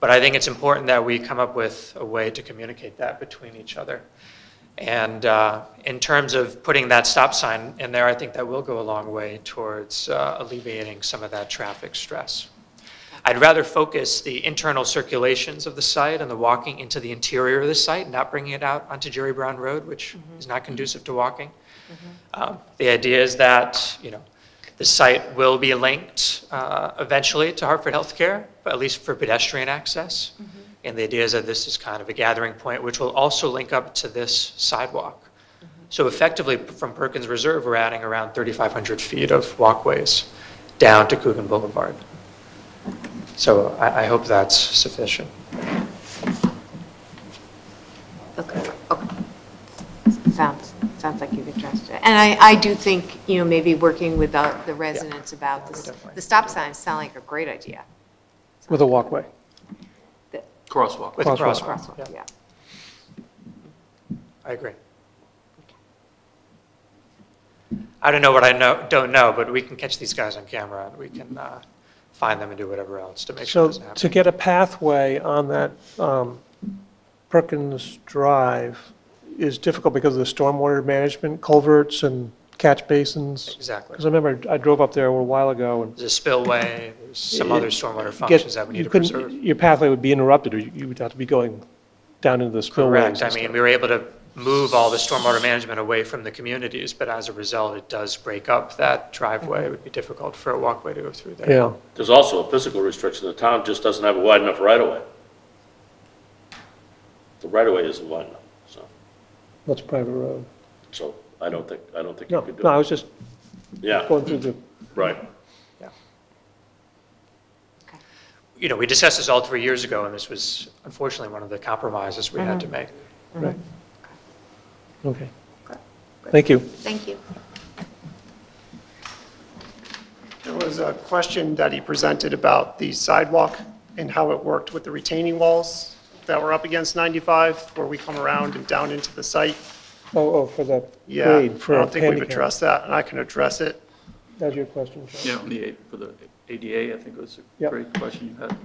But I think it's important that we come up with a way to communicate that between each other. And uh, in terms of putting that stop sign in there, I think that will go a long way towards uh, alleviating some of that traffic stress. I'd rather focus the internal circulations of the site and the walking into the interior of the site, not bringing it out onto Jerry Brown Road, which mm-hmm. is not conducive to walking. Mm-hmm. um, the idea is that, you know, the site will be linked uh, eventually to Hartford Healthcare, but at least for pedestrian access. Mm-hmm. And the idea is that this is kind of a gathering point, which will also link up to this sidewalk. Mm-hmm. So effectively, from Perkins Reserve, we're adding around thirty-five hundred feet of walkways down to Coogan Boulevard. So I, I hope that's sufficient. Okay. Okay. Sounds. Sounds like you've addressed it. And I, I do think, you know, maybe working with the, the residents yeah. about this, the stop signs sound like a great idea. Sounds with a walkway. The, crosswalk. With crosswalk. a crosswalk. crosswalk. Yeah. yeah. I agree. Okay. I don't know what I know, don't know, but we can catch these guys on camera and we can uh, find them and do whatever else to make so sure this happens. So to get a pathway on that um, Perkins Drive, is difficult because of the stormwater management, culverts and catch basins. Exactly. Because I remember I drove up there a little while ago. And there's a spillway, there's some it, other stormwater functions get, that we need to preserve. Your pathway would be interrupted, or you, you would have to be going down into the spillway. Correct. I mean, we were able to move all the stormwater management away from the communities, but as a result, it does break up that driveway. It would be difficult for a walkway to go through there. Yeah. There's also a physical restriction. The town just doesn't have a wide enough right-of-way. The right-of-way isn't wide enough. That's private road. So I don't think I don't think no, you could do no, it. No, I was just yeah. going through the right. Yeah. Okay. You know, we discussed this all three years ago, and this was unfortunately one of the compromises we mm-hmm. had to make. Mm-hmm. Right. Okay. Okay. okay. Thank you. Thank you. There was a question that he presented about the sidewalk and how it worked with the retaining walls that we're up against ninety-five, where we come around and down into the site. Oh, oh for the yeah, grade, for I don't think handicap. We've addressed that, and I can address it. That's your question, Chuck. Yeah, the, for the A D A, I think it was a yep. great question you had.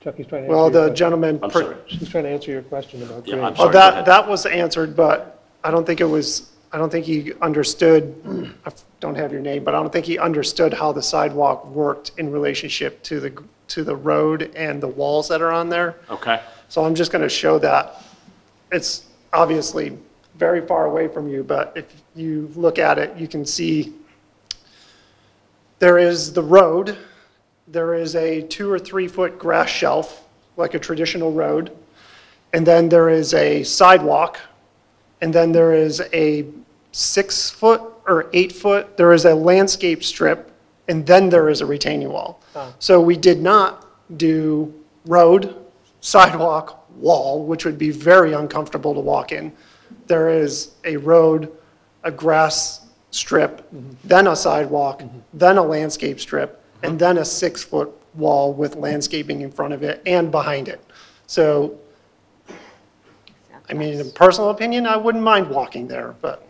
Chuck, he's trying to well, answer Well, the gentleman, I'm sorry. He's trying to answer your question about yeah, grade. I'm sorry, oh, that, that was answered, but I don't think it was, I don't think he understood, I don't have your name, but I don't think he understood how the sidewalk worked in relationship to the to the road and the walls that are on there. Okay. So I'm just going to show that. It's obviously very far away from you, but if you look at it, you can see there is the road. There is a two or three foot grass shelf, like a traditional road. And then there is a sidewalk. And then there is a six foot or eight foot. There is a landscape strip. And then there is a retaining wall. Huh. So we did not do road, sidewalk, wall, which would be very uncomfortable to walk in. There is a road, a grass strip, mm-hmm. then a sidewalk, mm-hmm. then a landscape strip, mm-hmm. and then a six-foot wall with landscaping in front of it and behind it. So, I mean, in personal opinion, I wouldn't mind walking there, but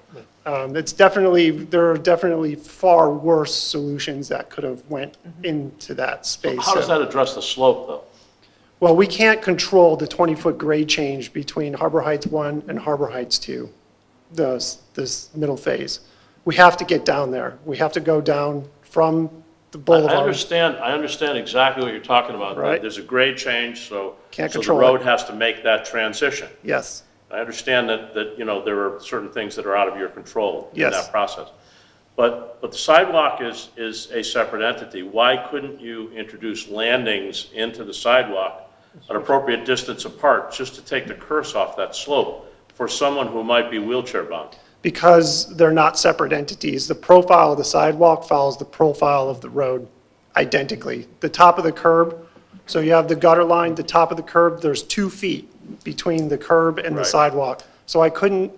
um, it's definitely, there are definitely far worse solutions that could have went mm-hmm. into that space. How so, does that address the slope, though? Well, we can't control the twenty-foot grade change between Harbor Heights one and Harbor Heights two, this, this middle phase. We have to get down there. We have to go down from the boulevard. I understand, I understand exactly what you're talking about. Right. There's a grade change, so, can't so control the road it. Has to make that transition. Yes. I understand that, that you know, there are certain things that are out of your control yes. in that process. But, but the sidewalk is, is a separate entity. Why couldn't you introduce landings into the sidewalk an appropriate distance apart just to take the curse off that slope for someone who might be wheelchair bound? Because they're not separate entities. The profile of the sidewalk follows the profile of the road identically. The top of the curb, so you have the gutter line, the top of the curb, there's two feet between the curb and right. the sidewalk. So I couldn't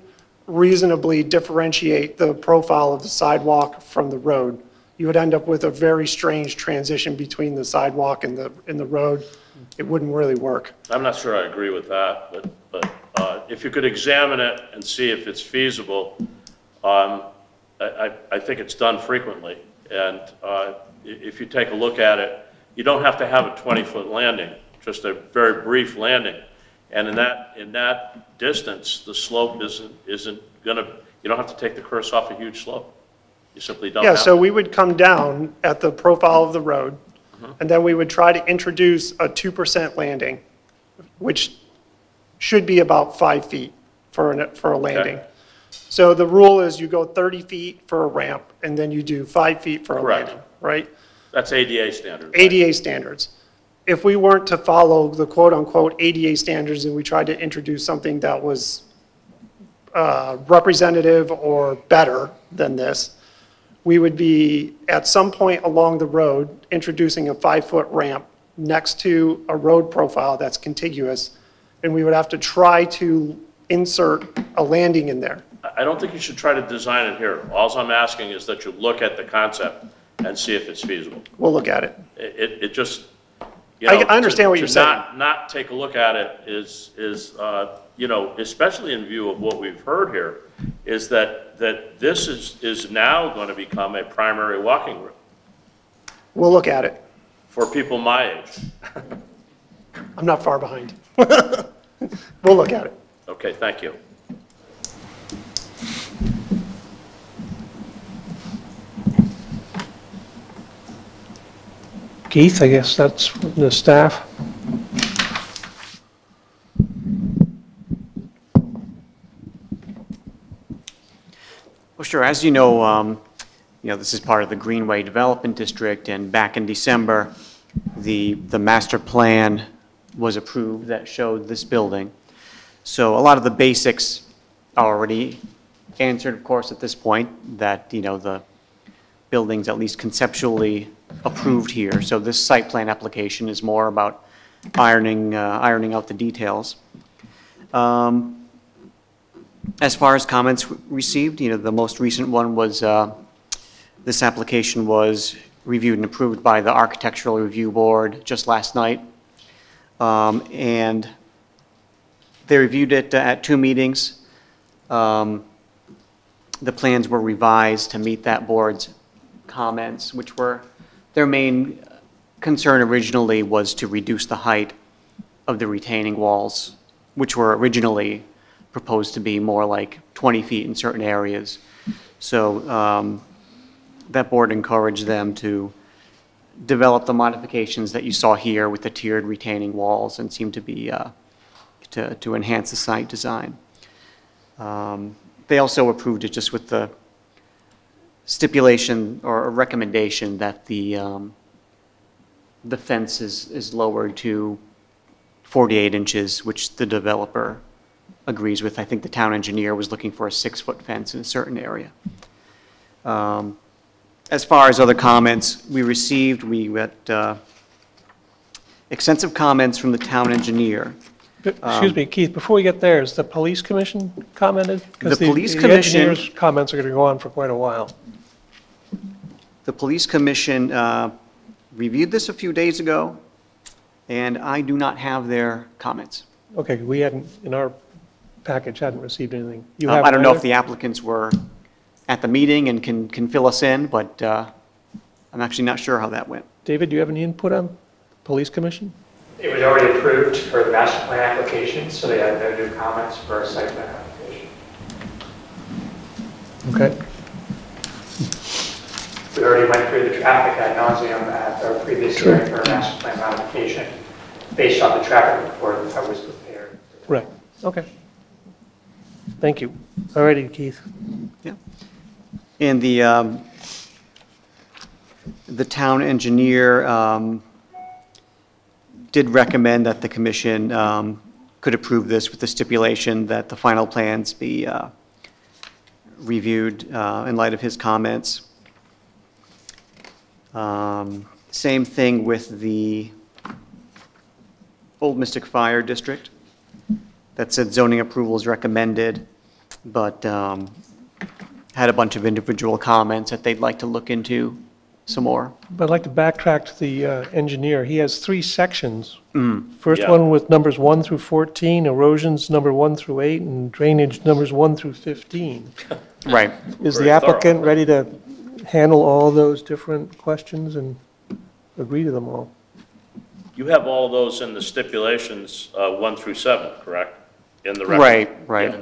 reasonably differentiate the profile of the sidewalk from the road. You would end up with a very strange transition between the sidewalk and the, and the road. It wouldn't really work. I'm not sure I agree with that, but, but uh, if you could examine it and see if it's feasible, um, I, I think it's done frequently. And uh, if you take a look at it, you don't have to have a twenty-foot landing, just a very brief landing. And in that, in that distance, the slope isn't, isn't going to, you don't have to take the curse off a huge slope. You simply don't. Yeah, have so it. We would come down at the profile of the road. And then we would try to introduce a two percent landing, which should be about five feet for, an, for a landing. Okay. So the rule is you go thirty feet for a ramp, and then you do five feet for a Correct. landing, right? That's A D A standards. A D A right? standards. If we weren't to follow the quote-unquote A D A standards and we tried to introduce something that was uh, representative or better than this, we would be at some point along the road introducing a five-foot ramp next to a road profile that's contiguous, and we would have to try to insert a landing in there. I don't think you should try to design it here. All I'm asking is that you look at the concept and see if it's feasible. We'll look at it. It, it, it just, you know, I, I understand to, what you're to saying. Not, not take a look at it is, is uh, you know, especially in view of what we've heard here, is that, that this is, is now going to become a primary walking route. We'll look at it. For people my age. I'm not far behind. We'll look at it. Okay, thank you. Keith, I guess that's the staff. Well, sure. As you know, um, you know, this is part of the Greenway Development District, and back in December, the, the master plan was approved that showed this building. So a lot of the basics are already answered, of course, at this point, that, you know, the building's at least conceptually approved here. So this site plan application is more about ironing, uh, ironing out the details. Um, As far as comments received, you know, the most recent one was, uh, this application was reviewed and approved by the Architectural Review Board just last night. Um, and they reviewed it at two meetings. Um, the plans were revised to meet that board's comments, which were, their main concern originally was to reduce the height of the retaining walls, which were originally proposed to be more like twenty feet in certain areas. So um, that board encouraged them to develop the modifications that you saw here with the tiered retaining walls and seemed to be, uh, to, to enhance the site design. Um, they also approved it just with the stipulation or a recommendation that the um, the fence is, is lowered to forty-eight inches, which the developer agrees with. I think the town engineer was looking for a six-foot fence in a certain area. Um, as far as other comments we received, we got uh, extensive comments from the town engineer. Excuse um, me, Keith, before we get there, is the police commission commented? Because the, the police the commission engineer's comments are going to go on for quite a while. The police commission uh, reviewed this a few days ago, and I do not have their comments. Okay, we hadn't, in our package, hadn't received anything. You um, I don't either? know if the applicants were at the meeting and can, can fill us in, but uh, I'm actually not sure how that went. David, do you have any input on the police commission? It was already approved for the master plan application, so they had no new comments for our site plan application. Okay. We already went through the traffic ad nauseum at our previous True. hearing for our master plan modification based on the traffic report that was prepared. Right. Okay. Thank you. All righty, Keith. Yeah. And the um, the town engineer um, did recommend that the commission um, could approve this with the stipulation that the final plans be uh, reviewed uh, in light of his comments. Um, same thing with the Old Mystic Fire District. That said, zoning approval is recommended, but um, had a bunch of individual comments that they'd like to look into some more. But I'd like to backtrack to the uh, engineer. He has three sections. Mm. First yeah. one with numbers one through fourteen, erosions number one through eight, and drainage numbers one through fifteen. Right. Is Very the applicant thorough. ready to handle all those different questions and agree to them all? You have all those in the stipulations uh, one through seven, correct? In the record. Right, right. Yeah.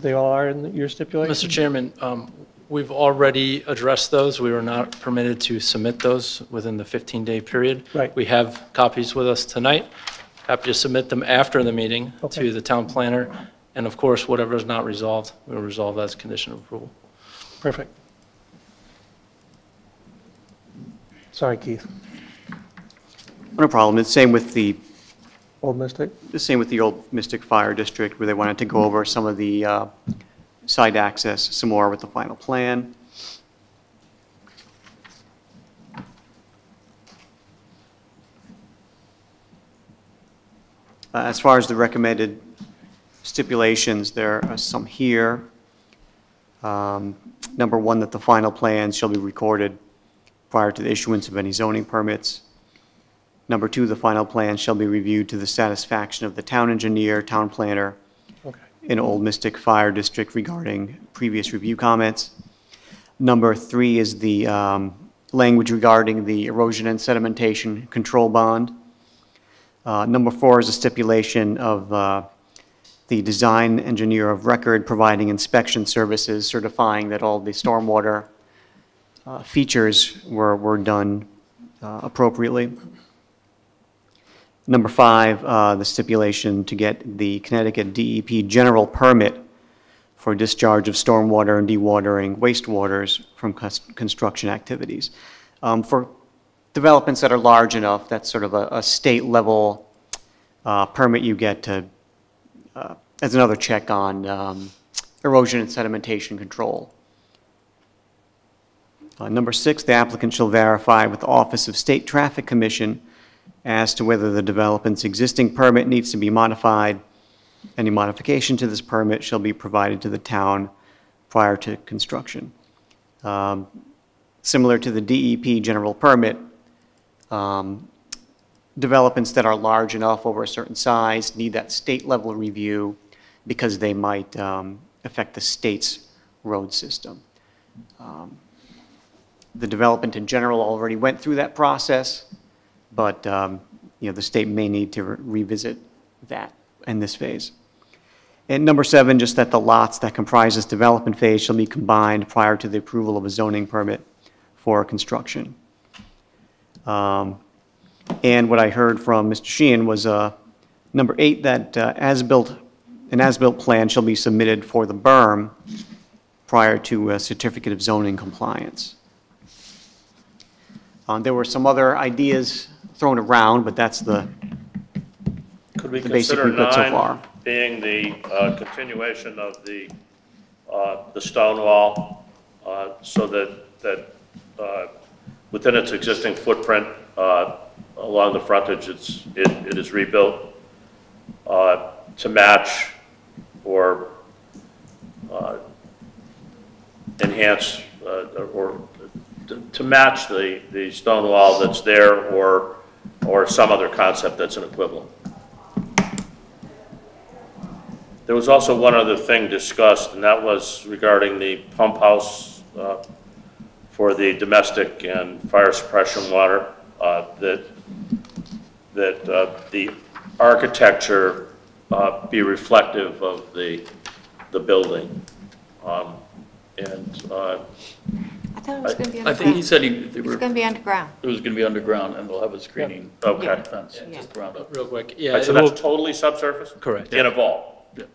They all are in your stipulations? Mister Chairman, um, we've already addressed those. We were not permitted to submit those within the fifteen-day period. Right. We have copies with us tonight. Happy to submit them after the meeting okay. to the town planner. And of course, whatever is not resolved, we'll resolve as a condition of approval. Perfect. Sorry, Keith. No problem. It's same with the Old Mystic. The same with the Old Mystic Fire District, where they wanted to go over some of the uh, side access, some more with the final plan. Uh, as far as the recommended stipulations, there are some here. Um, number one, that the final plans shall be recorded prior to the issuance of any zoning permits. Number two, the final plan shall be reviewed to the satisfaction of the town engineer, town planner, okay. in Old Mystic Fire District regarding previous review comments. Number three is the um, language regarding the erosion and sedimentation control bond. Uh, number four is a stipulation of uh, the design engineer of record providing inspection services, certifying that all the stormwater Uh, features were, were done uh, appropriately. Number five, uh, the stipulation to get the Connecticut D E P general permit for discharge of stormwater and dewatering wastewaters from construction activities. Um, for developments that are large enough, that's sort of a, a state level uh, permit you get to, uh, as another check on um, erosion and sedimentation control. Uh, number six, the applicant shall verify with the Office of State Traffic Commission as to whether the development's existing permit needs to be modified. Any modification to this permit shall be provided to the town prior to construction. Um, similar to the D E P general permit, um, developments that are large enough over a certain size need that state level review because they might um, affect the state's road system. Um, The development in general already went through that process, but um, you know, the state may need to re revisit that in this phase. And number seven, just that the lots that comprise this development phase shall be combined prior to the approval of a zoning permit for construction. Um, and what I heard from Mister Sheehan was uh, number eight, that uh, as-built An as-built plan shall be submitted for the berm prior to a certificate of zoning compliance. Um, there were some other ideas thrown around, but that's the, Could we the basic we've got so far. Being the uh, continuation of the uh, the stone wall, uh, so that that uh, within its existing footprint uh, along the frontage, it's it, it is rebuilt uh, to match or uh, enhance uh, or to, to match the the stone wall that's there, or or some other concept that's an equivalent. There was also one other thing discussed, and that was regarding the pump house uh, for the domestic and fire suppression water, uh, that that uh, the architecture uh, be reflective of the the building. Um, and uh, I thought it was going to be underground. I think he said he, they were, it's going to be underground. It was going to be underground, and they'll have a screening. Okay. Yeah. Fence, yeah. Just around it. Real quick. Yeah. Right, so that's will, totally subsurface. Correct. In a vault.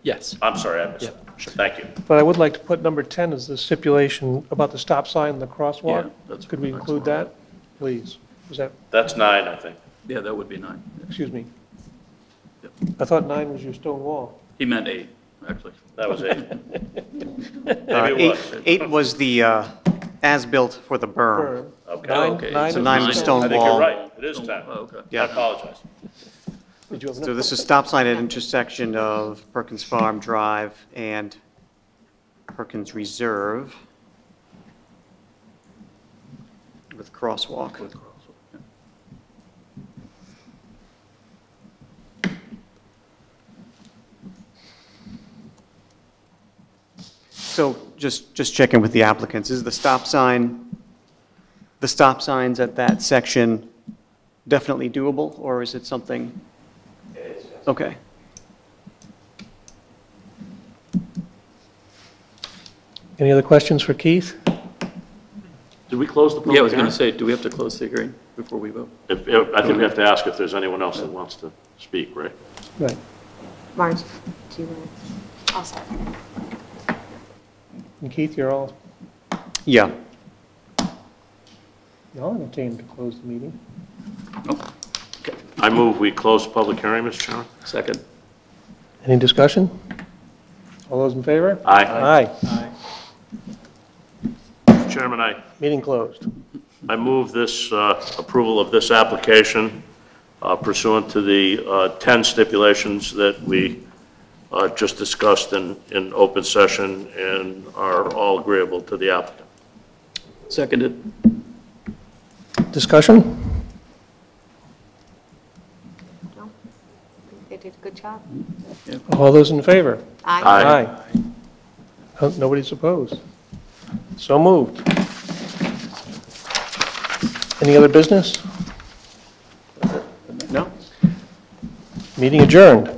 Yes. I'm sorry, I missed yeah. that. Sure. Thank you. But I would like to put number ten as the stipulation about the stop sign and the crosswalk. Yeah, that's Could we include that, please? Is that? That's nine, I think. Yeah, that would be nine. Excuse me. Yep. I thought nine was your stone wall. He meant eight, actually. That was eight. Maybe uh, it was. Eight, eight was the uh, as-built for the berm. Okay. Nine, okay. Nine so nine was stone, stone wall. I think you're right. It is ten. Oh, okay. Yeah. I apologize. So this is stop sign at intersection of Perkins Farm Drive and Perkins Reserve with crosswalk. With crosswalk yeah. So just just checking with the applicants. Is the stop sign, the stop signs at that section definitely doable, or is it something? Okay. Any other questions for Keith? Did we close the public hearing? Yeah, I was going to say, do we have to close the hearing before we vote? If, if, I think we have to ask if there's anyone else that wants to speak, right? Right. Marge, do you want to? I'll start. And Keith, you're all? Yeah. Y'all entertained to close the meeting. Nope. I move we close the public hearing, Mister Chairman. Second. Any discussion? All those in favor? Aye. Aye. Aye. Aye. Mister Chairman, I. Meeting closed. I move this uh, approval of this application uh, pursuant to the uh, ten stipulations that we uh, just discussed in, in open session and are all agreeable to the applicant. Seconded. Discussion? Good job. Yeah. All those in favor? Aye. Aye. Aye. Aye. Oh, nobody's opposed. So moved. Any other business? No. Meeting adjourned.